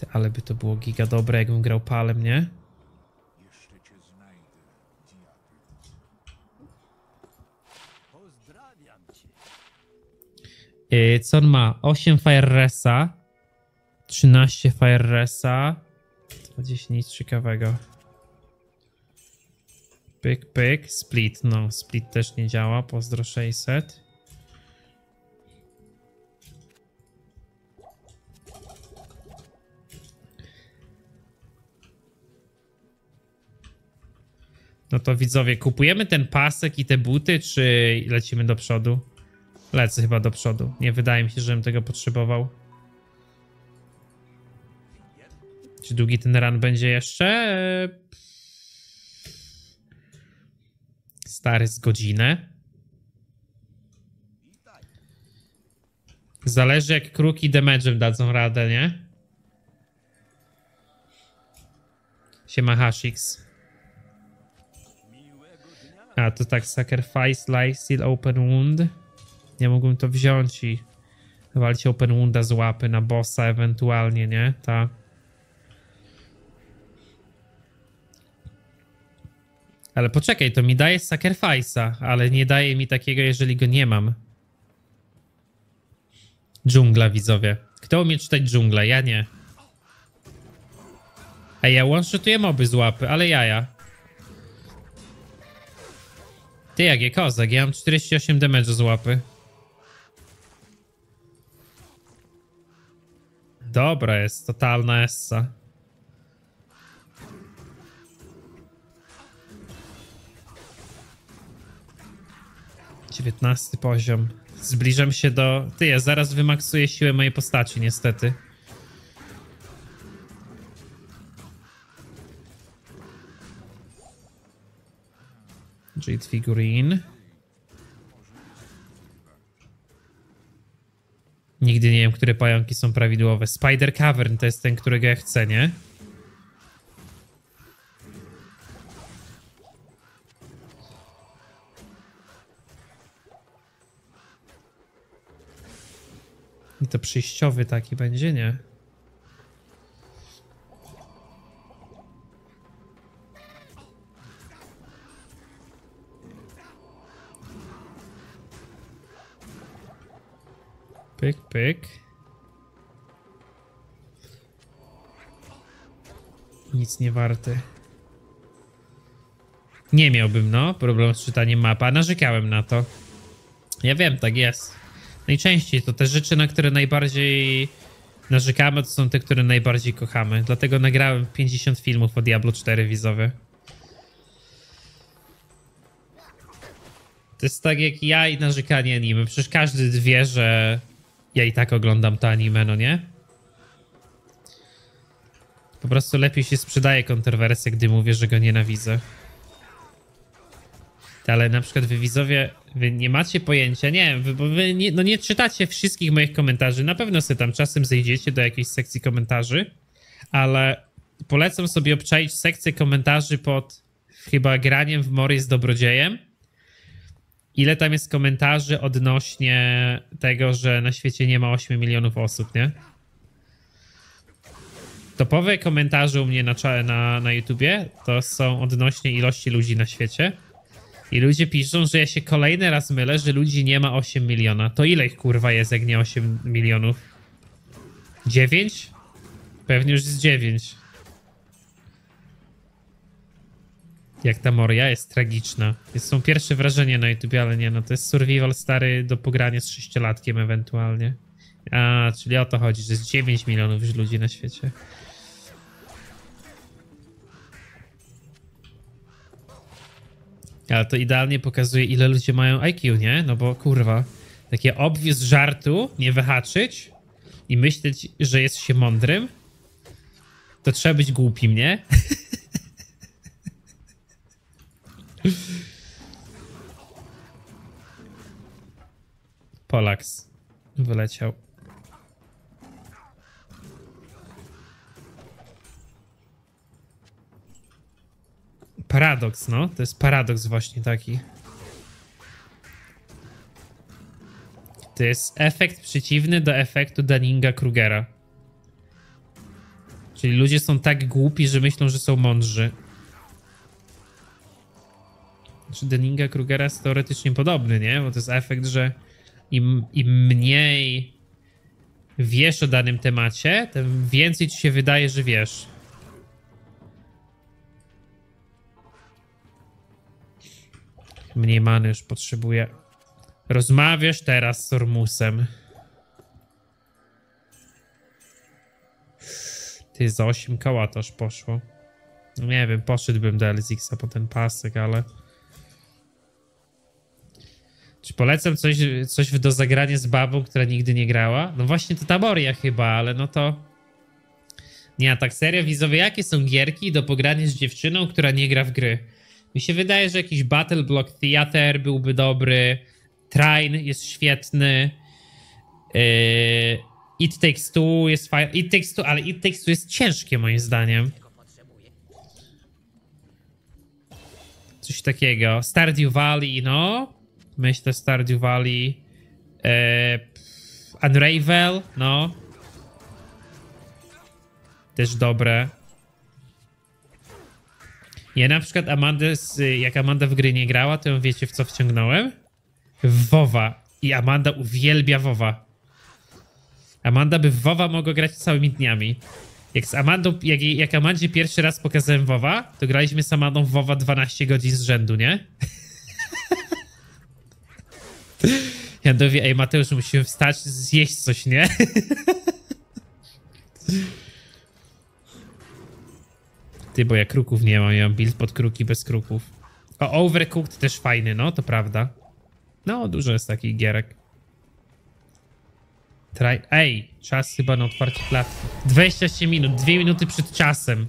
Ty, ale by to było giga dobre, jakbym grał palem, nie? Co on ma? 8 fire resa, 13 fire resa, 20, nic ciekawego. Pyk, pyk, split, no, split też nie działa, pozdro 600. No to widzowie, kupujemy ten pasek i te buty, czy lecimy do przodu? Lecę chyba do przodu, nie wydaje mi się, żebym tego potrzebował. Czy długi ten run będzie jeszcze? Stary, z godzinę. Zależy jak kruki damage'em dadzą radę, nie? Siema Hashix. A to tak, sacrifice, lifesteal, open wound. Nie mógłbym to wziąć i walić open wounda z łapy na bossa ewentualnie, nie? Ta. Ale poczekaj, to mi daje sacrifice'a, ale nie daje mi takiego, jeżeli go nie mam. Dżungla, widzowie. Kto umie czytać dżunglę? Ja nie. A ja one-shotuję moby z łapy, ale jaja. Ty, jak je kozak, ja mam 48 damage'u z łapy. Dobra jest, totalna essa. XIX poziom. Zbliżam się do... Ty, ja zaraz wymaksuję siłę mojej postaci, niestety. Jade figurine. Nigdy nie wiem, które pająki są prawidłowe. Spider Cavern to jest ten, którego ja chcę, nie? I to przyjściowy taki będzie, nie? Pyk, pyk. Nic nie warte. Nie miałbym, no, problem z czytaniem mapa. Narzekałem na to. Ja wiem, tak jest. Najczęściej to te rzeczy, na które najbardziej narzekamy, to są te, które najbardziej kochamy. Dlatego nagrałem 50 filmów o Diablo 4 wizowy. To jest tak jak ja i narzekanie anime. Przecież każdy wie, że ja i tak oglądam to anime, no nie? Po prostu lepiej się sprzedaje kontrowersję, gdy mówię, że go nienawidzę. Ale na przykład wy widzowie, wy nie macie pojęcia, nie wiem, bo wy nie, no nie czytacie wszystkich moich komentarzy. Na pewno sobie tam czasem zejdziecie do jakiejś sekcji komentarzy, ale polecam sobie obczaić sekcję komentarzy pod chyba graniem w Morię z Dobrodziejem. Ile tam jest komentarzy odnośnie tego, że na świecie nie ma 8 milionów osób, nie? Topowe komentarze u mnie na YouTubie to są odnośnie ilości ludzi na świecie. I ludzie piszą, że ja się kolejny raz mylę, że ludzi nie ma 8 miliona. To ile ich kurwa jest, jak nie 8 milionów? 9? Pewnie już jest 9. Jak ta Moria jest tragiczna. Są pierwsze wrażenia na YouTubie, ale nie, no to jest survival stary do pogrania z 6-latkiem ewentualnie. A, czyli o to chodzi, że jest 9 milionów już ludzi na świecie. Ale to idealnie pokazuje, ile ludzie mają IQ, nie? No bo kurwa, takie obwiez żartu, nie wyhaczyć i myśleć, że jest się mądrym, to trzeba być głupim, nie? Polaks wyleciał. Paradoks, no. To jest paradoks właśnie taki. To jest efekt przeciwny do efektu Dunninga-Krugera. Czyli ludzie są tak głupi, że myślą, że są mądrzy. Znaczy Dunninga-Krugera jest teoretycznie podobny, nie? Bo to jest efekt, że im mniej wiesz o danym temacie, tym więcej ci się wydaje, że wiesz. Mniej many już potrzebuję. Rozmawiasz teraz z Ormusem. Ty, za 8 koła to aż poszło. Nie wiem, poszedłbym do LZX-a po ten pasek, ale... Czy polecam coś do zagrania z babą, która nigdy nie grała? No właśnie to ta Moria chyba, ale no to... Nie, a tak serio, widzowie, jakie są gierki do pogrania z dziewczyną, która nie gra w gry? Mi się wydaje, że jakiś Battle Block Theater byłby dobry. Train jest świetny. It Takes Two jest fajne. It Takes Two, ale It Takes Two jest ciężkie moim zdaniem. Coś takiego. Stardew Valley, no. Myślę Stardew Valley. Unravel, no. Też dobre. Ja na przykład Amandę, jak Amanda w gry nie grała, to ją wiecie w co wciągnąłem? W WoWa. I Amanda uwielbia WoWa. Amanda by w WoWa mogła grać całymi dniami. Jak z Amandą, jak Amandzie pierwszy raz pokazałem WoWa, to graliśmy z Amandą w WoWa 12 godzin z rzędu, nie? Ja mówię, ej Mateusz, musimy wstać, zjeść coś, nie? Ty, bo ja kruków nie mam, ja mam build pod kruki bez kruków. O, Overcooked też fajny, no, to prawda. No, dużo jest takich gierek. Ej, czas chyba na otwarcie klatki. 20 minut, 2 minuty przed czasem.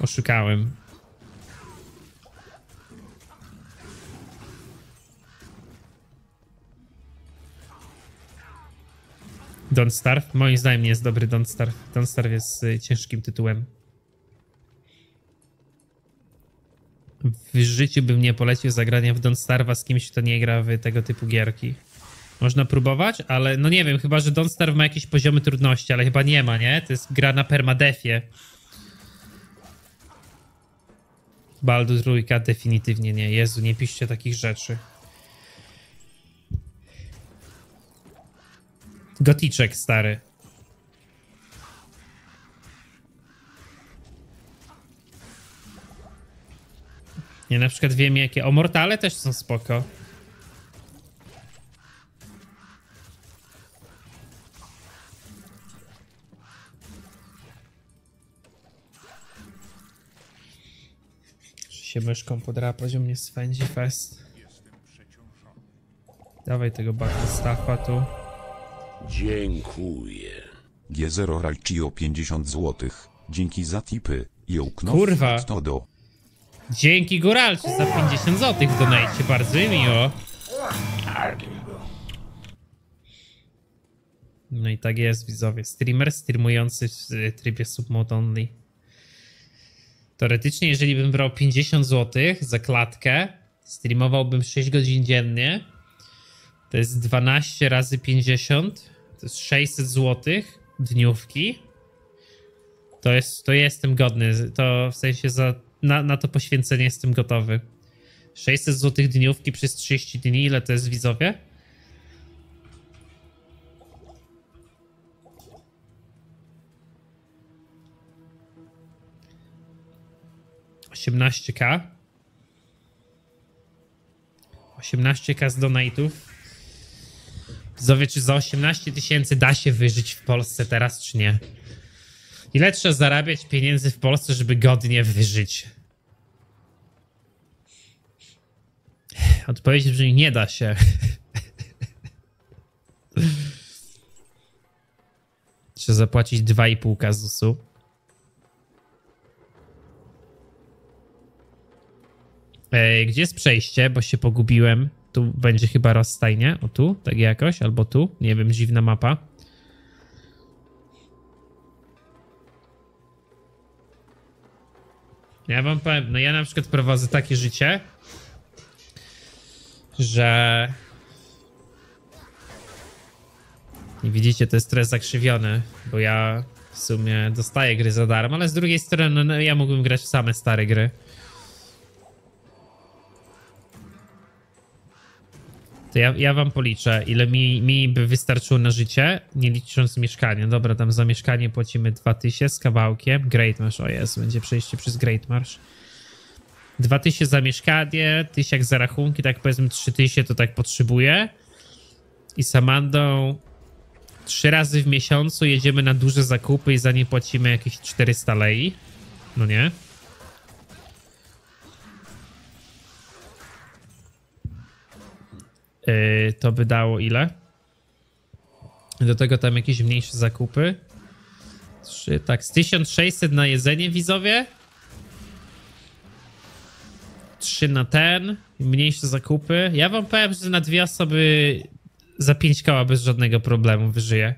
Oszukałem. Don't Starve? Moim zdaniem nie jest dobry Don't Starve. Don't Starve jest ciężkim tytułem. W życiu bym nie polecił zagrania w Don't Starve'a z kimś, kto nie gra w tego typu gierki. Można próbować, ale no nie wiem, chyba że Don't Starve ma jakieś poziomy trudności, ale chyba nie ma, nie? To jest gra na permadefie. Baldur 3 definitywnie nie. Jezu, nie piszcie takich rzeczy. Goticzek stary. Ja na przykład wiem jakie... O, mortale też są spoko. Czy się myszką podrapać, o mnie swędzi fest. Dawaj tego Backstaffa tu. Dziękuję. G0 Rajcio 50 zł. Dzięki za tipy. Jołknął kurwa. Todo. Dzięki Góralczy za 50 zł w donajcie, bardzo miło. No i tak jest widzowie, streamer streamujący w trybie submod only. Teoretycznie jeżeli bym brał 50 zł za klatkę, streamowałbym 6 godzin dziennie. To jest 12 razy 50, to jest 600 zł dniówki. To jestem godny, to w sensie za... Na to poświęcenie jestem gotowy. 600 zł dniówki przez 30 dni, ile to jest widzowie? $18K. 18K z donate'ów. Widzowie, czy za 18 tysięcy da się wyżyć w Polsce teraz, czy nie? Ile trzeba zarabiać pieniędzy w Polsce, żeby godnie wyżyć? Odpowiedź brzmi, nie da się. Trzeba zapłacić 2,5 ZUS-u. Gdzie jest przejście? Bo się pogubiłem. Tu będzie chyba rozstajnie. O tu, tak jakoś, albo tu. Nie wiem, dziwna mapa. Ja wam powiem, no ja na przykład prowadzę takie życie, że... I widzicie, to jest trochę zakrzywione, bo ja w sumie dostaję gry za darmo, ale z drugiej strony no, ja mógłbym grać w same stare gry. To ja wam policzę, ile mi by wystarczyło na życie, nie licząc mieszkania. Dobra, tam za mieszkanie płacimy 2000 z kawałkiem. Great Marsh, o jest, będzie przejście przez Great Marsh. 2000 za mieszkanie, 1000 za rachunki, tak powiedzmy 3000 to tak potrzebuję. I z Amandą 3 razy w miesiącu jedziemy na duże zakupy i za nie płacimy jakieś 400 lei. No nie? To by dało ile? Do tego tam jakieś mniejsze zakupy. 3, tak, z 1600 na jedzenie widzowie. 3 na ten, mniejsze zakupy. Ja wam powiem, że na 2 osoby za 5 koła bez żadnego problemu wyżyję.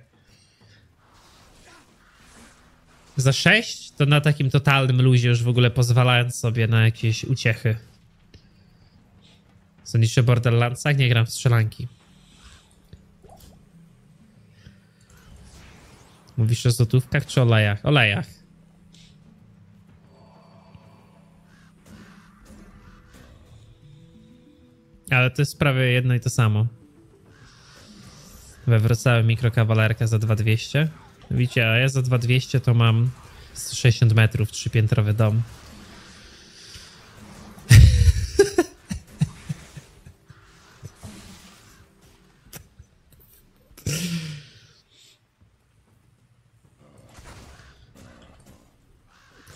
Za 6 to na takim totalnym luzie już w ogóle pozwalając sobie na jakieś uciechy. Sądzisz o Borderlandsach? Nie gram w strzelanki. Mówisz o złotówkach czy olejach? Olejach. Ale to jest prawie jedno i to samo. We Wrocławiu mikrokawalerka za 2200. Widzicie, a ja za 2200 to mam 60 metrów, 3-piętrowy dom.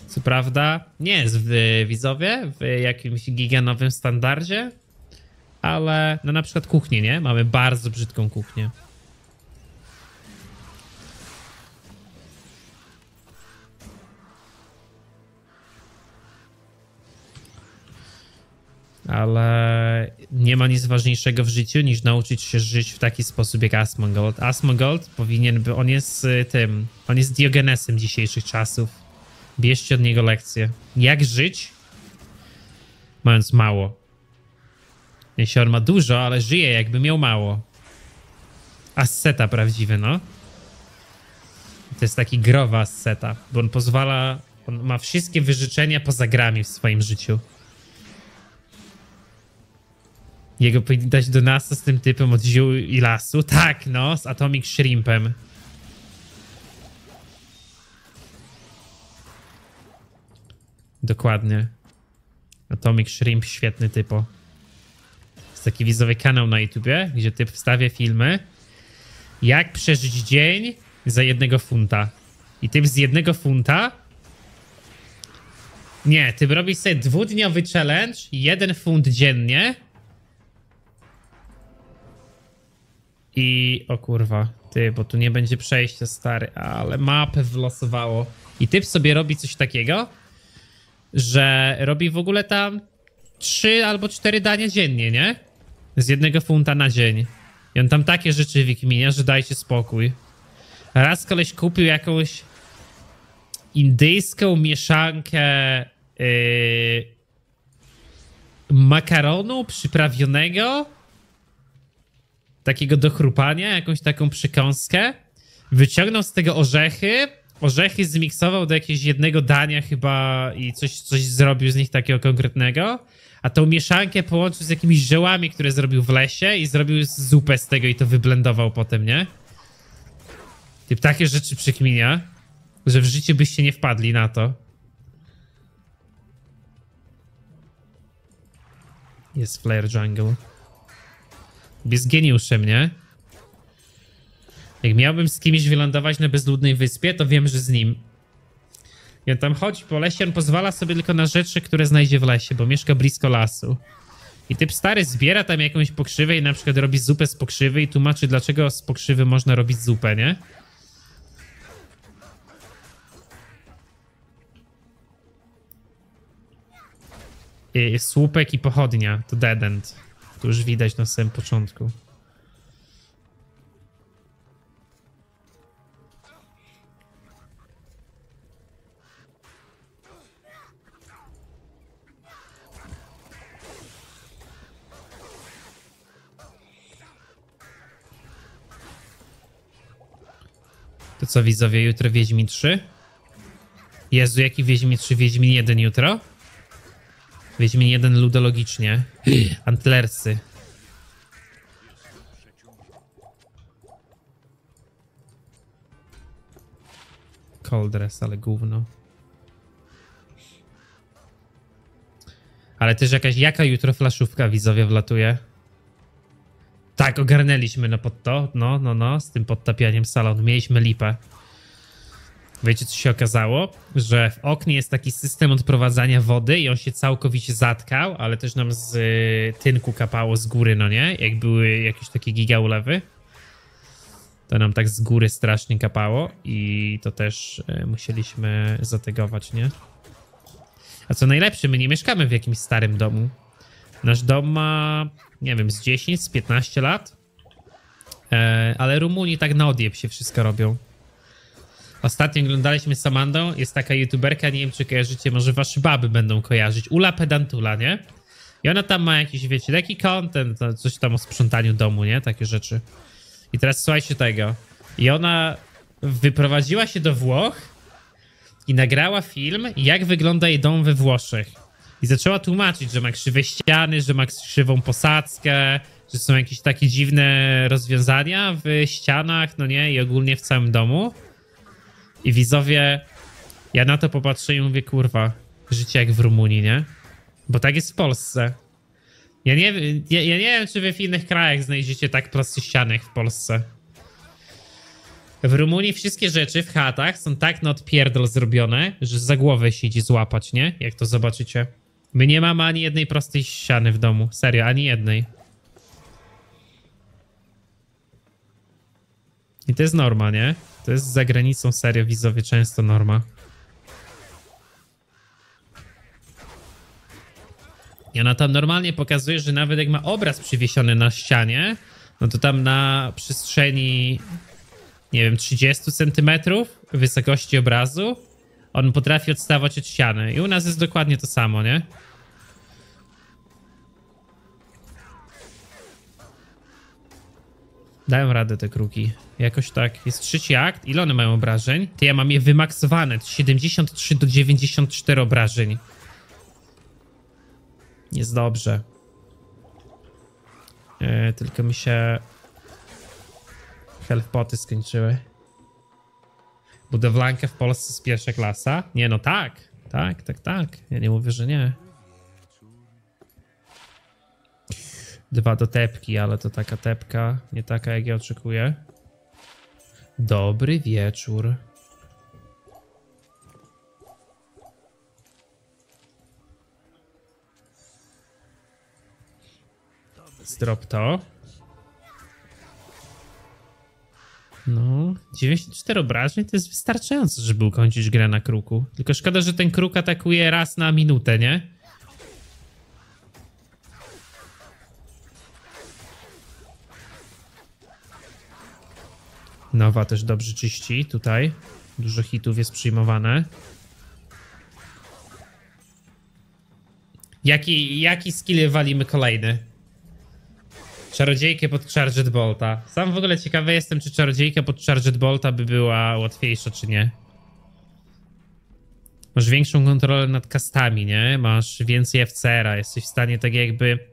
Co prawda nie jest w widzowie w jakimś giganowym standardzie, ale no na przykład kuchnię, nie? Mamy bardzo brzydką kuchnię. Ale nie ma nic ważniejszego w życiu niż nauczyć się żyć w taki sposób jak Asmongold. Asmongold powinien by, on jest tym, on jest Diogenesem dzisiejszych czasów. Bierzcie od niego lekcję. Jak żyć, mając mało. Jeśli on ma dużo, ale żyje jakby miał mało. Asceta prawdziwy, no. To jest taki growa asceta, bo on pozwala... On ma wszystkie wyżyczenia poza grami w swoim życiu. Jego powinni dać do NASA z tym typem od ziół i lasu. Tak, no, z Atomic Shrimpem. Dokładnie. Atomic Shrimp, świetny typo. Jest taki widzowy kanał na YouTubie, gdzie typ wstawia filmy. Jak przeżyć dzień za 1 funta. I typ z 1 funta... Nie, typ robi sobie 2-dniowy challenge, 1 funt dziennie. I... o kurwa, ty, bo tu nie będzie przejścia, stary, ale mapę wlosowało. I typ sobie robi coś takiego, że robi w ogóle tam 3 albo 4 dania dziennie, nie? Z 1 funta na dzień. I on tam takie rzeczy wikminia, że dajcie spokój. Raz koleś kupił jakąś indyjską mieszankę makaronu przyprawionego, takiego do chrupania, jakąś taką przekąskę. Wyciągnął z tego orzechy, orzechy zmiksował do jakiegoś 1 dania chyba i coś zrobił z nich takiego konkretnego. A tą mieszankę połączył z jakimiś ziołami, które zrobił w lesie i zrobił zupę z tego i to wyblendował potem, nie? Typ takie rzeczy przykminia, że w życiu byście nie wpadli na to. Jest Flare Jungle. Jest geniuszem, nie? Jak miałbym z kimś wylądować na bezludnej wyspie, to wiem, że z nim. I on tam chodzi po lesie, on pozwala sobie tylko na rzeczy, które znajdzie w lesie, bo mieszka blisko lasu. I typ stary zbiera tam jakąś pokrzywę i na przykład robi zupę z pokrzywy i tłumaczy, dlaczego z pokrzywy można robić zupę, nie? I słupek i pochodnia, to dead end. To już widać na samym początku. To co widzowie, jutro Wiedźmin 3? Jezu, jaki Wiedźmin 3? Wiedźmin 1 jutro? Wiedźmin 1 ludologicznie. Antlersy. Coldress, ale gówno. Ale też jaka jutro flaszówka widzowie wlatuje? Tak, ogarnęliśmy no pod to, no, z tym podtapianiem salon, mieliśmy lipę. Wiecie, co się okazało? Że w oknie jest taki system odprowadzania wody i on się całkowicie zatkał, ale też nam z tynku kapało z góry, no nie? Jak były jakieś takie giga ulewy, to nam tak z góry strasznie kapało i to też musieliśmy zategować, nie? A co najlepsze, my nie mieszkamy w jakimś starym domu. Nasz dom ma, nie wiem, z 10, z 15 lat, ale Rumuni tak na odjeb się wszystko robią. Ostatnio oglądaliśmy z Amandą, jest taka youtuberka, nie wiem czy kojarzycie, może wasze baby będą kojarzyć, Ula Pedantula, nie? I ona tam ma jakiś, wiecie, taki content, coś tam o sprzątaniu domu, nie? Takie rzeczy. I teraz słuchajcie tego. I ona wyprowadziła się do Włoch i nagrała film, jak wygląda jej dom we Włoszech. I zaczęła tłumaczyć, że ma krzywe ściany, że ma krzywą posadzkę, że są jakieś takie dziwne rozwiązania w ścianach, no nie, i ogólnie w całym domu. I widzowie, ja na to popatrzę i mówię, kurwa, życie jak w Rumunii, nie? Bo tak jest w Polsce. Ja nie wiem, czy wy w innych krajach znajdziecie tak proste ściany jak w Polsce. W Rumunii wszystkie rzeczy w chatach są tak na odpierdol zrobione, że za głowę się idzie złapać, nie? Jak to zobaczycie. My nie mamy ani jednej prostej ściany w domu. Serio, ani jednej. I to jest norma, nie? To jest za granicą, serio, widzowie, często norma. I ona tam normalnie pokazuje, że nawet jak ma obraz przywiesiony na ścianie, no to tam na przestrzeni, nie wiem, 30 cm wysokości obrazu, on potrafi odstawać od ściany. I u nas jest dokładnie to samo, nie? Dają radę te kruki. Jakoś tak. Jest 3. akt. Ile one mają obrażeń? To ja mam je wymaksowane. 73 do 94 obrażeń. Jest dobrze. Tylko mi się health poty skończyły. Budowlankę w Polsce z pierwsza klasa? Nie, no tak. Tak. Ja nie mówię, że nie. Dwa do tepki, ale to taka tepka, nie taka jak ja oczekuję. Dobry wieczór. Zdrop to. No, 94 obrażeń to jest wystarczające, żeby ukończyć grę na kruku. Tylko szkoda, że ten kruk atakuje raz na minutę, nie? Nowa też dobrze czyści tutaj. Dużo hitów jest przyjmowane. Jaki skill walimy kolejny? Czarodziejkę pod Charged Bolta. Sam w ogóle ciekawy jestem, czy czarodziejka pod Charged Bolta by była łatwiejsza, czy nie. Masz większą kontrolę nad castami, nie? Masz więcej FCR-a. Jesteś w stanie tak jakby...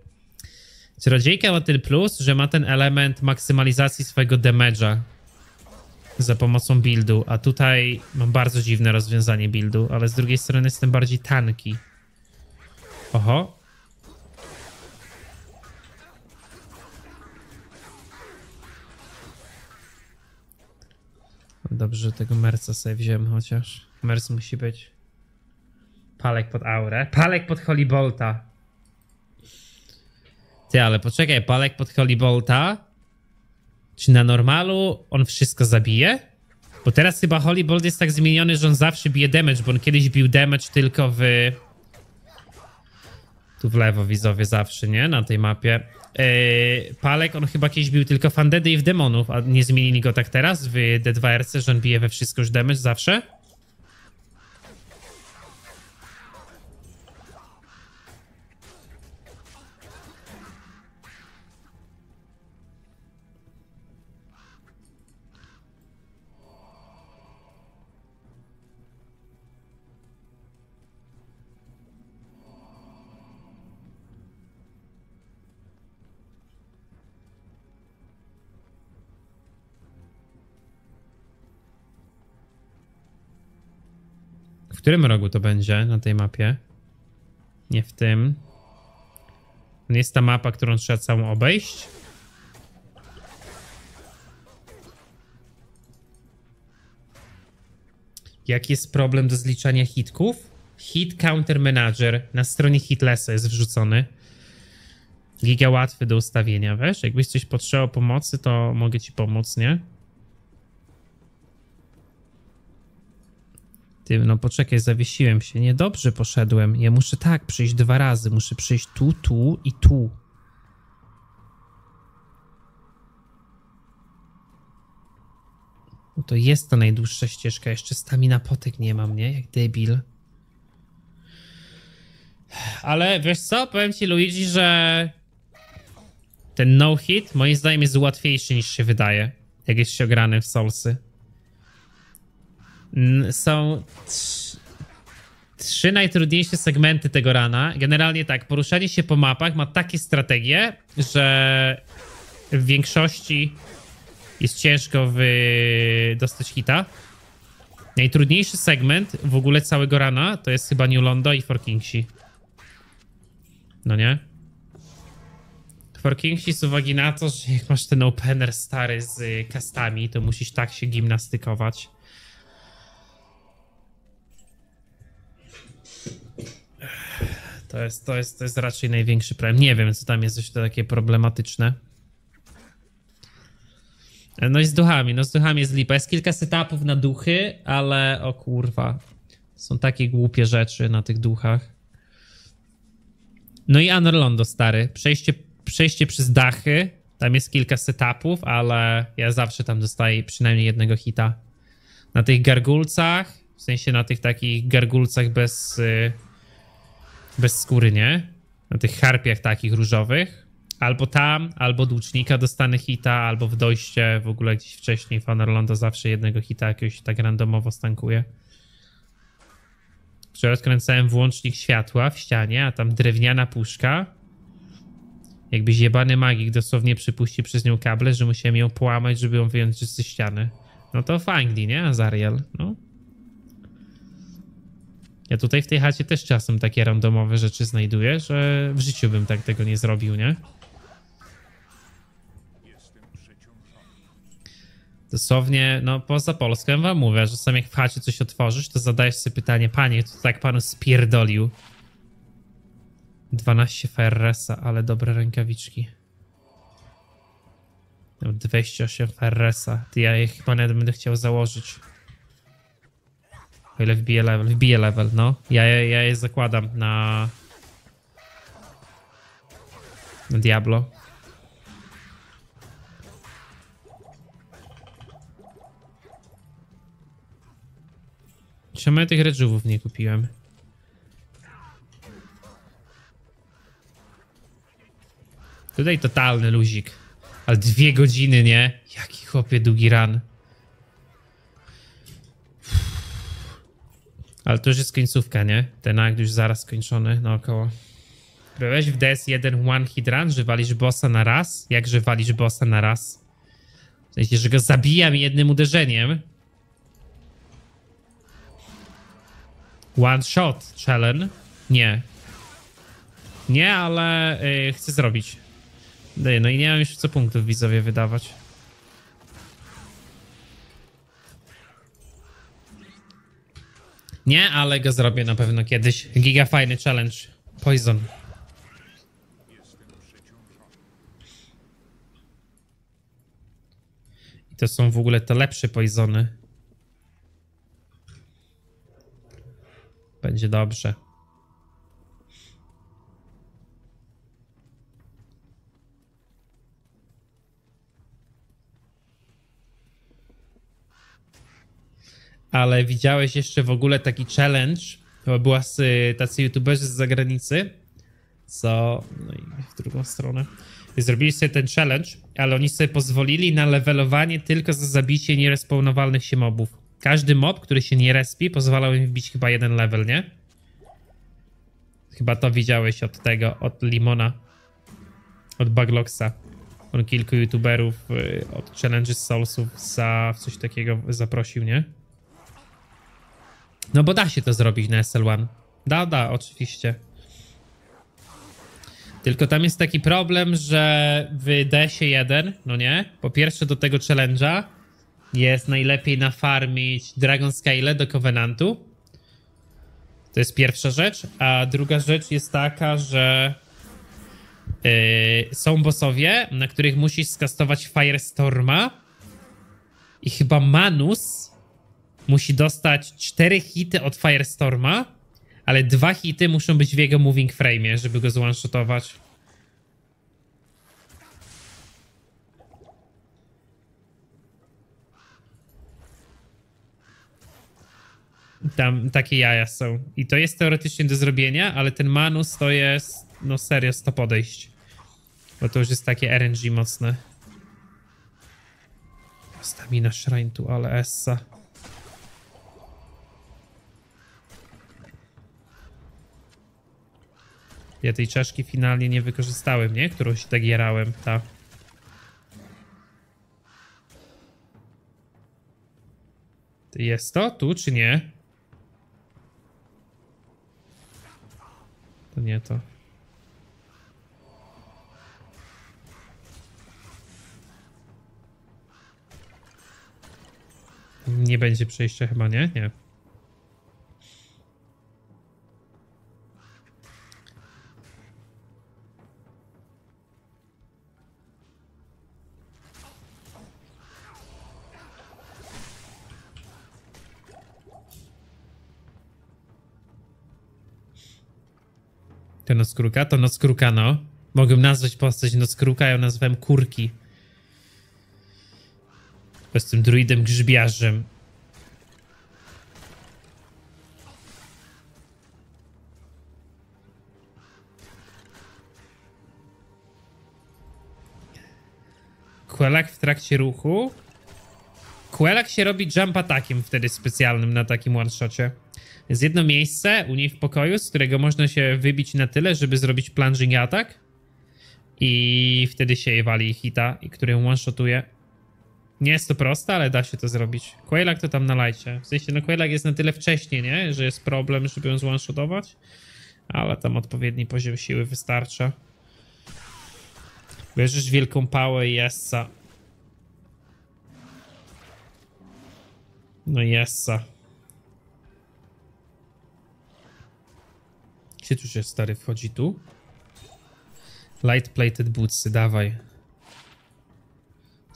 Czarodziejka ma ten plus, że ma ten element maksymalizacji swojego damage'a za pomocą buildu, a tutaj mam bardzo dziwne rozwiązanie buildu, ale z drugiej strony jestem bardziej tanki. Oho. Dobrze, że tego merca sobie wziąłem chociaż. Merc musi być. Palek pod aurę. Palek pod Holybolta. Ty, ale poczekaj, palek pod Holybolta. Czy na normalu on wszystko zabije? Bo teraz chyba Holybolt jest tak zmieniony, że on zawsze bije damage, bo on kiedyś bił damage tylko w... Tu w lewo widzowie zawsze, nie? Na tej mapie. Palek on chyba kiedyś bił tylko w undeady i w demonów, a nie zmienili go tak teraz w D2RC, że on bije we wszystko już damage zawsze? W którym rogu to będzie na tej mapie? Nie w tym. Nie jest ta mapa, którą trzeba całą obejść? Jaki jest problem do zliczania hitków? Hit Counter Manager na stronie Hitlessa jest wrzucony. Giga łatwy do ustawienia, wiesz? Jakbyś coś potrzebował pomocy, to mogę ci pomóc, nie? No poczekaj, zawiesiłem się. Niedobrze poszedłem. Ja muszę tak przyjść dwa razy. Muszę przyjść tu, tu i tu. No to jest ta najdłuższa ścieżka. Jeszcze stamina potek nie mam, nie? Jak debil. Ale wiesz co? Powiem ci, Luigi, że ten no hit moim zdaniem jest łatwiejszy niż się wydaje. Jak jest się ograny w Soulsy. Są trzy najtrudniejsze segmenty tego rana. Generalnie tak, poruszanie się po mapach ma takie strategie, że w większości jest ciężko dostać hita. Najtrudniejszy segment w ogóle całego rana to jest chyba New Londo i Four Kingsi. No nie? Four Kingsi z uwagi na to, że jak masz ten opener stary z castami, to musisz tak się gimnastykować. To jest raczej największy problem. Nie wiem, co tam jest jeszcze takie problematyczne. No i z duchami. No z duchami jest lipa. Jest kilka setupów na duchy, ale o kurwa. Są takie głupie rzeczy na tych duchach. No i Anor Londo, stary. Przejście przez dachy. Tam jest kilka setupów, ale ja zawsze tam dostaję przynajmniej jednego hita. Na tych gargulcach, w sensie na tych takich gargulcach bez skóry, nie? Na tych harpiach takich różowych. Albo tam, albo od łucznika dostanę hita, albo w dojście w ogóle gdzieś wcześniej. Fan Orlando zawsze jednego hita jakiegoś tak randomowo stankuje. Wczoraj odkręcałem włącznik światła w ścianie, a tam drewniana puszka. Jakby zjebany magik dosłownie przypuści przez nią kable, że musiałem ją połamać, żeby ją wyjąć ze ściany. No to fajnie, nie? Azariel, no. Ja tutaj w tej chacie też czasem takie randomowe rzeczy znajduję, że w życiu bym tak tego nie zrobił, nie? Dosłownie, no poza Polską wam mówię, że sam jak w chacie coś otworzysz, to zadajesz sobie pytanie, panie, to tak panu spierdolił. 12 FRS-a, ale dobre rękawiczki. 208 FRS-a, ty ja je chyba nawet będę chciał założyć. O ile wbiję level, no. Ja je zakładam na Diablo. Czemu ja tych redżówów nie kupiłem? Tutaj totalny luzik. Ale 2 godziny, nie? Jaki chłopie długi run. Ale to już jest końcówka, nie? Ten akt już zaraz skończony naokoło. Grałeś w DS1 one hit run, że walisz bossa na raz? Jakże walisz bossa na raz? W sensie, że go zabijam jednym uderzeniem. One shot challenge? Nie. Nie, ale chcę zrobić. No i nie mam już co punktów widzowie wydawać. Nie, ale go zrobię na pewno kiedyś. Giga fajny challenge. Poison. I to są w ogóle te lepsze poisony. Będzie dobrze. Ale widziałeś jeszcze w ogóle taki challenge, chyba była tacy youtuberzy z zagranicy, co... no i w drugą stronę. I zrobili sobie ten challenge, ale oni sobie pozwolili na levelowanie tylko za zabicie nierespawnowalnych się mobów. Każdy mob, który się nie respi, pozwalał im wbić chyba 1 level, nie? Chyba to widziałeś od tego, od Limona, od Bagloxa. On kilku youtuberów od Challenge z Soulsów za coś takiego zaprosił, nie? No bo da się to zrobić na SL1. Da, oczywiście. Tylko tam jest taki problem, że w DS1, no nie? Po pierwsze do tego challenge'a jest najlepiej nafarmić Dragon Scale do Covenantu. To jest pierwsza rzecz. A druga rzecz jest taka, że są bossowie, na których musisz skastować Firestorma i chyba Manus musi dostać 4 hity od Firestorma, ale 2 hity muszą być w jego moving frame'ie, żeby go zwanshotować. Tam takie jaja są. I to jest teoretycznie do zrobienia, ale ten Manus to jest... no serio, 100 podejść. Bo to już jest takie RNG mocne. Stamina Shrine tu, ale essa. Ja tej czaszki finalnie nie wykorzystałem, nie? Którą się tak jarałem, ta. Jest to? Tu czy nie? To nie to. Nie będzie przejścia chyba, nie? Nie. Nockruka? To Nockruka, no. Mogłem nazwać postać Nockruka, ja ją nazwałem Kurki. Z tym druidem grzybiarzem. Kuelak w trakcie ruchu. Kuelak się robi jump atakiem wtedy specjalnym na takim one-shocie. Jest jedno miejsce u niej w pokoju, z którego można się wybić na tyle, żeby zrobić plunging atak. I wtedy się wali hita, który one-shotuje. Nie jest to proste, ale da się to zrobić. Quailak to tam na lajcie. W sensie, no Quailak jest na tyle wcześnie, nie? Że jest problem, żeby ją one-shotować. Ale tam odpowiedni poziom siły wystarcza. Bierzesz wielką pałę i jessa. No jessa. Gdzie tu się stary wchodzi tu? Light plated bootsy, dawaj.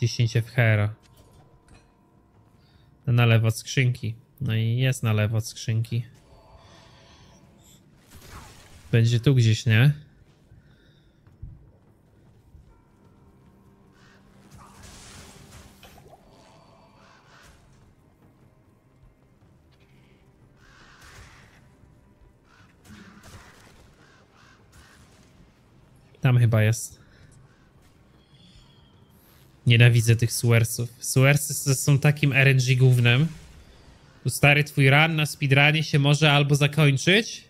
10 FHR-a. Na lewo od skrzynki. No i jest na lewo od skrzynki. Będzie tu gdzieś, nie? Tam chyba jest. Nienawidzę tych suersów. Suersy są takim RNG gównem. Tu stary twój run na speedrunie się może albo zakończyć,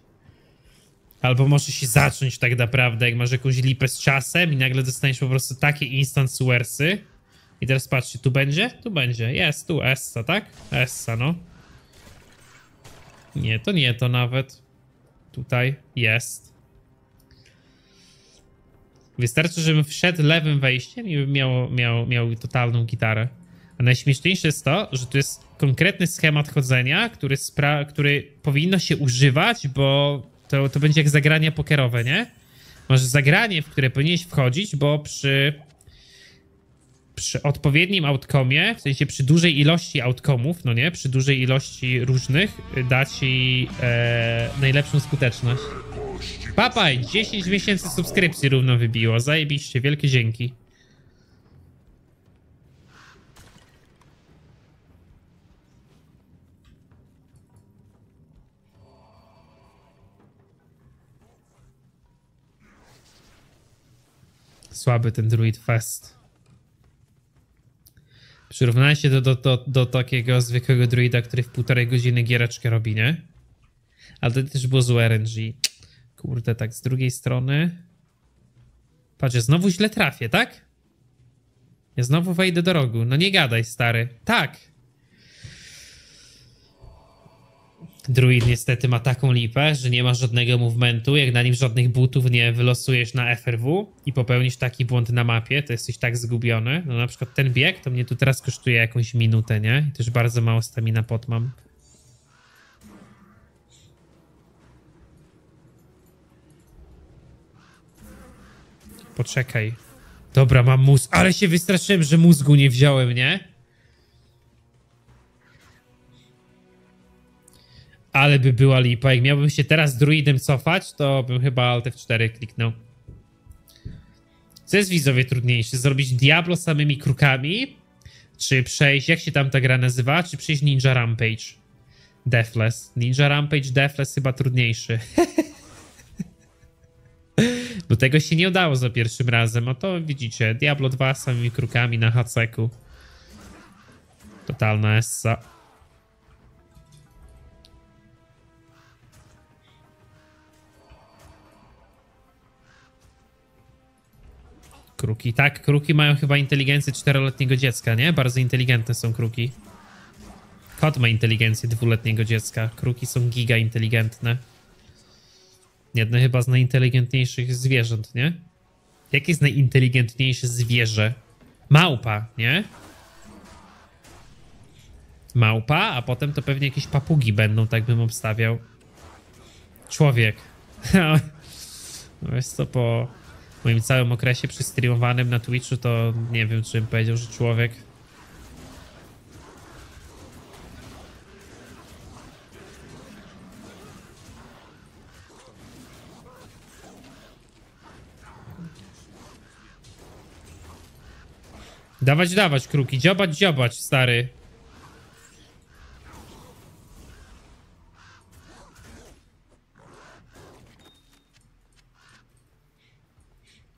albo może się zacząć tak naprawdę, jak masz jakąś lipę z czasem i nagle dostaniesz po prostu takie instant suersy. I teraz patrzcie, tu będzie? Tu będzie. Jest, tu Essa, tak? Essa, no. Nie, to nie to nawet. Tutaj jest. Wystarczy, żebym wszedł lewym wejściem i bym miał totalną gitarę. A najśmieszniejsze jest to, że tu jest konkretny schemat chodzenia, który powinno się używać, bo to będzie jak zagrania pokerowe, nie? Masz zagranie, w które powinieneś wchodzić, bo przy odpowiednim outcomie, w sensie przy dużej ilości outcomów, no nie? Przy dużej ilości różnych da ci najlepszą skuteczność. Papaj, 10 miesięcy subskrypcji równo wybiło. Zajebiście, wielkie dzięki. Słaby ten druid fest. Przyrównałeś się do takiego zwykłego druida, który w 1,5 godziny giereczkę robi, nie? Ale to też było złe RNG. Kurde, tak z drugiej strony. Patrzcie, znowu źle trafię, tak? Ja znowu wejdę do rogu. No nie gadaj, stary. Tak! Druid niestety ma taką lipę, że nie ma żadnego movementu. Jak na nim żadnych butów nie wylosujesz na FRW i popełnisz taki błąd na mapie, to jesteś tak zgubiony. No na przykład ten bieg to mnie tu teraz kosztuje jakąś minutę, nie? I też bardzo mało stamina pot mam. Poczekaj. Dobra, mam mózg. Ale się wystraszyłem, że mózgu nie wziąłem, nie? Ale by była lipa. Jak miałbym się teraz druidem cofać, to bym chyba Alt F4 kliknął. Co jest widzowie trudniejsze? Zrobić Diablo samymi krukami? Czy przejść, jak się tam ta gra nazywa? Czy przejść Ninja Rampage? Deathless. Ninja Rampage, Deathless chyba trudniejszy. Bo tego się nie udało za pierwszym razem, a to widzicie, Diablo 2 samymi krukami na haceku. Totalna essa. Kruki, tak, kruki mają chyba inteligencję 4-letniego dziecka, nie? Bardzo inteligentne są kruki. Kot ma inteligencję 2-letniego dziecka, kruki są giga inteligentne. Jedne chyba z najinteligentniejszych zwierząt, nie? Jakie jest najinteligentniejsze zwierzę? Małpa, nie? Małpa, a potem to pewnie jakieś papugi będą, tak bym obstawiał. Człowiek. No jest to po moim całym okresie przystreamowanym na Twitchu, to nie wiem, czy bym powiedział, że człowiek. Dawać, dawać, kruki. Dziobać, dziobać, stary.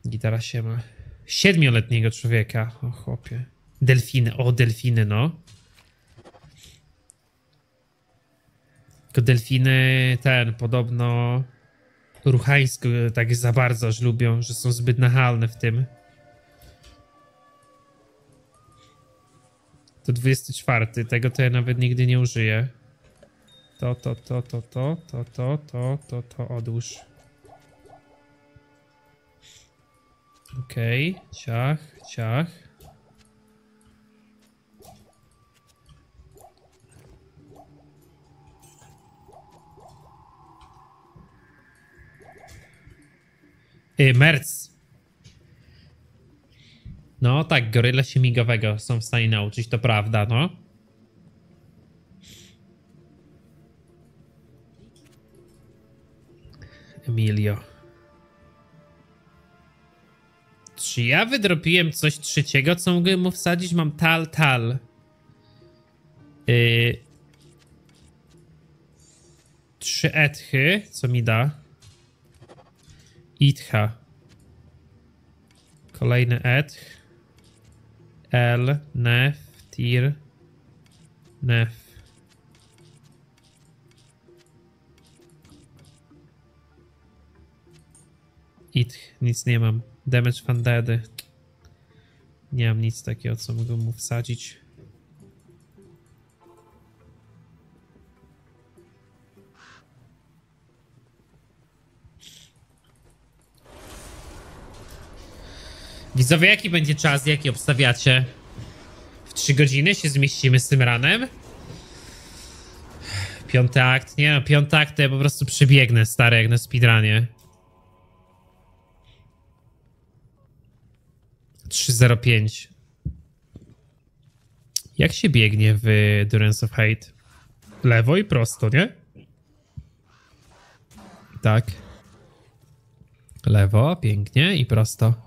Gitara się ma. 7-letniego człowieka. O chłopie. Delfiny. O, delfiny, no. Tylko delfiny, ten, podobno... ruchańsku tak za bardzo aż lubią, że są zbyt nachalne w tym. To 24, tego to ja nawet nigdy nie użyję. To odłóż. Okej, ciach. Merc. No tak, goryla się migowego są w stanie nauczyć, to prawda, no. Emilio. Czy ja wydropiłem coś trzeciego, co mogłem mu wsadzić? Mam tal. Trzy etchy, co mi da? Itcha. Kolejny etch. L, nef, tir, nef. Itch, nic nie mam. Damage Fandedy. Nie mam nic takiego, co mogę mu wsadzić. Widzowie, jaki będzie czas, jaki obstawiacie? W 3 godziny się zmieścimy z tym ranem? Piąty akt? Nie, no, piąty akt to ja po prostu przebiegnę, stary, jak na speedrunie. 3:05. Jak się biegnie w Durance of Hate? Lewo i prosto, nie? Tak. Lewo, pięknie i prosto.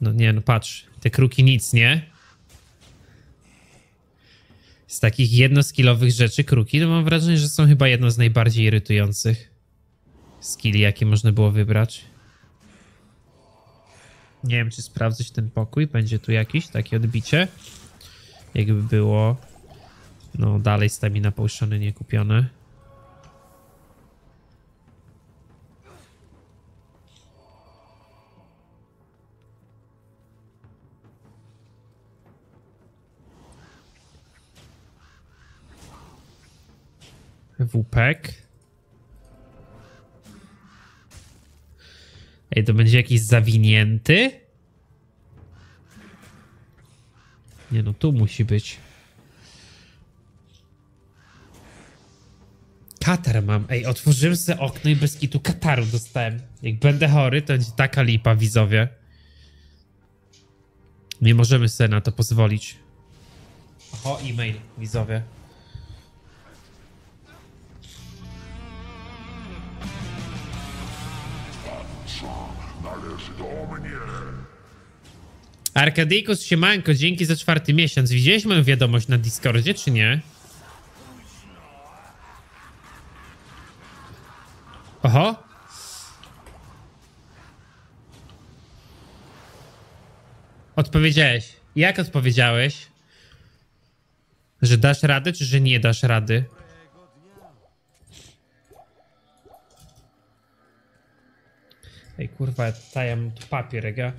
No nie, no patrz, te kruki nic, nie? Z takich jednoskillowych rzeczy kruki, no mam wrażenie, że są chyba jedną z najbardziej irytujących skilli, jakie można było wybrać. Nie wiem, czy sprawdzać ten pokój, będzie tu jakieś takie odbicie. Jakby było, no dalej stamina połuszone, nie kupione. Wupek. Ej, to będzie jakiś zawinięty? Nie no, tu musi być. Katar mam. Ej, otworzyłem sobie okno i bez kitu kataru dostałem. Jak będę chory, to będzie taka lipa, widzowie. Nie możemy sobie na to pozwolić. Oho, e-mail, widzowie. Arkadikus, siemanko, dzięki za 4. miesiąc. Widziałeś moją wiadomość na Discordzie, czy nie? Oho. Odpowiedziałeś. Jak odpowiedziałeś? Że dasz radę, czy że nie dasz rady? Ej, kurwa, tajam tu papierek, a...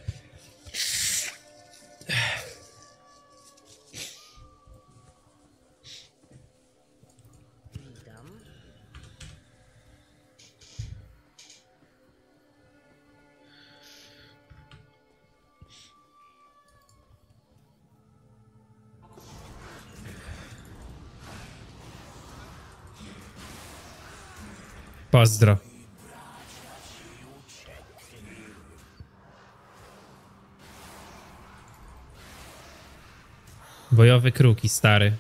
Pozdro. Bojowe kruki, stary.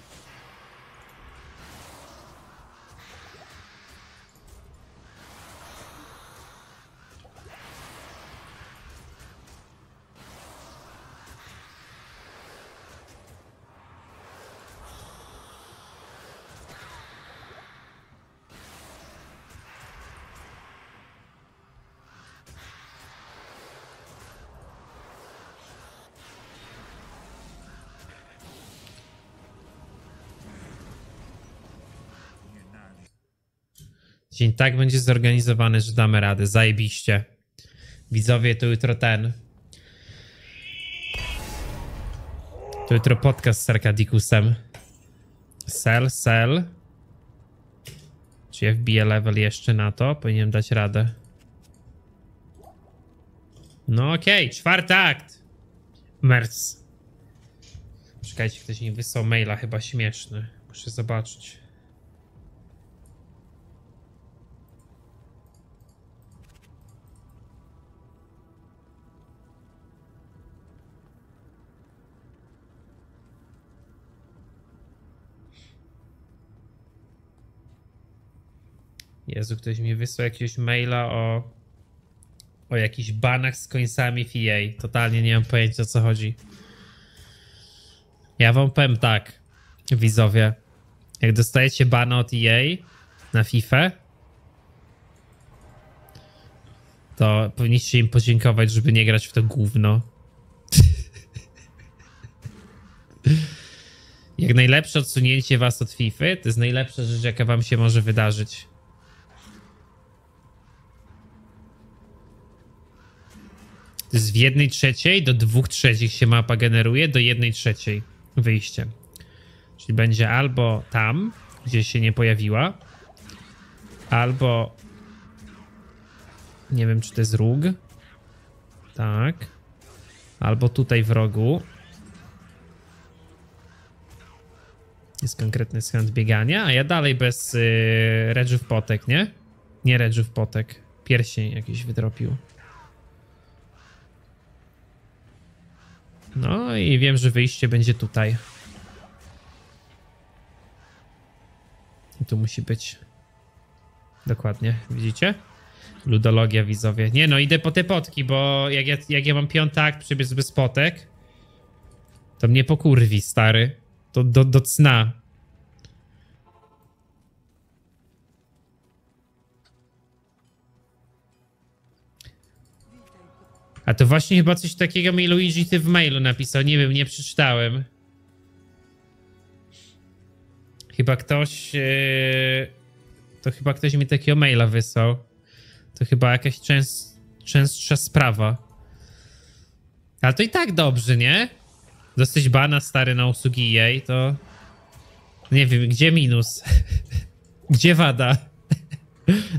Dzień tak będzie zorganizowany, że damy radę. Zajebiście. Widzowie, to jutro ten. To jutro podcast z Arkadikusem. Sell. Czy ja wbiję level jeszcze na to? Powinienem dać radę. No okej, czwarty akt. Merc. Czekajcie, ktoś nie wysłał maila, chyba śmieszny. Muszę zobaczyć. Jezu, ktoś mi wysłał jakiegoś maila o jakichś banach z końcami w EA. Totalnie nie mam pojęcia, o co chodzi. Ja wam powiem tak, widzowie. Jak dostajecie bana od EA na FIFA, to powinniście im podziękować, żeby nie grać w to gówno. Jak najlepsze odsunięcie was od FIFA, to jest najlepsza rzecz, jaka wam się może wydarzyć. Z 1/3 do 2/3 się mapa generuje, do 1/3 wyjście. Czyli będzie albo tam, gdzie się nie pojawiła, albo... Nie wiem, czy to jest róg. Tak. Albo tutaj w rogu. Jest konkretny schemat biegania, a ja dalej bez redżów potek, nie? Nie redżów potek. Pierścień jakiś wydropił. No i wiem, że wyjście będzie tutaj. I tu musi być. Dokładnie, widzicie? Ludologia, widzowie. Nie no, idę po te potki, bo jak ja mam piąty akt przebiec bez potek, to mnie pokurwi, stary. To do cna. A to właśnie chyba coś takiego mi Luigi ty w mailu napisał. Nie wiem, nie przeczytałem. Chyba ktoś... To chyba ktoś mi takiego maila wysłał. To chyba jakaś częstsza sprawa. Ale to i tak dobrze, nie? Dosyć bana, stary, na usługi EA, to... Nie wiem, gdzie minus? Gdzie wada?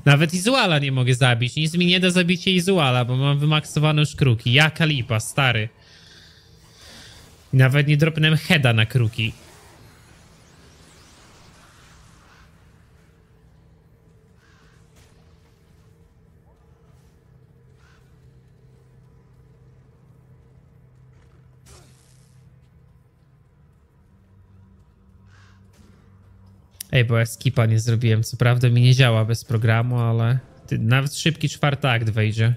Nawet Izuala nie mogę zabić. Nic mi nie da zabicie Izuala, bo mam wymaksowane już kruki. Jaka lipa, stary. Nawet nie dropnąłem heada na kruki. Ej, bo ja skipa nie zrobiłem. Co prawda mi nie działa bez programu, ale... Nawet szybki czwarty akt wejdzie.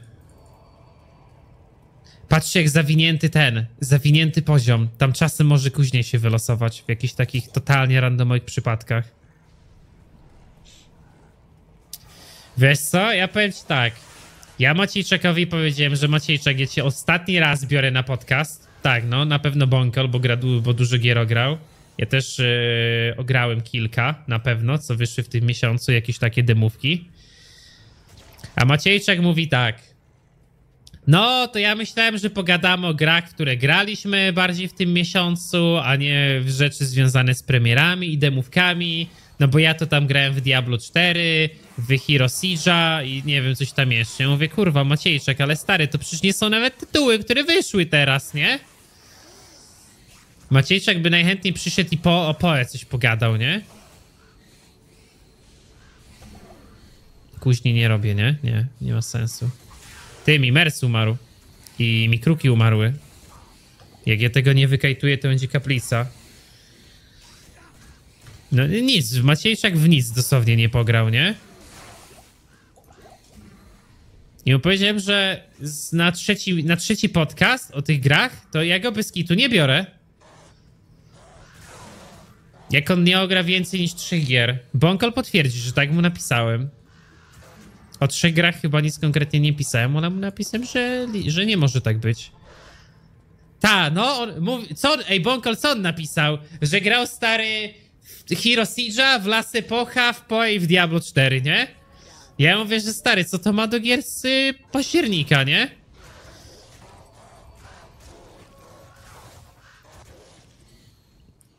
Patrzcie, jak zawinięty ten. Zawinięty poziom. Tam czasem może później się wylosować. W jakichś takich totalnie randomowych przypadkach. Wiesz co? Ja powiem ci tak. Ja Maciejczakowi powiedziałem, że Maciejczak, ja cię ostatni raz biorę na podcast. Tak, no. Na pewno Bonkol, bo dużo gier grał. Ja też ograłem kilka, na pewno, co wyszły w tym miesiącu, jakieś takie demówki. A Maciejczak mówi tak. No, to ja myślałem, że pogadamy o grach, które graliśmy bardziej w tym miesiącu, a nie w rzeczy związane z premierami i demówkami. No bo ja to tam grałem w Diablo 4, w Heroes i nie wiem, coś tam jeszcze. Ja mówię, kurwa, Maciejczak, ale stary, to przecież nie są nawet tytuły, które wyszły teraz, nie? Maciejczak by najchętniej przyszedł i o PoE coś pogadał, nie? Później nie robię, nie? Nie, nie ma sensu. Ty, mi Merc umarł. I mi kruki umarły. Jak ja tego nie wykajtuję, to będzie kaplica. No nic, Maciejczak w nic dosłownie nie pograł, nie? I mu powiedziałem, że na trzeci podcast o tych grach, to ja go bez kitu nie biorę. Jak on nie ogra więcej niż 3 gier. Bonkol potwierdzi, że tak mu napisałem. O 3 grach chyba nic konkretnie nie pisałem, ale mu napisałem, że nie może tak być. Ta, no, on mówi... Co on, ej, Bonkol, co on napisał? Że grał, stary, w Hero Siege'a, w Las Epocha, w PoE i w Diablo 4, nie? Ja mówię, że stary, co to ma do gier z października, nie?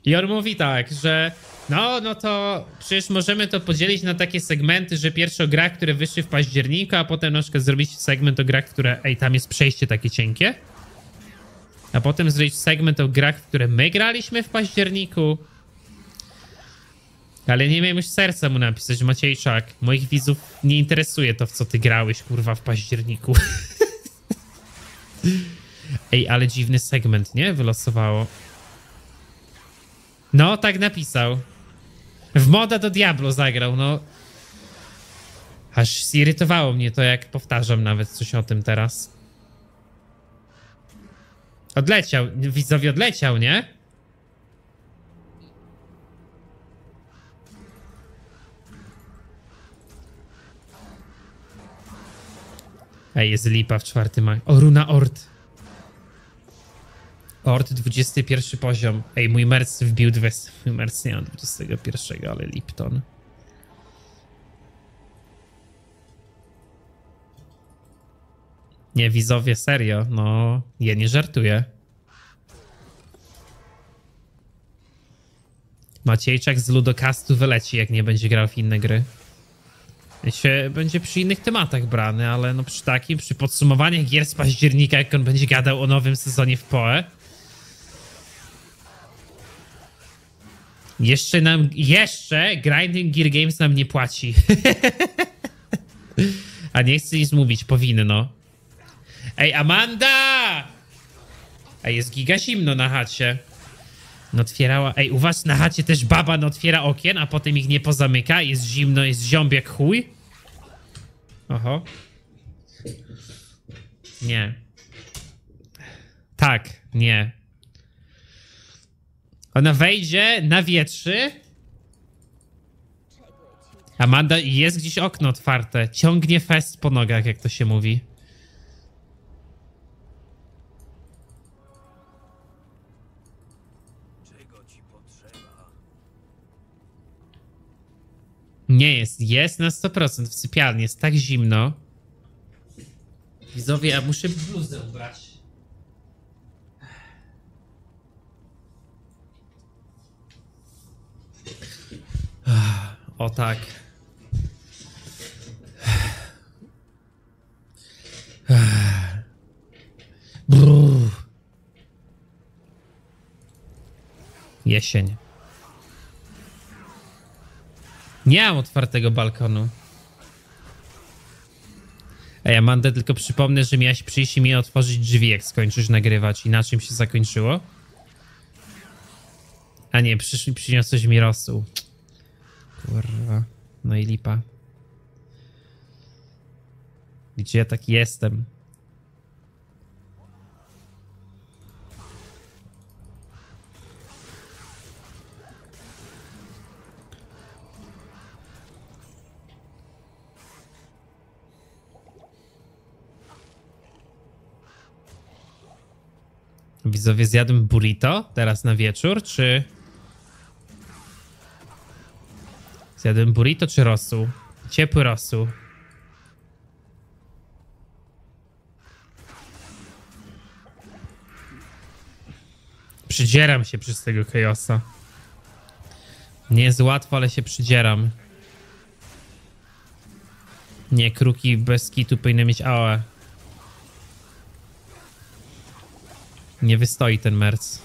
I on mówi tak, że no to przecież możemy to podzielić na takie segmenty, że pierwsze o grach, które wyszły w październiku, a potem na przykład zrobić segment o grach, które... Ej, tam jest przejście takie cienkie. A potem zrobić segment o grach, w które my graliśmy w październiku. Ale nie miałem już serca mu napisać, Maciejczak. Moich widzów nie interesuje to, w co ty grałeś, kurwa, w październiku. Ej, ale dziwny segment, nie? Wylosowało. No, tak napisał. W moda do Diablo zagrał, no. Aż zirytowało mnie to, jak powtarzam nawet coś o tym teraz. Odleciał, widzowie odleciał, nie? Ej, jest lipa w 4 maja. O, runa Ord. Ord, 21 poziom. Ej, mój merc wbił 20. Mój merc nie ma 21, ale Lipton. Nie, widzowie, serio. No, ja nie żartuję. Maciejczak z Ludocastu wyleci, jak nie będzie grał w inne gry. Będzie przy innych tematach brany, ale no przy takim, przy podsumowaniach gier z października, jak on będzie gadał o nowym sezonie w PoE. Jeszcze Grinding Gear Games nam nie płaci. A nie chcę nic mówić, powinno. Ej, Amanda! Ej, jest giga zimno na chacie. No otwierała... Ej, u was na chacie też baba no otwiera okien, a potem ich nie pozamyka. Jest zimno, jest ziąb jak chuj. Oho. Nie. Tak, nie. Ona wejdzie na wietrzy. Amanda, jest gdzieś okno otwarte. Ciągnie fest po nogach, jak to się mówi. Nie jest, jest na 100% w sypialni, jest tak zimno. Widzowie, ja muszę bluzę ubrać. O tak. Jesień. Nie mam otwartego balkonu. Ej, Amanda, tylko przypomnę, że miałaś przyjść i mi otworzyć drzwi, jak skończysz nagrywać. I na czym się zakończyło? A nie, przyniosłeś mi rosół. Kurwa. No i lipa. Gdzie ja tak jestem? Widzowie, zjadłem burrito teraz na wieczór, czy... Zjadłem burrito, czy rosół? Ciepły rosół. Przydzieram się przez tego chaosa. Nie jest łatwo, ale się przydzieram. Nie, kruki bez kitu powinny mieć AOE. Nie wystoi ten merc.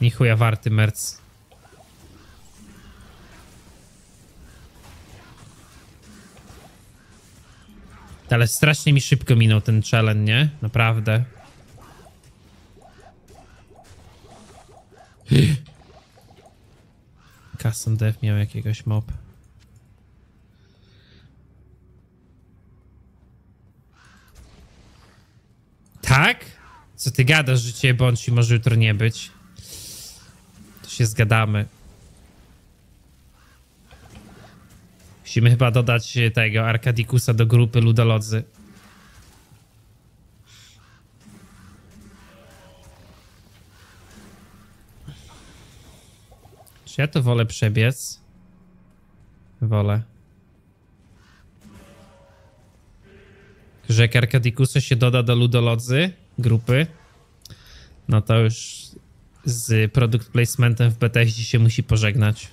Ni chuja warty merc. Ale strasznie mi szybko minął ten challenge, nie? Naprawdę. Custom Dev miał jakiegoś mob. Tak? Co ty gadasz, że cię bądź i może jutro nie być? To się zgadamy. Musimy chyba dodać tego Arkadikusa do grupy ludolodzy. Czy ja to wolę przebiec? Wolę. Że Arkadikusa się doda do ludolodzy grupy. No to już z product placementem w Bethesdzie się musi pożegnać.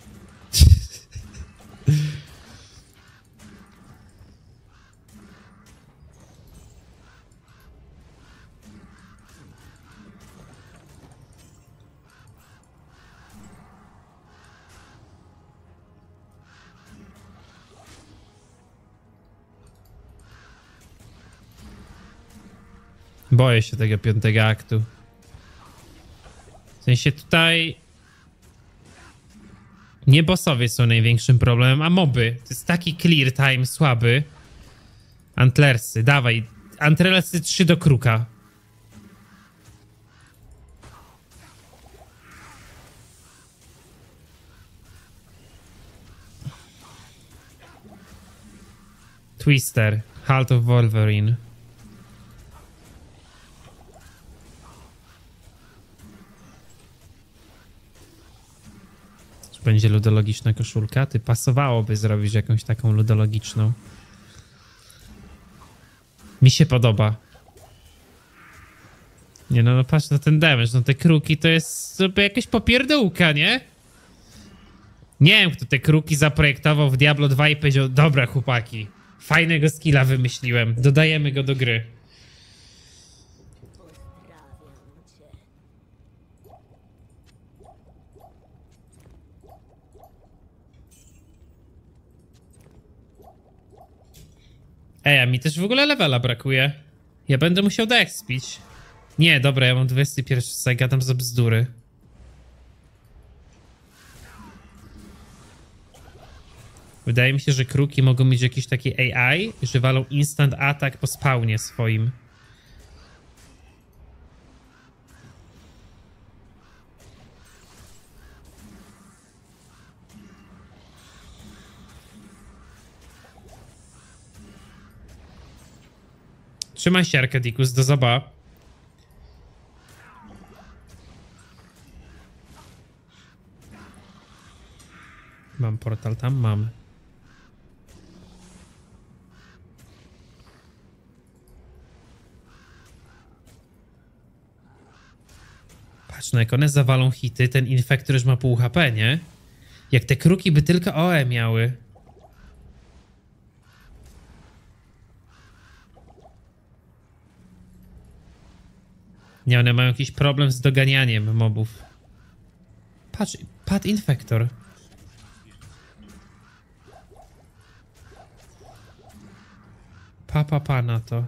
Boję się tego piątego aktu. W sensie tutaj... nie bossowie są największym problemem, a moby. To jest taki clear time słaby. Antlersy, dawaj. Antlersy 3 do kruka. Twister, Halt of Wolverine. Będzie ludologiczna koszulka? Ty, pasowałoby zrobić jakąś taką ludologiczną. Mi się podoba. Nie no, no patrz na ten damage, no te kruki to jest sobie jakaś popierdółka, nie? Nie wiem, kto te kruki zaprojektował w Diablo 2 i powiedział, dobra chłopaki, fajnego skilla wymyśliłem, dodajemy go do gry. Ej, a mi też w ogóle levela brakuje. Ja będę musiał deekspić. Nie, dobra, ja mam 21, zagadam za bzdury. Wydaje mi się, że kruki mogą mieć jakiś taki AI, że walą instant atak po spawnie swoim. Trzymaj się, Arkadikus, do zoba. Mam portal tam? Mam. Patrz, no jak one zawalą hity, ten infektor już ma pół HP, nie? Jak te kruki by tylko OE miały. Nie, one mają jakiś problem z doganianiem mobów. Patrz, padł infektor. Pa na to.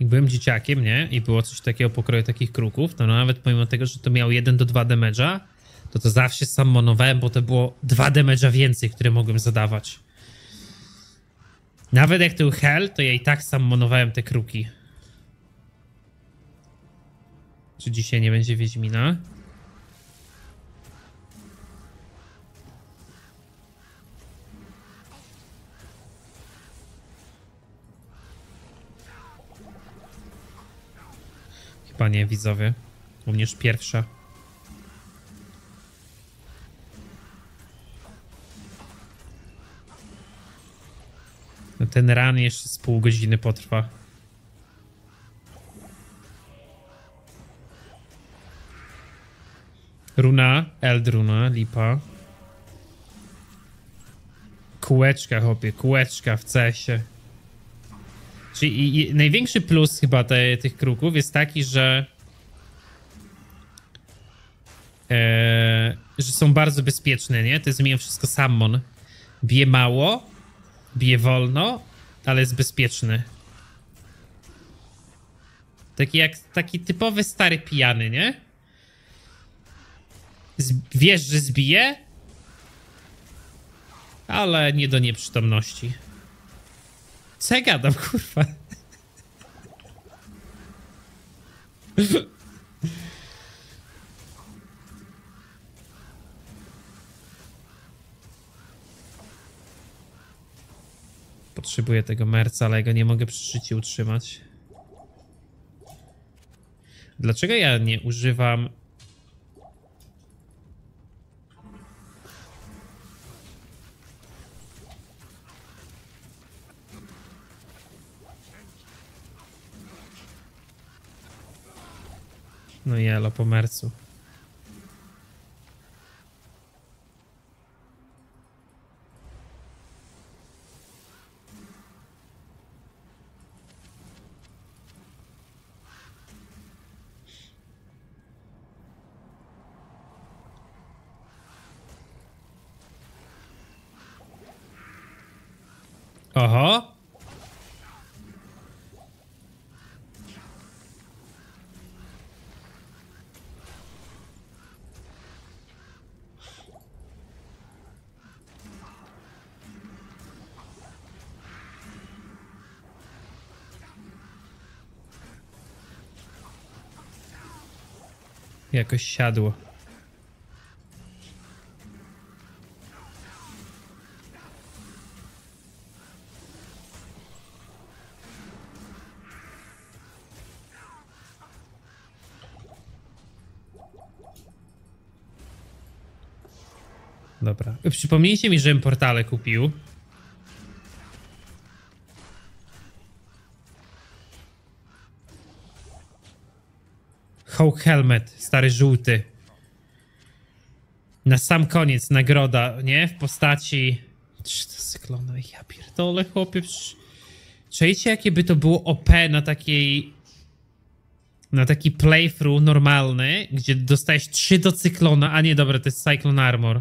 Jak byłem dzieciakiem, nie? I było coś takiego pokroju takich kruków, to no nawet pomimo tego, że to miał 1 do 2 damage'a, to zawsze sam monowałem, bo to było 2 damage'a więcej, które mogłem zadawać. Nawet jak był hell, to ja i tak sam monowałem te kruki. Czy dzisiaj nie będzie Wiedźmina? Panie widzowie, również pierwsza. No ten run jeszcze z pół godziny potrwa. Runa, Eldruna, lipa. Kółeczka, chłopie, kółeczka w CS-ie. Czyli największy plus chyba tych kruków jest taki, że są bardzo bezpieczne, nie? To jest mimo wszystko summon. Bije mało, bije wolno, ale jest bezpieczny. Taki jak taki typowy stary pijany, nie? Wiesz, że zbije, ale nie do nieprzytomności. Co ja gadam, kurwa? potrzebuję tego merca, ale go nie mogę przy życiu utrzymać. Dlaczego ja nie używam... No jelo, po mercu. Oho! Jakoś siadło. Dobra. Przypomnijcie mi, żebym portale kupił. Hulk Helmet, stary żółty. Na sam koniec nagroda, nie? W postaci... Czy to cyklona? Ja pierdolę, chłopie. Czujecie, jakie by to było OP na takiej... Na taki playthrough normalny, gdzie dostajesz 3 do cyklona, a nie, dobra, to jest Cyclone Armor.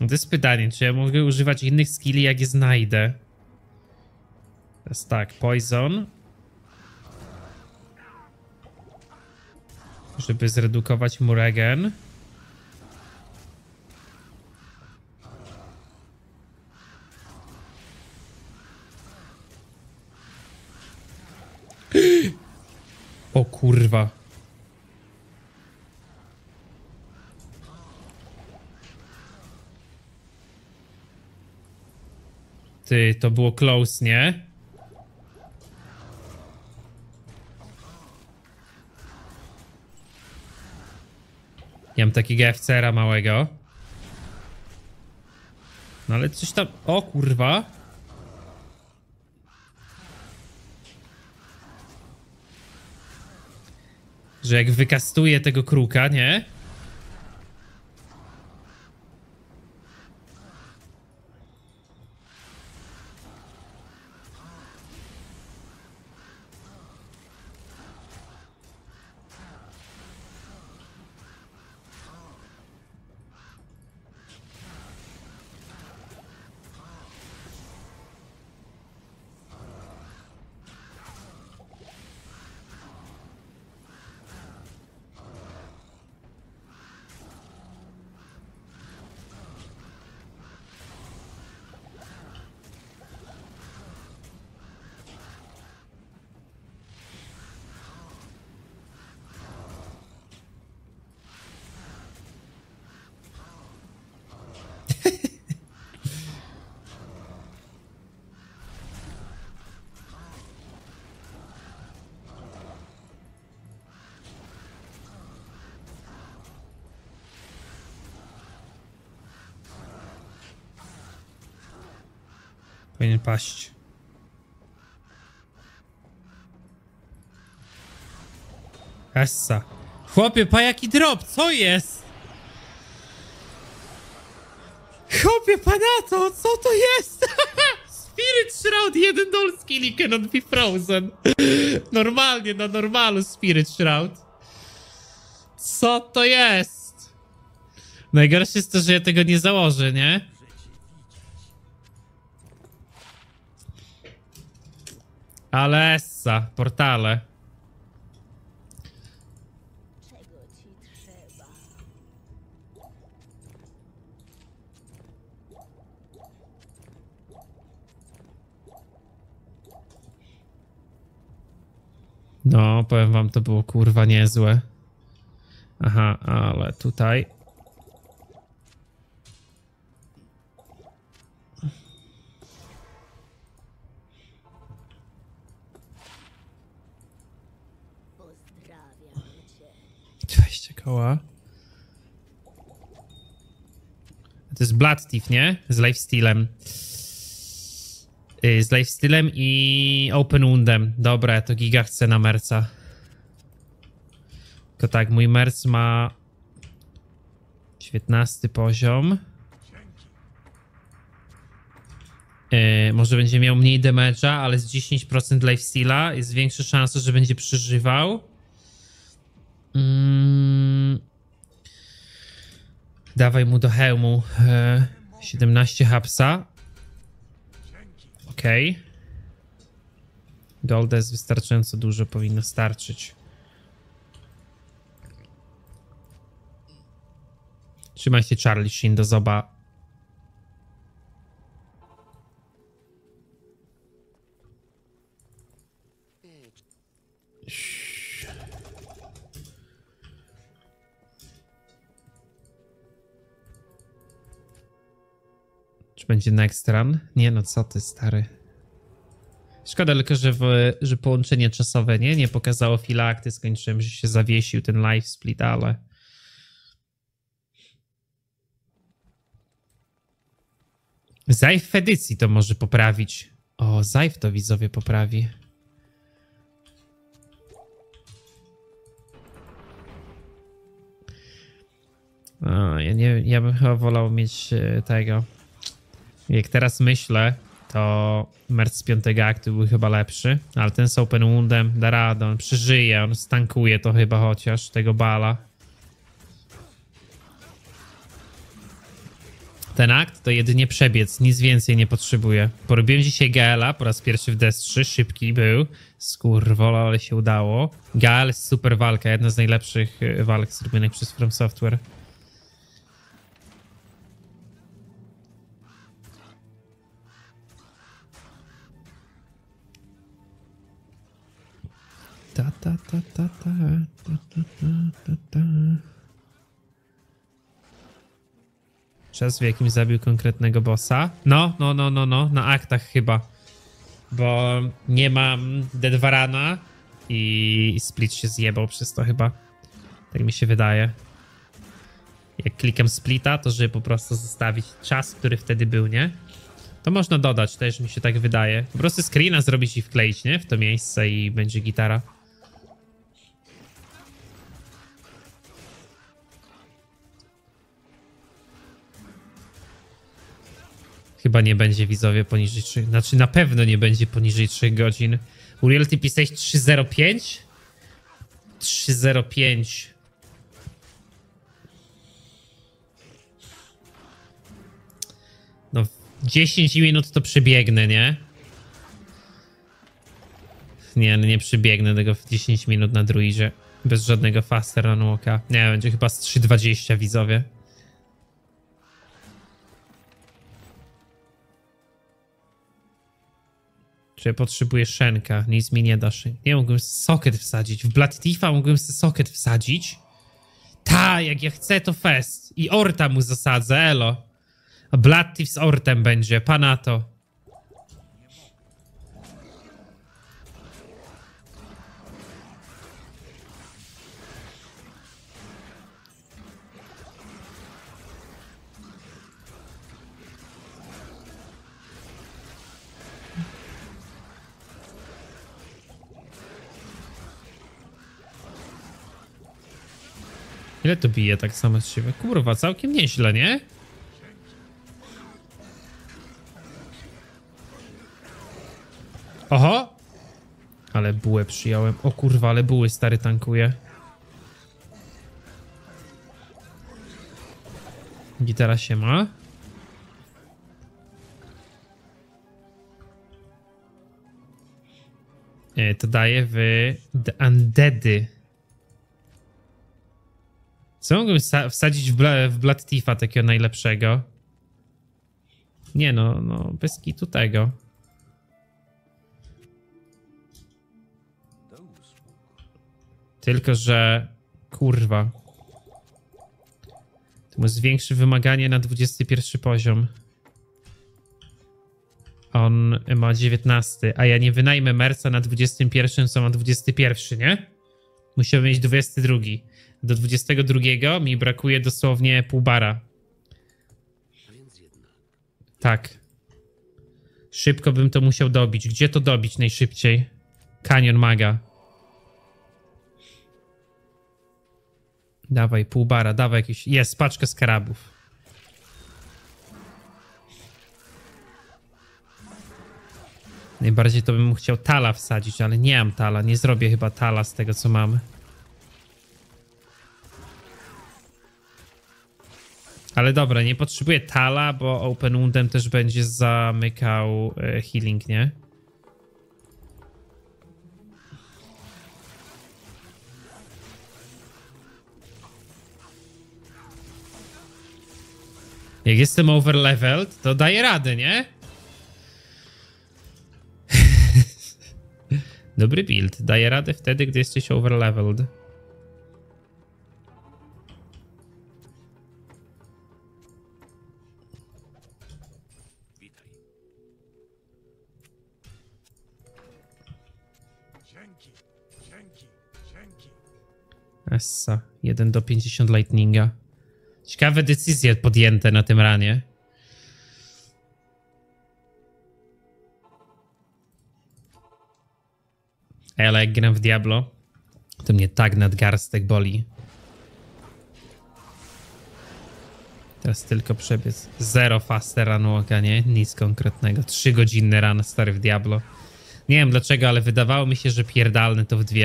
No to jest pytanie, czy ja mogę używać innych skilli, jak je znajdę. To jest tak, Poison. Żeby zredukować Muragen. O kurwa. Ty, to było close, nie? Ja mam takiego FCR-a małego. No ale coś tam... O kurwa! Że jak wykastuję tego kruka, nie? Powinien paść. Essa. Chłopie, pa jaki drop, co jest? Chłopie, pa na to, co to jest? Spirit Shroud, 1 dolski, li cannot be frozen. Normalnie, na normalu Spirit Shroud. Co to jest? Najgorsze jest to, że ja tego nie założę, nie? Ale essa, portale. Czego ci trzeba? No, powiem wam, to było kurwa niezłe. Aha, ale tutaj... Koła. To jest Blood Thief, nie? Z lifestealem. Z lifestealem i open woundem. Dobra, to giga chcę na merca. Tylko tak, mój merc ma 19 poziom. Może będzie miał mniej damage'a, ale z 10% lifesteala jest większa szansa, że będzie przeżywał. Dawaj mu do hełmu 17 hapsa. Okej. Okay. Golda jest wystarczająco dużo, powinno starczyć. Trzymaj się, Charlie Sheen, do zoba. Czy będzie next run? Nie no, co ty, stary. Szkoda tylko, że połączenie czasowe nie pokazało chwila, jak ty skończyłem, że się zawiesił ten live split, ale... Zajf w edycji to może poprawić. O, Zajf to widzowie poprawi. O, ja bym chyba wolał mieć tego... Jak teraz myślę, to merc z 5. aktu był chyba lepszy, ale ten z open woundem da radę, on przeżyje, on stankuje to chyba chociaż, tego bala. Ten akt to jedynie przebiec, nic więcej nie potrzebuje. Porobiłem dzisiaj Gaela po raz pierwszy w DS3, szybki był, skurwola, ale się udało. Gael jest super walka, jedna z najlepszych walk zrobionych przez From Software. Czas, w jakim zabił konkretnego bossa. No, na aktach chyba. Bo nie mam D2 rana i split się zjebał przez to chyba. Tak mi się wydaje. Jak klikam splita, to żeby po prostu zostawić czas, który wtedy był, nie? To można dodać też, mi się tak wydaje. Po prostu screena zrobić i wkleić, nie? W to miejsce i będzie gitara. Chyba nie będzie, widzowie, poniżej 3... Znaczy, na pewno nie będzie poniżej 3 godzin. Uriel, ty pisałeś 3.05? 3.05. No, 10 minut to przybiegnę, nie? Nie, nie przybiegnę tego w 10 minut na druidzie. Bez żadnego faster on walka. Nie, będzie chyba z 3.20, widzowie. Czy potrzebuję szenka? Nic mi nie da szenka. Nie, mogłem socket wsadzić. W Blood Thiefa mogłem sobie socket wsadzić. Ta, jak ja chcę, to fest. I orta mu zasadzę, elo. A Blood Thief z ortem będzie, pana to. Ile to bije tak samo z siebie? Kurwa, całkiem nieźle, nie? Oho! Ale bułę przyjąłem. O kurwa, ale buły, stary, tankuje. Gitara się ma. To daje w The Undeady. Co mogłem wsadzić w Blood Thiefa takiego najlepszego? Nie no, bez kitu tego. Tylko, że... Kurwa. To mu zwiększy wymaganie na 21 poziom. On ma 19, a ja nie wynajmę merca na 21, co ma 21, nie? Musiałbym mieć 22. do 22 mi brakuje dosłownie pół bara. Tak. Szybko bym to musiał dobić. Gdzie to dobić najszybciej? Kanion maga. Dawaj, pół bara, dawaj jakieś... Jest, paczkę skarabów. Najbardziej to bym chciał tala wsadzić, ale nie mam tala. Nie zrobię chyba tala z tego, co mamy. Ale dobra, nie potrzebuję tala, bo open woundem też będzie zamykał healing, nie? Jak jestem overleveled, to daję radę, nie? Dobry build. Daję radę wtedy, gdy jesteś overleveled. Essa, 1 do 50 lightninga. Ciekawe decyzje podjęte na tym ranie. Ale jak gram w Diablo, to mnie tak nadgarstek boli. Teraz tylko przebiec. Zero faster run walka, nie? Nic konkretnego. 3-godzinny run stary w Diablo. Nie wiem dlaczego, ale wydawało mi się, że pierdalne to w 2.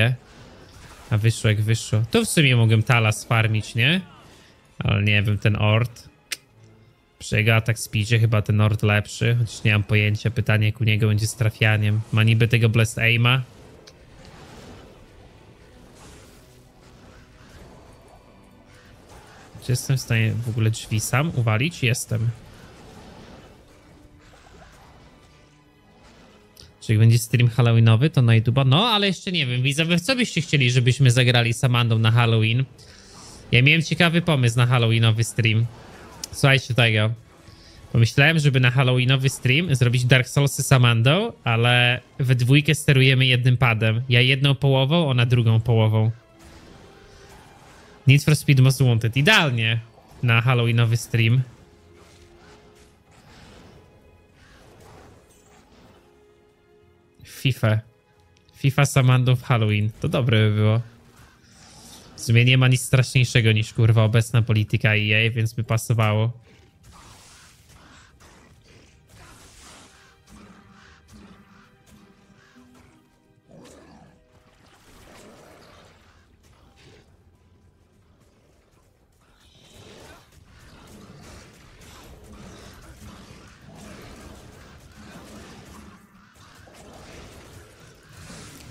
A wyszło jak wyszło. To w sumie mogłem tala sfarmić, nie? Ale nie wiem, ten ord. Przy jego atak speedzie chyba ten ord lepszy. Chociaż nie mam pojęcia. Pytanie jak u niego będzie z trafianiem. Ma niby tego blessed aima. Czy jestem w stanie w ogóle drzwi sam uwalić? Jestem. Czy jak będzie stream halloweenowy, to na YouTube'a? No, ale jeszcze nie wiem. Widzowie, w co byście chcieli, żebyśmy zagrali z Amandą na Halloween? Ja miałem ciekawy pomysł na halloweenowy stream. Słuchajcie tego. Pomyślałem, żeby na halloweenowy stream zrobić Dark Soulsy z Amandą, ale we dwójkę sterujemy jednym padem. Ja jedną połową, ona drugą połową. Need for Speed Most Wanted. Idealnie na halloweenowy stream. FIFA z Amandą w Halloween. To dobre by było. W sumie nie ma nic straszniejszego niż kurwa obecna polityka EA, więc by pasowało.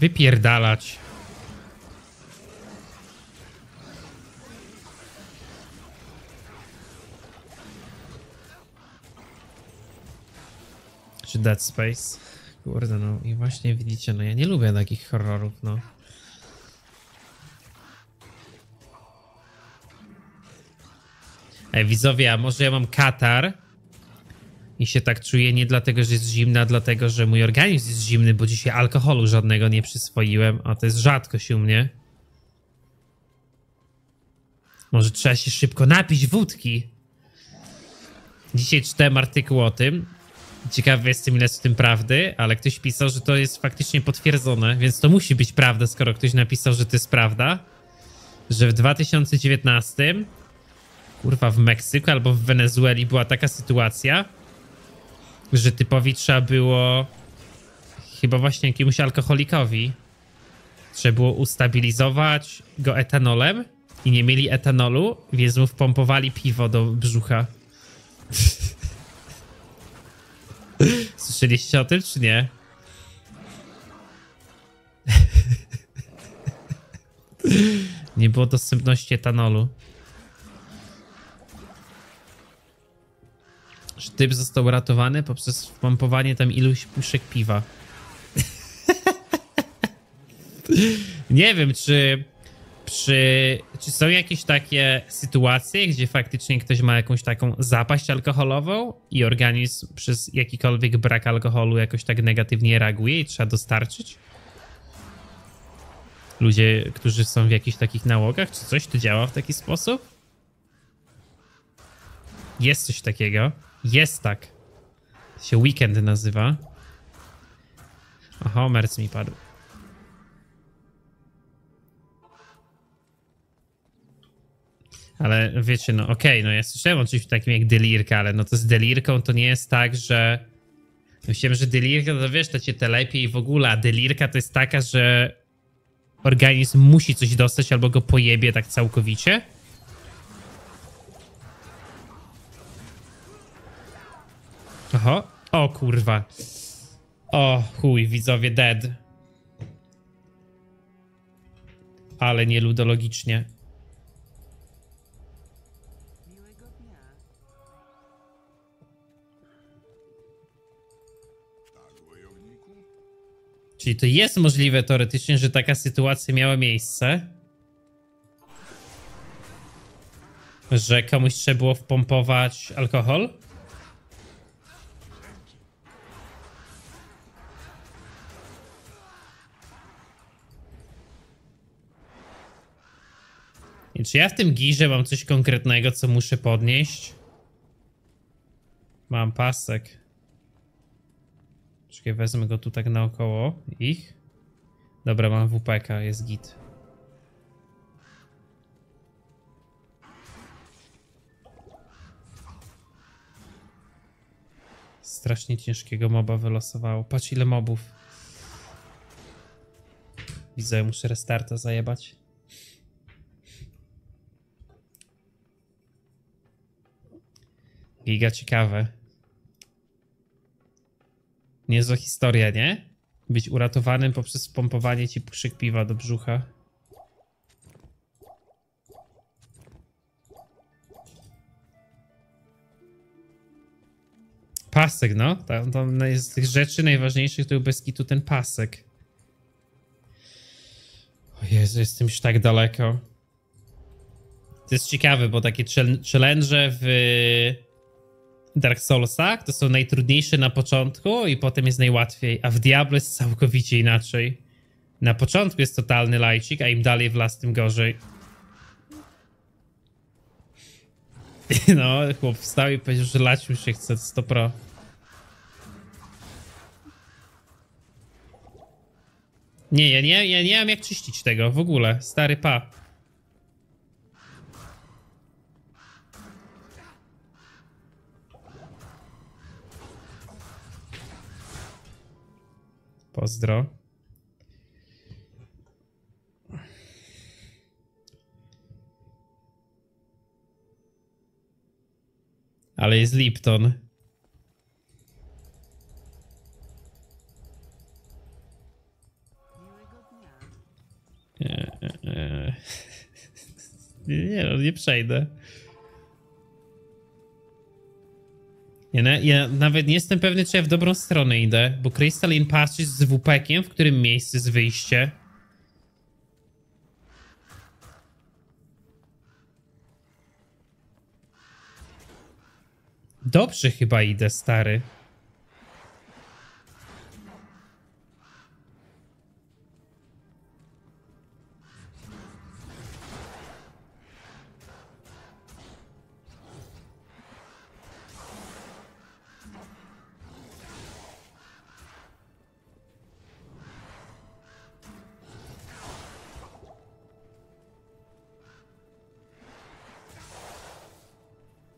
Wypierdalać. Czy Dead Space? Kurde, no i właśnie widzicie, no ja nie lubię takich horrorów, no. Ej, widzowie, a może ja mam katar? I się tak czuję nie dlatego, że jest zimna, dlatego, że mój organizm jest zimny, bo dzisiaj alkoholu żadnego nie przyswoiłem, a to jest rzadkość u mnie. Może trzeba się szybko napić wódki. Dzisiaj czytałem artykuł o tym. Ciekawy jestem, ile jest w tym prawdy, ale ktoś pisał, że to jest faktycznie potwierdzone, więc to musi być prawda, skoro ktoś napisał, że to jest prawda, że w 2019, kurwa, w Meksyku albo w Wenezueli była taka sytuacja, że typowi trzeba było, chyba właśnie jakiemuś alkoholikowi, trzeba było ustabilizować go etanolem i nie mieli etanolu, więc mu wpompowali piwo do brzucha. Słyszeliście o tym, czy nie? Nie było dostępności etanolu. Że typ został ratowany poprzez wpompowanie tam iluś puszek piwa. Nie wiem, czy są jakieś takie sytuacje, gdzie faktycznie ktoś ma jakąś taką zapaść alkoholową i organizm przez jakikolwiek brak alkoholu jakoś tak negatywnie reaguje i trzeba dostarczyć? ludzie, którzy są w jakichś takich nałogach? Czy coś tu działa w taki sposób? Jest coś takiego. Jest tak. To się weekend nazywa. Aha, merc mi padł. Ale wiecie, no okej, no ja słyszałem oczywiście takim jak delirka, ale no to z delirką to nie jest tak, że... Myślałem, że delirka, no wiesz, to cię te lepiej w ogóle, a delirka to jest taka, że organizm musi coś dostać albo go pojebie tak całkowicie. Oho, o kurwa. O chuj, widzowie, dead. Ale nie ludologicznie. Czyli to jest możliwe teoretycznie, że taka sytuacja miała miejsce. Że komuś trzeba było wpompować alkohol. I czy ja w tym girze mam coś konkretnego, co muszę podnieść? Mam pasek. Czekaj, wezmę go tu tak naokoło ich. Dobra, mam WPK, jest git. Strasznie ciężkiego moba wylosowało. Patrz ile mobów. Widzę, muszę restarta zajebać. Giga ciekawe. Niezła historia, nie? Być uratowanym poprzez pompowanie ci krzyk piwa do brzucha. Pasek, no. Tam jest z tych rzeczy najważniejszych, to był bez kitu ten pasek. O Jezu, jestem już tak daleko. To jest ciekawe, bo takie challenge w... Dark Soulsach to są najtrudniejsze na początku i potem jest najłatwiej, a w Diablo jest całkowicie inaczej. Na początku jest totalny lajcik, a im dalej w las, tym gorzej. No, chłop wstał i powiedział, że lać mu się chce 100%. Nie, ja nie mam jak czyścić tego w ogóle, stary pa. Pozdro. Ale jest Lipton. Nie, no nie przejdę. Ja nawet nie jestem pewny, czy ja w dobrą stronę idę, bo Crystalline Passage z WP-kiem, w którym miejscu jest wyjście. Dobrze chyba idę, stary.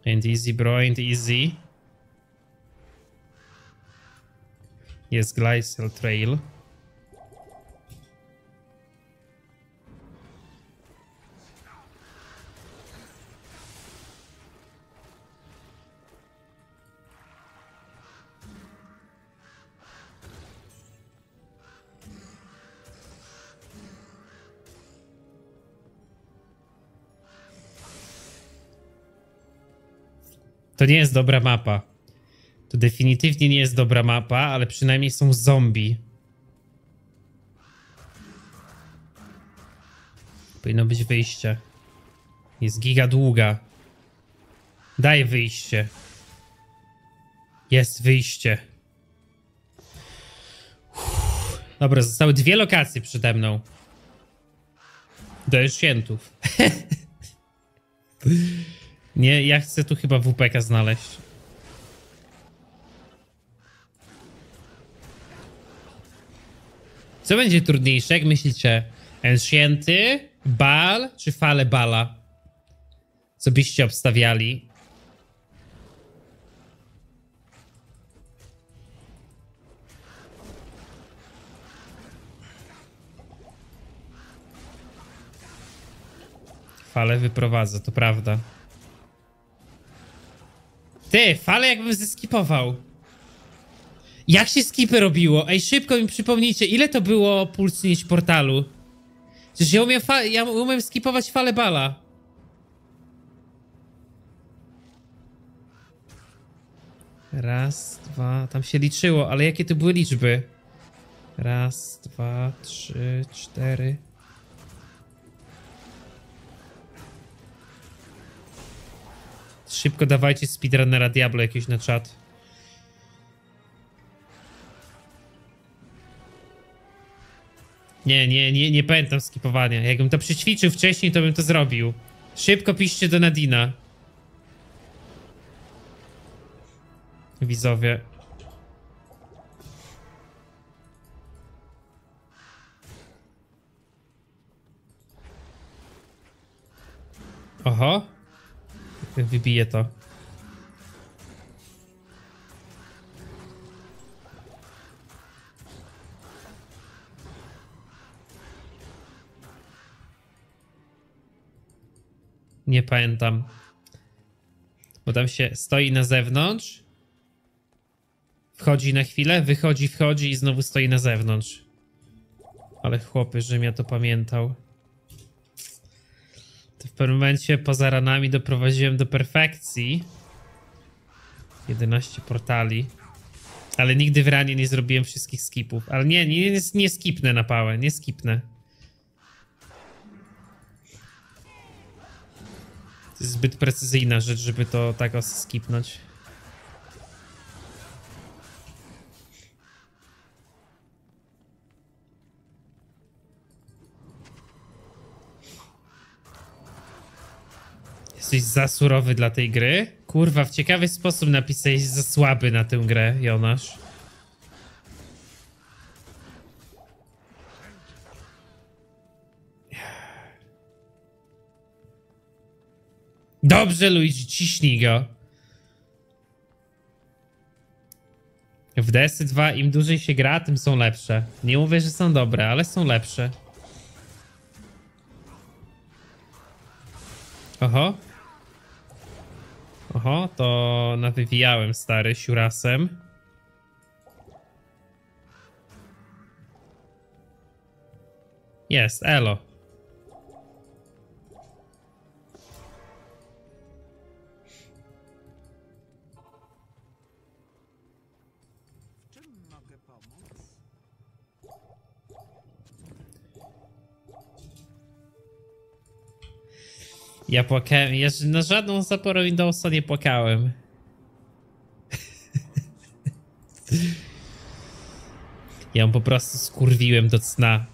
Ain't easy, bro, ain't easy. Jest Glycel Trail. To nie jest dobra mapa. To definitywnie nie jest dobra mapa, ale przynajmniej są zombie. Powinno być wyjście. Jest giga długa. Daj wyjście. Jest wyjście. Uff. Dobra, zostały dwie lokacje przede mną. Do Ancientów. Nie, ja chcę tu chyba WPK znaleźć. Co będzie trudniejsze, jak myślicie? Ancienty, Bal czy fale Bala? Co byście obstawiali? Fale wyprowadzę, to prawda. Ty, fale jakbym zeskipował. Jak się skipy robiło? Ej, szybko mi przypomnijcie, ile to było pulsnić portalu? Przecież ja umiem skipować fale bala. Raz, dwa, tam się liczyło, ale jakie to były liczby? Raz, dwa, trzy, cztery. Szybko dawajcie speedrunnera Diablo jakieś na czat. Nie pamiętam skipowania. Jakbym to przećwiczył wcześniej, to bym to zrobił. Szybko piszcie do Nadina. Widzowie. Oho. Wybiję to. Nie pamiętam. Bo tam się stoi na zewnątrz. Wchodzi na chwilę, wychodzi, wchodzi i znowu stoi na zewnątrz. Ale chłopy, żebym ja to pamiętał. To w pewnym momencie poza ranami doprowadziłem do perfekcji 11 portali. Ale nigdy w ranie nie zrobiłem wszystkich skipów. Ale nie skipnę na pałę, nie skipnę. To jest zbyt precyzyjna rzecz, żeby to tak skipnąć. Jesteś za surowy dla tej gry? Kurwa, w ciekawy sposób napisałeś za słaby na tę grę, Jonasz. Dobrze, Luigi, ciśnij go. W DS2 im dłużej się gra, tym są lepsze. Nie mówię, że są dobre, ale są lepsze. Oho. Oho, to nawywijałem, stary, siurasem. Jest, elo. W czym mogę pomóc? Ja płakałem, ja na żadną zaporę Windowsa nie płakałem. Ja ją po prostu skurwiłem do cna.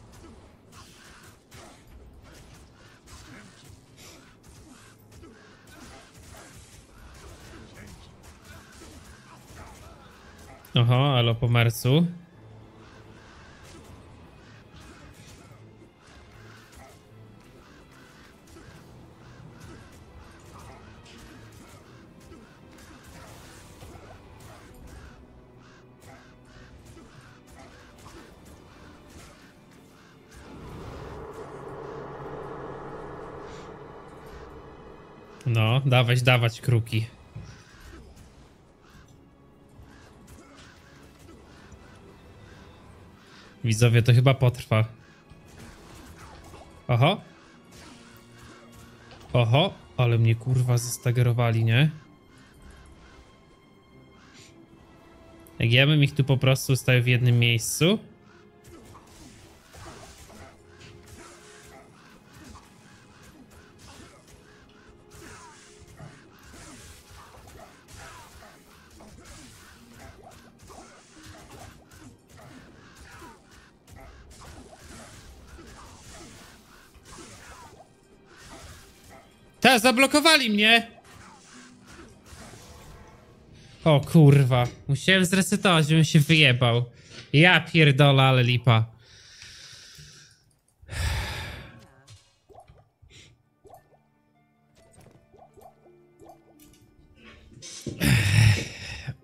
Oho, alo po marcu. No, dawać kruki. Widzowie, to chyba potrwa. Oho. Oho, ale mnie kurwa zestagerowali, nie? Jak ja bym ich tu po prostu ustawił w jednym miejscu. Dobra, zablokowali mnie. O kurwa, musiałem zresetować, żebym się wyjebał. Ja pierdolę, ale lipa.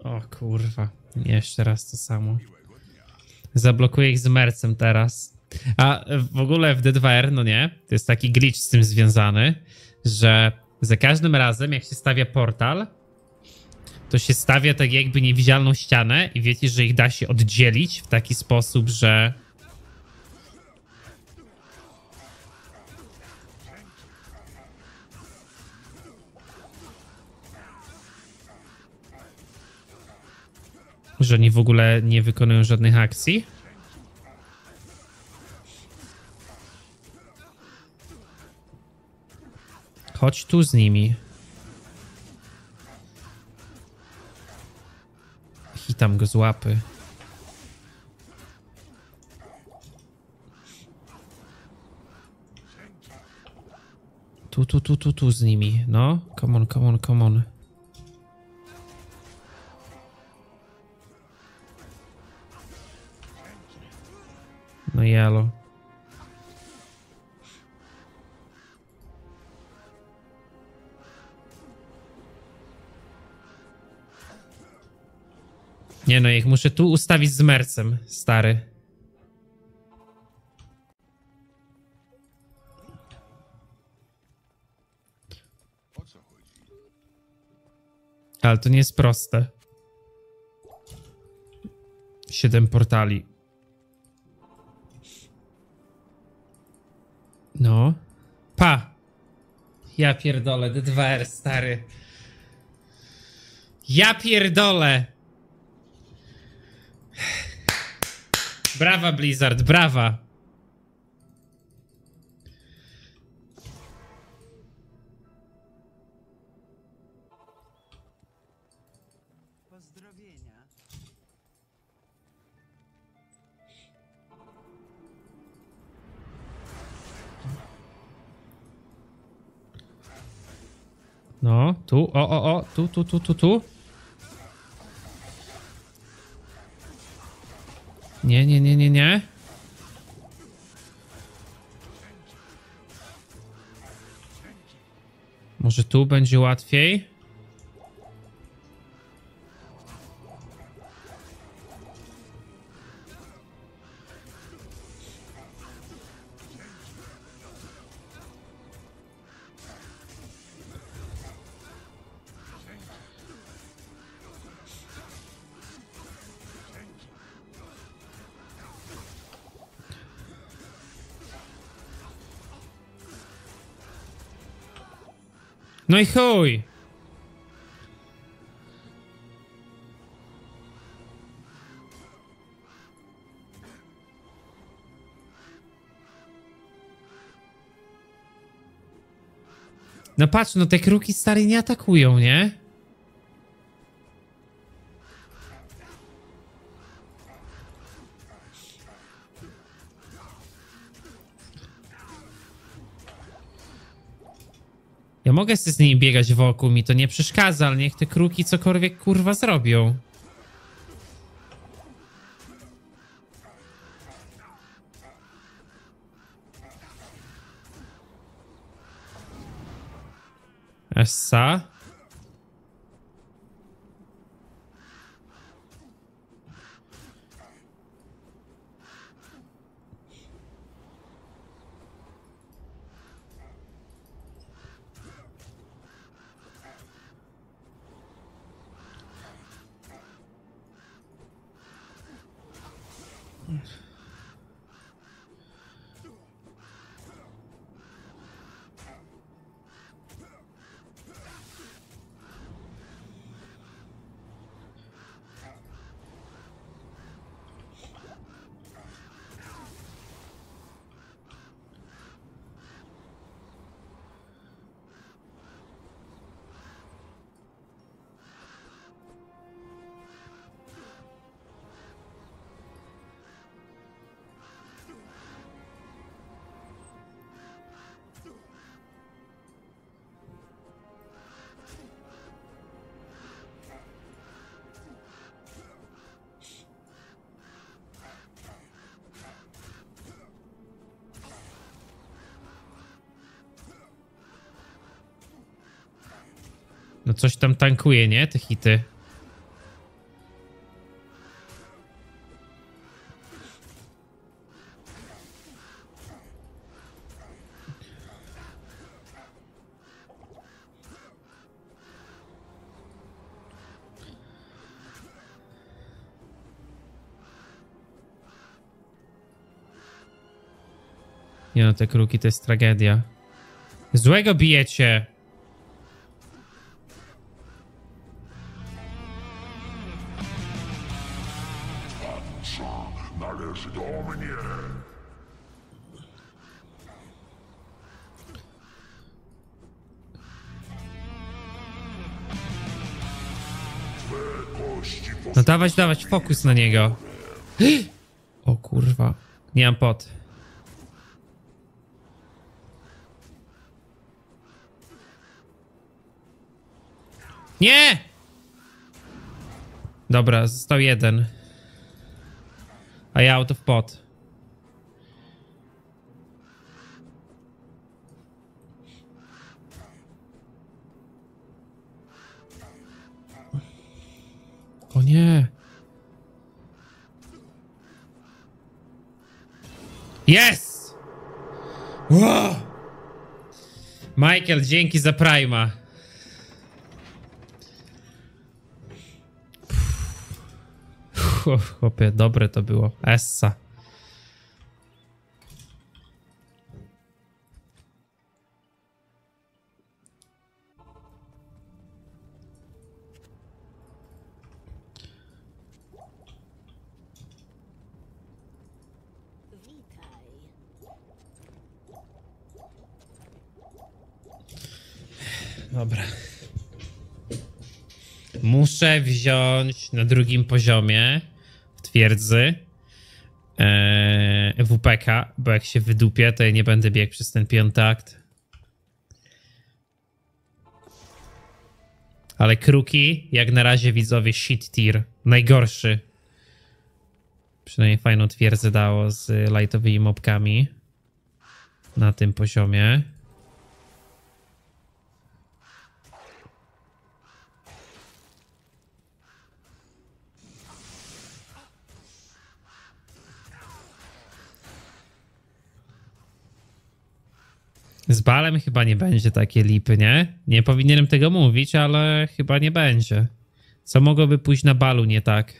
O kurwa, jeszcze raz to samo. Zablokuję ich z mercem teraz. A w ogóle w D2R, no nie, to jest taki glitch z tym związany, że za każdym razem jak się stawia portal, to się stawia tak jakby niewidzialną ścianę i wiecie, że ich da się oddzielić w taki sposób, że... że oni w ogóle nie wykonują żadnych akcji. Chodź tu z nimi. Hitam go z łapy. Tu z nimi. No, come on, come on, come on. No jalo. Nie no, ich muszę tu ustawić z mercem, stary. Ale to nie jest proste. 7 portali. No. Pa! Ja pierdolę, D2R, stary. Ja pierdolę! Brawa, Blizzard, brawa! Pozdrowienia. No, tu, o, tu. Nie. Może tu będzie łatwiej? No i chuj! No patrz, no te kruki stary nie atakują, nie? Ja mogę sobie z nimi biegać wokół, mi to nie przeszkadza, ale niech te kruki cokolwiek kurwa zrobią. Essa. No coś tam tankuje, nie? Te hity. Nie no, te kruki to jest tragedia. Złego bijecie! Należy do mnie. No dawać, dawać, fokus na niego. O kurwa, nie mam pot. Nie! Dobra, został jeden. A ja out of pot. O nie! Yes! Wow! Michael, dzięki za Prima. O, chłopie, dobre to było. Essa. Dobra. Muszę wziąć na drugim poziomie twierdzy WPK, bo jak się wydupię, to ja nie będę biegł przez ten piąty akt. Ale kruki, jak na razie widzowie, shit tier. Najgorszy. Przynajmniej fajną twierdzę dało z lightowymi mobkami. Na tym poziomie. Z Balem chyba nie będzie takie lipy, nie? Nie powinienem tego mówić, ale chyba nie będzie. Co mogłoby pójść na Balu nie tak?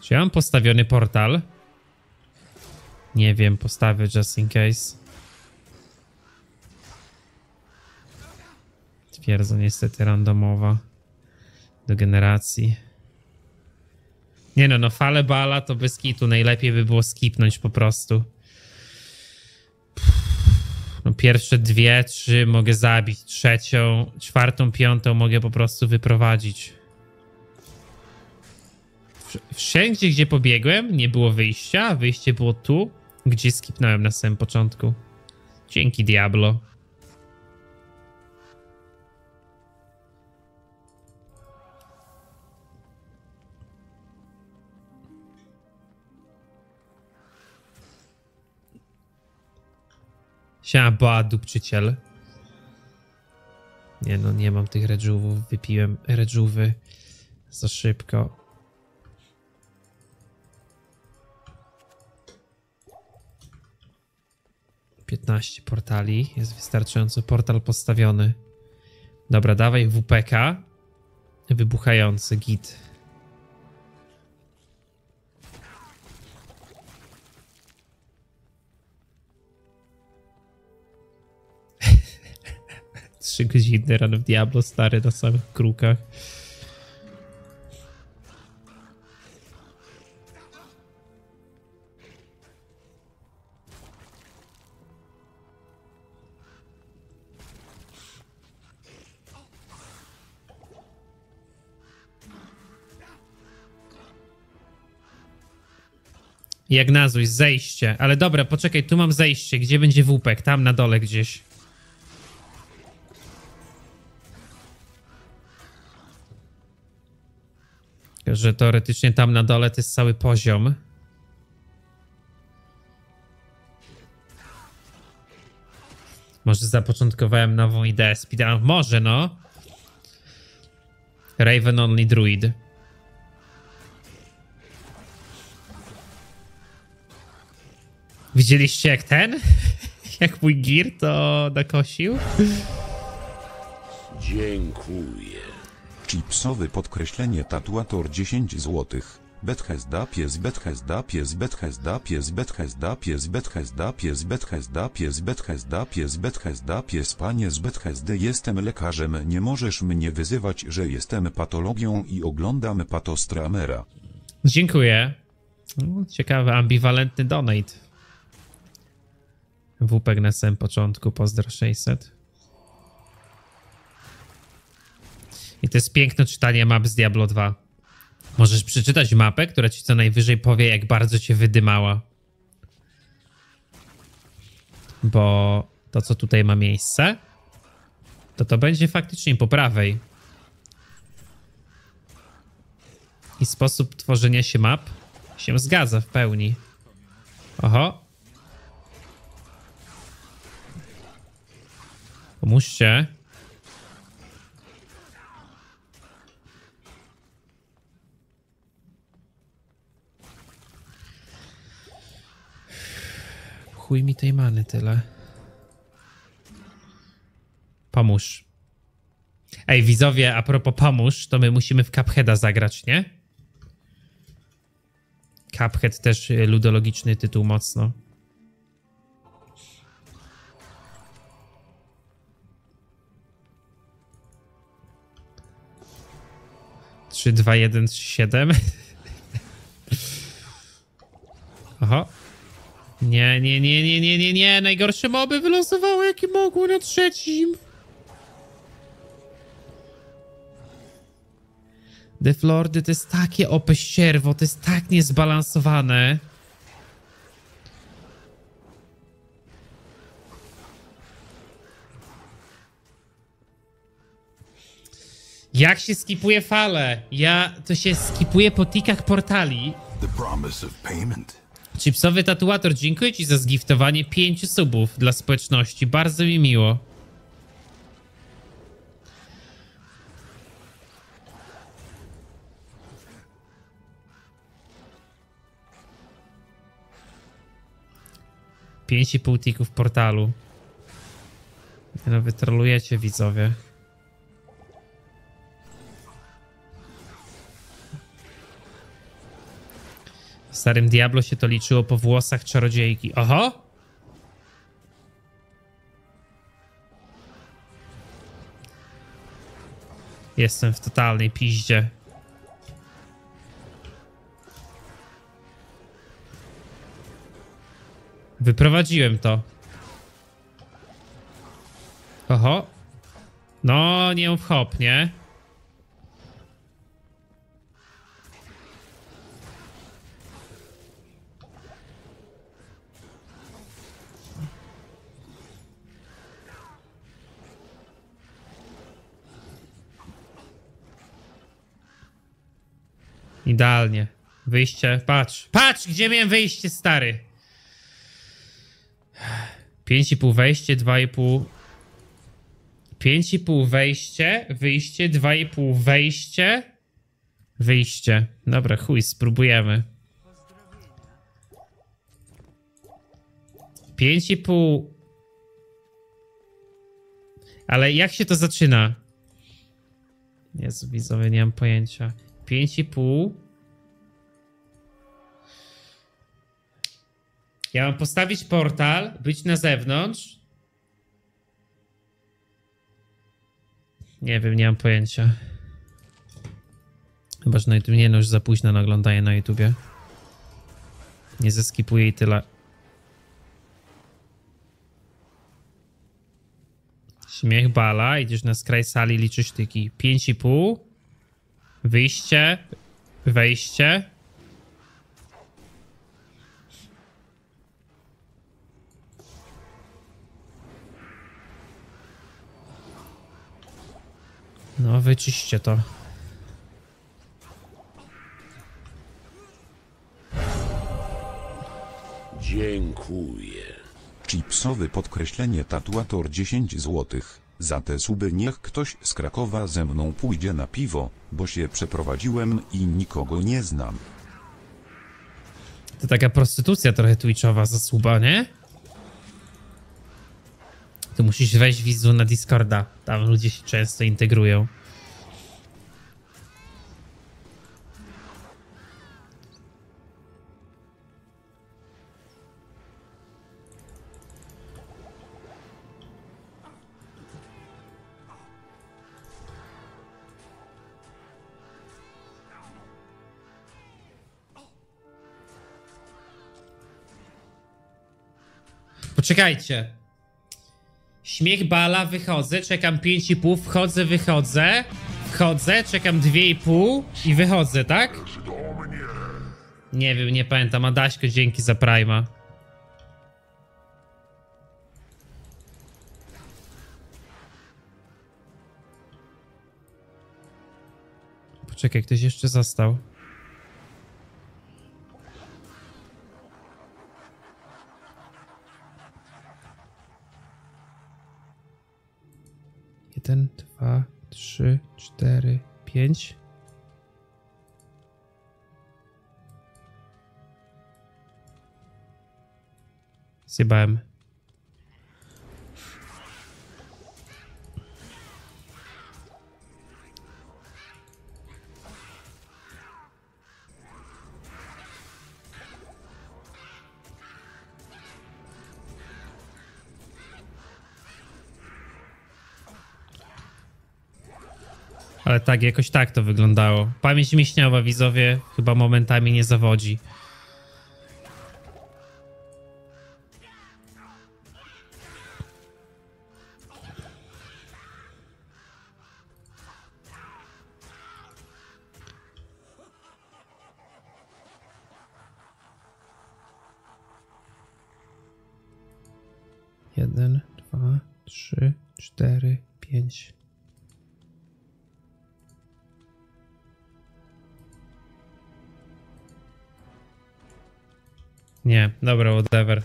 Czy ja mam postawiony portal? Nie wiem, postawię just in case. Twierdza niestety randomowa. Do generacji. Nie no, no fale Bala to bez kitu. Najlepiej by było skipnąć po prostu. No pierwsze dwie, trzy mogę zabić, trzecią, czwartą, piątą mogę po prostu wyprowadzić. Wszędzie, gdzie pobiegłem, nie było wyjścia, wyjście było tu, gdzie skipnąłem na samym początku. Dzięki Diablo. Siema, boadupczyciel. Nie no, nie mam tych redżówów. Wypiłem redżówy za szybko. Piętnaście portali. Jest wystarczająco portal postawiony. Dobra, dawaj WPK. Wybuchający git. Trzy godziny rano w Diablo, stary, na samych krukach. Jak na złość, zejście. Ale dobra, poczekaj, tu mam zejście. Gdzie będzie wupek? Tam na dole gdzieś. Że teoretycznie tam na dole to jest cały poziom. Może zapoczątkowałem nową ideę speedrun. Może, no. Raven Only Druid. Widzieliście jak ten? Jak mój gear to nakosił? Dziękuję. Chipsowy podkreślenie tatuator 10 złotych. Bethesda pies, Bethesda pies, Bethesda pies, Bethesda pies, Bethesda pies, Bethesda pies, Bethesda pies, Bethesda pies, panie z Bethesdy, jestem lekarzem, nie możesz mnie wyzywać, że jestem patologią i oglądam patostramera. Dziękuję. Ciekawy, ambiwalentny donate. WPG na samym początku, pozdro 600. I to jest piękne czytanie map z Diablo 2. Możesz przeczytać mapę, która ci co najwyżej powie, jak bardzo cię wydymała. Bo to, co tutaj ma miejsce, to będzie faktycznie po prawej. I sposób tworzenia się map się zgadza w pełni. Oho. Pomóżcie. Chuj mi tej many tyle. Pomóż. Ej, widzowie, a propos pomóż, to my musimy w Cupheada zagrać, nie? Cuphead też ludologiczny tytuł mocno. Trzy, dwa, jeden, siedem. Aha. Nie. Najgorsze moby wylosowały, jakie mogły na trzecim. The Flordy to jest takie opeścierwo, to jest tak niezbalansowane. Jak się skipuje fale? To się skipuje po tikach portali. The promise of payment. Chipsowy tatuator, dziękuję ci za zgiftowanie 5 subów dla społeczności. Bardzo mi miło. Pięć i pół tików w portalu. No wy trolujecie, widzowie. W starym Diablo się to liczyło po włosach czarodziejki. Oho! Jestem w totalnej piździe. Wyprowadziłem to. Oho! No, nie hop, nie? Idealnie. Wyjście. Patrz. Patrz, gdzie miałem wyjście, stary. 5,5 wejście, 2,5. 5,5 wejście, wyjście, 2,5 wejście. Wyjście. Dobra, chuj, spróbujemy. 5,5. Ale jak się to zaczyna? Jezu, widzowie, nie mam pojęcia. 5,5. Ja mam postawić portal, być na zewnątrz. Nie wiem, nie mam pojęcia. Chyba że na YouTube, nie, no już za późno na oglądanie na YouTubie. Nie zeskipuję i tyle. Śmiech bala, idziesz na skraj sali, liczysz tyki. 5,5. Wyjście, wejście. No, wyczyście to. Dziękuję. Chipsowy podkreślenie tatuator 10 zł. Za te suby niech ktoś z Krakowa ze mną pójdzie na piwo, bo się przeprowadziłem i nikogo nie znam. To taka prostytucja trochę twitchowa za suba, nie? Tu musisz wejść widzu na Discorda, tam ludzie się często integrują. Poczekajcie. Śmiech bala, wychodzę, czekam 5,5, wchodzę, wychodzę. Wchodzę, czekam 2,5 i wychodzę, tak? Nie wiem, nie pamiętam. Adaśko, dzięki za Prime'a. Poczekaj, ktoś jeszcze został. Jeden, dwa, trzy, cztery, pięć. Zjebałem. Ale tak, jakoś tak to wyglądało. Pamięć mięśniowa, widzowie, chyba momentami nie zawodzi. Jeden, dwa, trzy, cztery, pięć. Nie, dobra, whatever.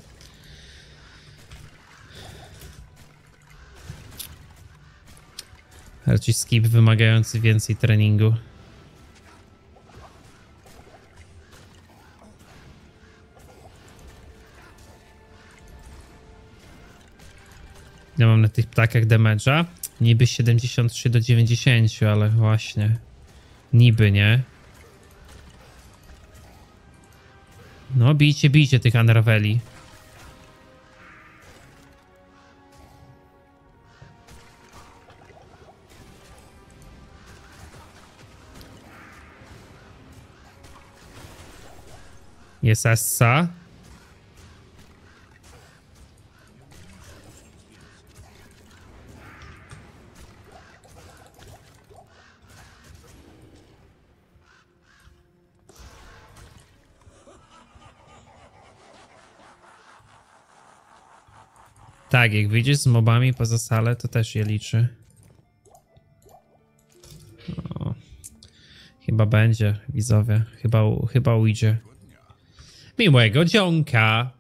Raczej skip wymagający więcej treningu. Ja mam na tych ptakach damage'a. Niby 73 do 90, ale właśnie. Niby, nie? No, bijcie, bijcie tych Unraveli. Jest Essa. Tak, jak wyjdziesz z mobami poza salę, to też je liczy. O, chyba będzie, widzowie. Chyba ujdzie. Miłego dzionka!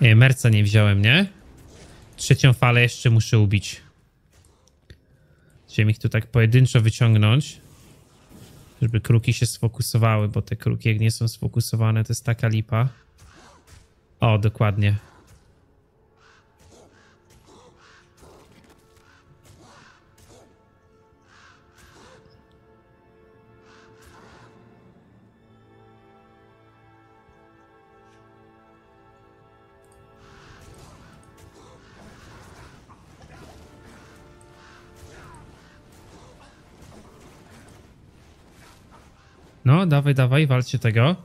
Nie, Merca nie wziąłem, nie? Trzecią falę jeszcze muszę ubić. Chciałem ich tu tak pojedynczo wyciągnąć, żeby kruki się sfokusowały, bo te kruki jak nie są sfokusowane, to jest taka lipa. O, dokładnie. No, dawaj, dawaj, walczcie tego.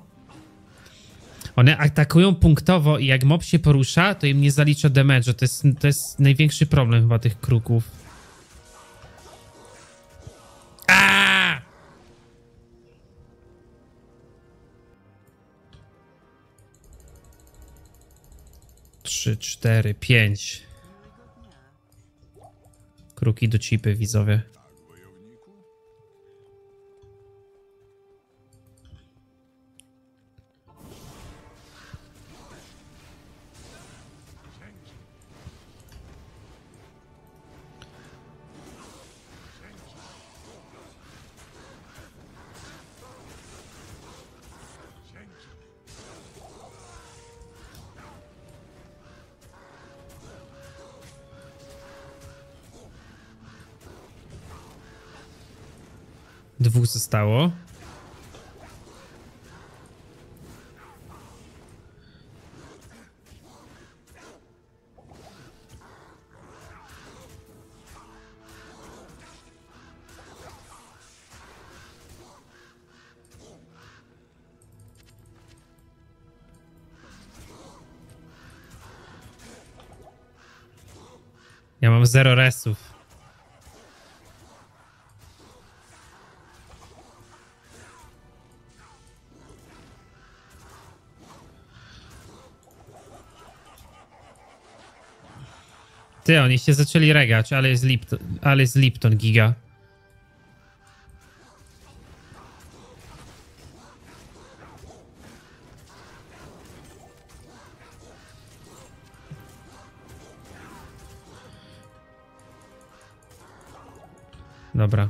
One atakują punktowo i jak mob się porusza, to im nie zalicza damage'a. To jest największy problem chyba tych kruków. Aaaa! Trzy, cztery, pięć. Kruki do cipy, widzowie. Dwóch zostało. Ja mam 0 resów. Ty, oni się zaczęli regać, ale jest Lipton giga. Dobra.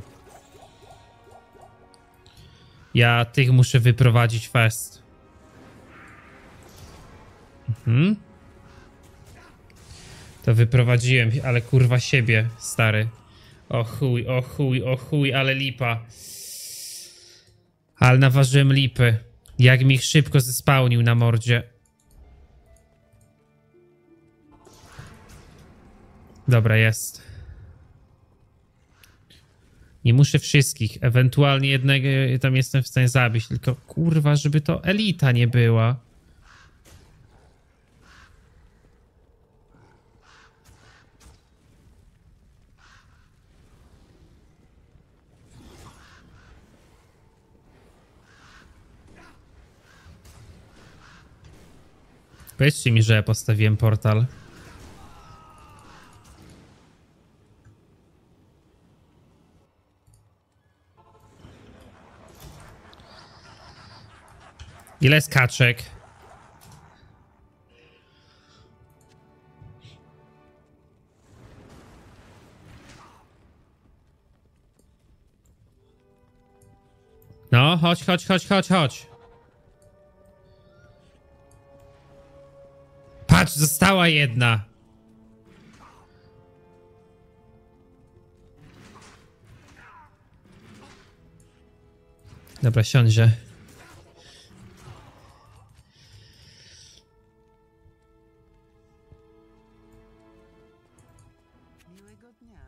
Ja tych muszę wyprowadzić fest. Mhm. To wyprowadziłem, ale kurwa siebie, stary. O chuj, o chuj, o chuj, ale lipa. Ale naważyłem lipy. Jak mi ich szybko zespałnił na mordzie. Dobra, jest. Nie muszę wszystkich. Ewentualnie jednego tam jestem w stanie zabić. Tylko kurwa, żeby to elita nie była. Powiedzcie mi, że ja postawiłem portal. Ile jest kaczek? No, chodź, chodź, chodź, chodź, chodź. Patrz, została jedna. Dobra, siądzie. Miłego dnia.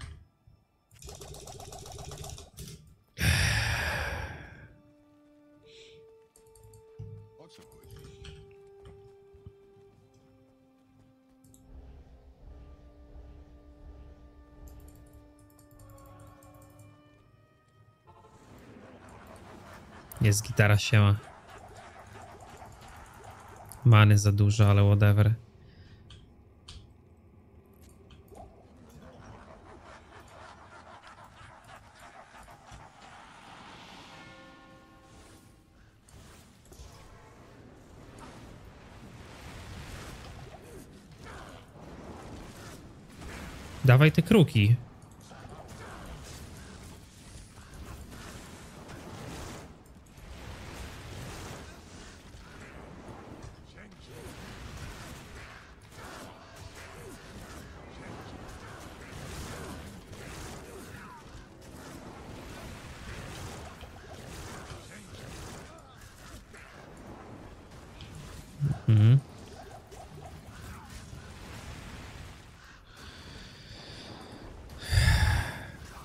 Jest gitara, siema. Many za dużo, ale whatever. Dawaj te kruki.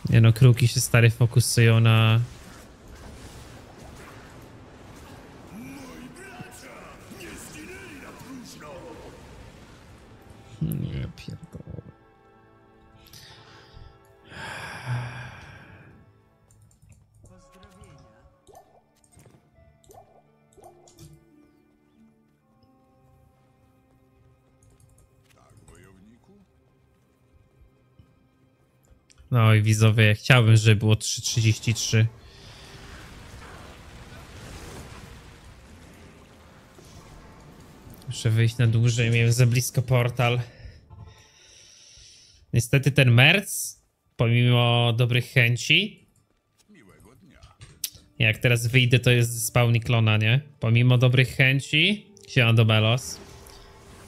Nie no, kruki się, stary, fokusują na... No i widzowie, chciałbym, żeby było 3,33. Muszę wyjść na dłużej, miałem za blisko portal. Niestety ten merc, pomimo dobrych chęci, jak teraz wyjdę, to jest spawni klona, nie? Pomimo dobrych chęci, siema do Melos,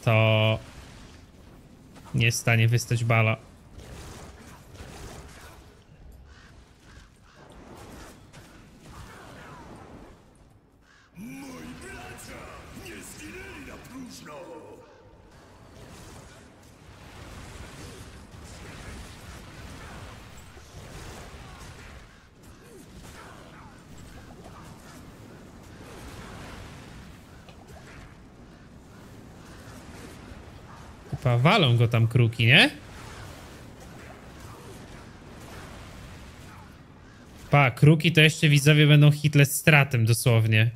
to nie jest w stanie wystać bala. Walą go tam kruki, nie? Pa, kruki to jeszcze widzowie będą hitle z stratem dosłownie.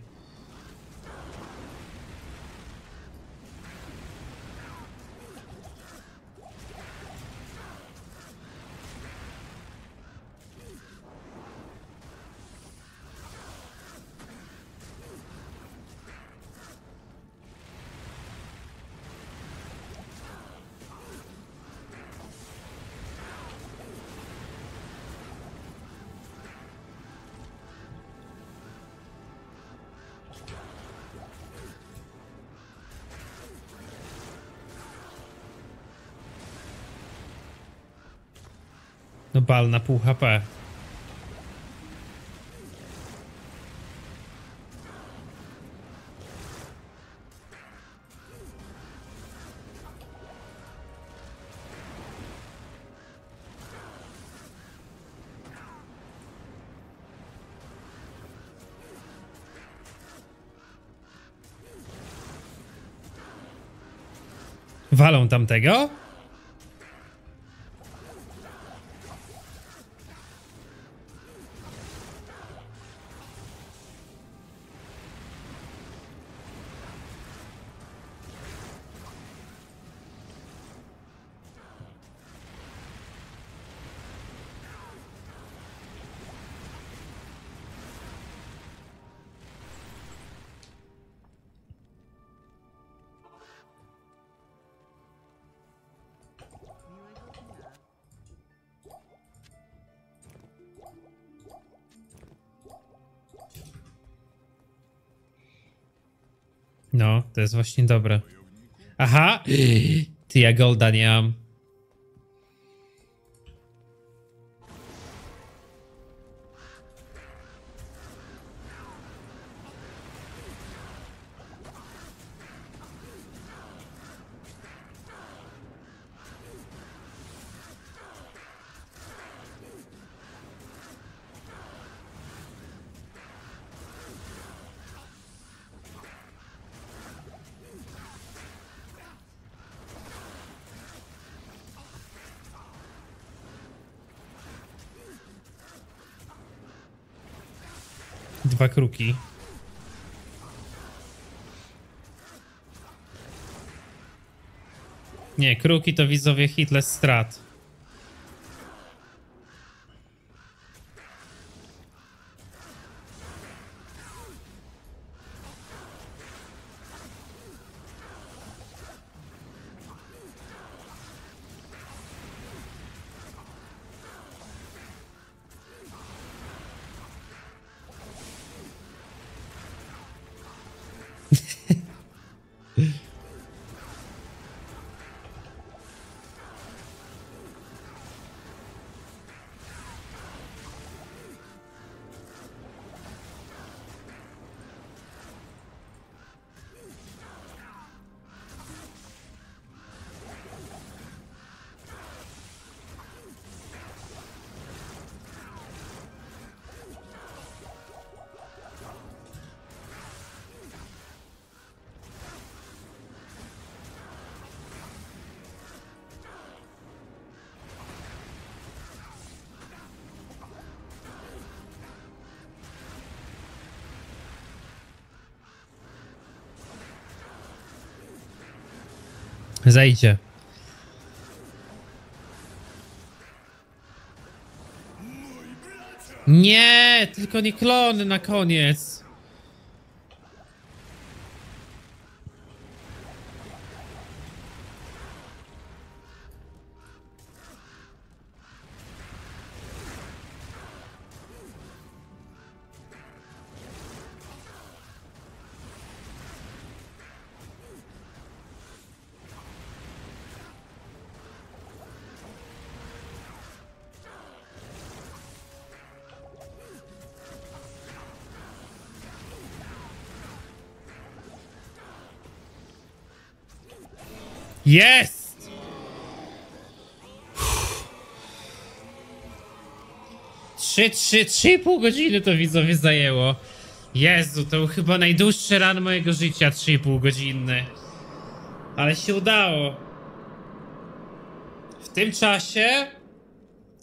Bal na pół HP. Walą tamtego? No, to jest właśnie dobre. Aha! Ty, ja golda nie mam. Dwa kruki. Nie, kruki to widzowie hitle strat. Zajdzie. Nie, tylko nie klony na koniec. Jest! Uff. 3,5 godziny to widzowie zajęło. Jezu, to był chyba najdłuższy run mojego życia, 3,5 godziny. Ale się udało. W tym czasie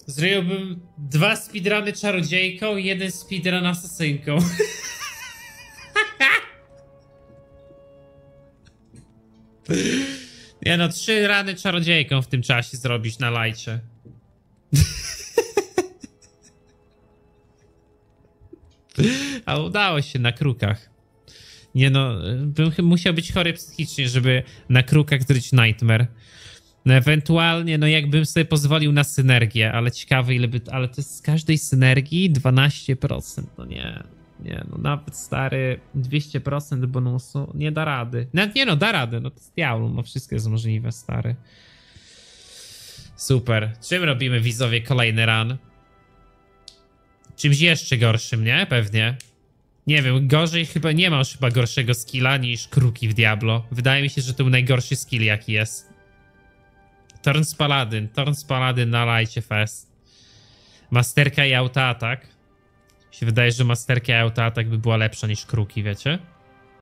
zrobiłbym 2 speedruny czarodziejką i 1 speedrun asasynką. Nie no, 3 rany czarodziejką w tym czasie zrobić na lajcie. A udało się na krukach. Nie no, bym musiał być chory psychicznie, żeby na krukach zrobić Nightmare. No, ewentualnie, no jakbym sobie pozwolił na synergię, ale ciekawe ile by... Ale to jest z każdej synergii 12%. No nie, nie no, nawet stary 200% bonusu nie da rady. Nawet nie no, da rady, no to jest Diablo, no wszystko jest możliwe, stary. Super. Czym robimy, widzowie, kolejny run? Czymś jeszcze gorszym, nie? Pewnie. Nie wiem, gorzej chyba, nie ma już chyba gorszego skilla niż kruki w Diablo. Wydaje mi się, że to był najgorszy skill jaki jest. Torns Paladin na lajcie fest. Masterka i autoatak. Się wydaje, że masterka i autoatak by była lepsza niż kruki, wiecie?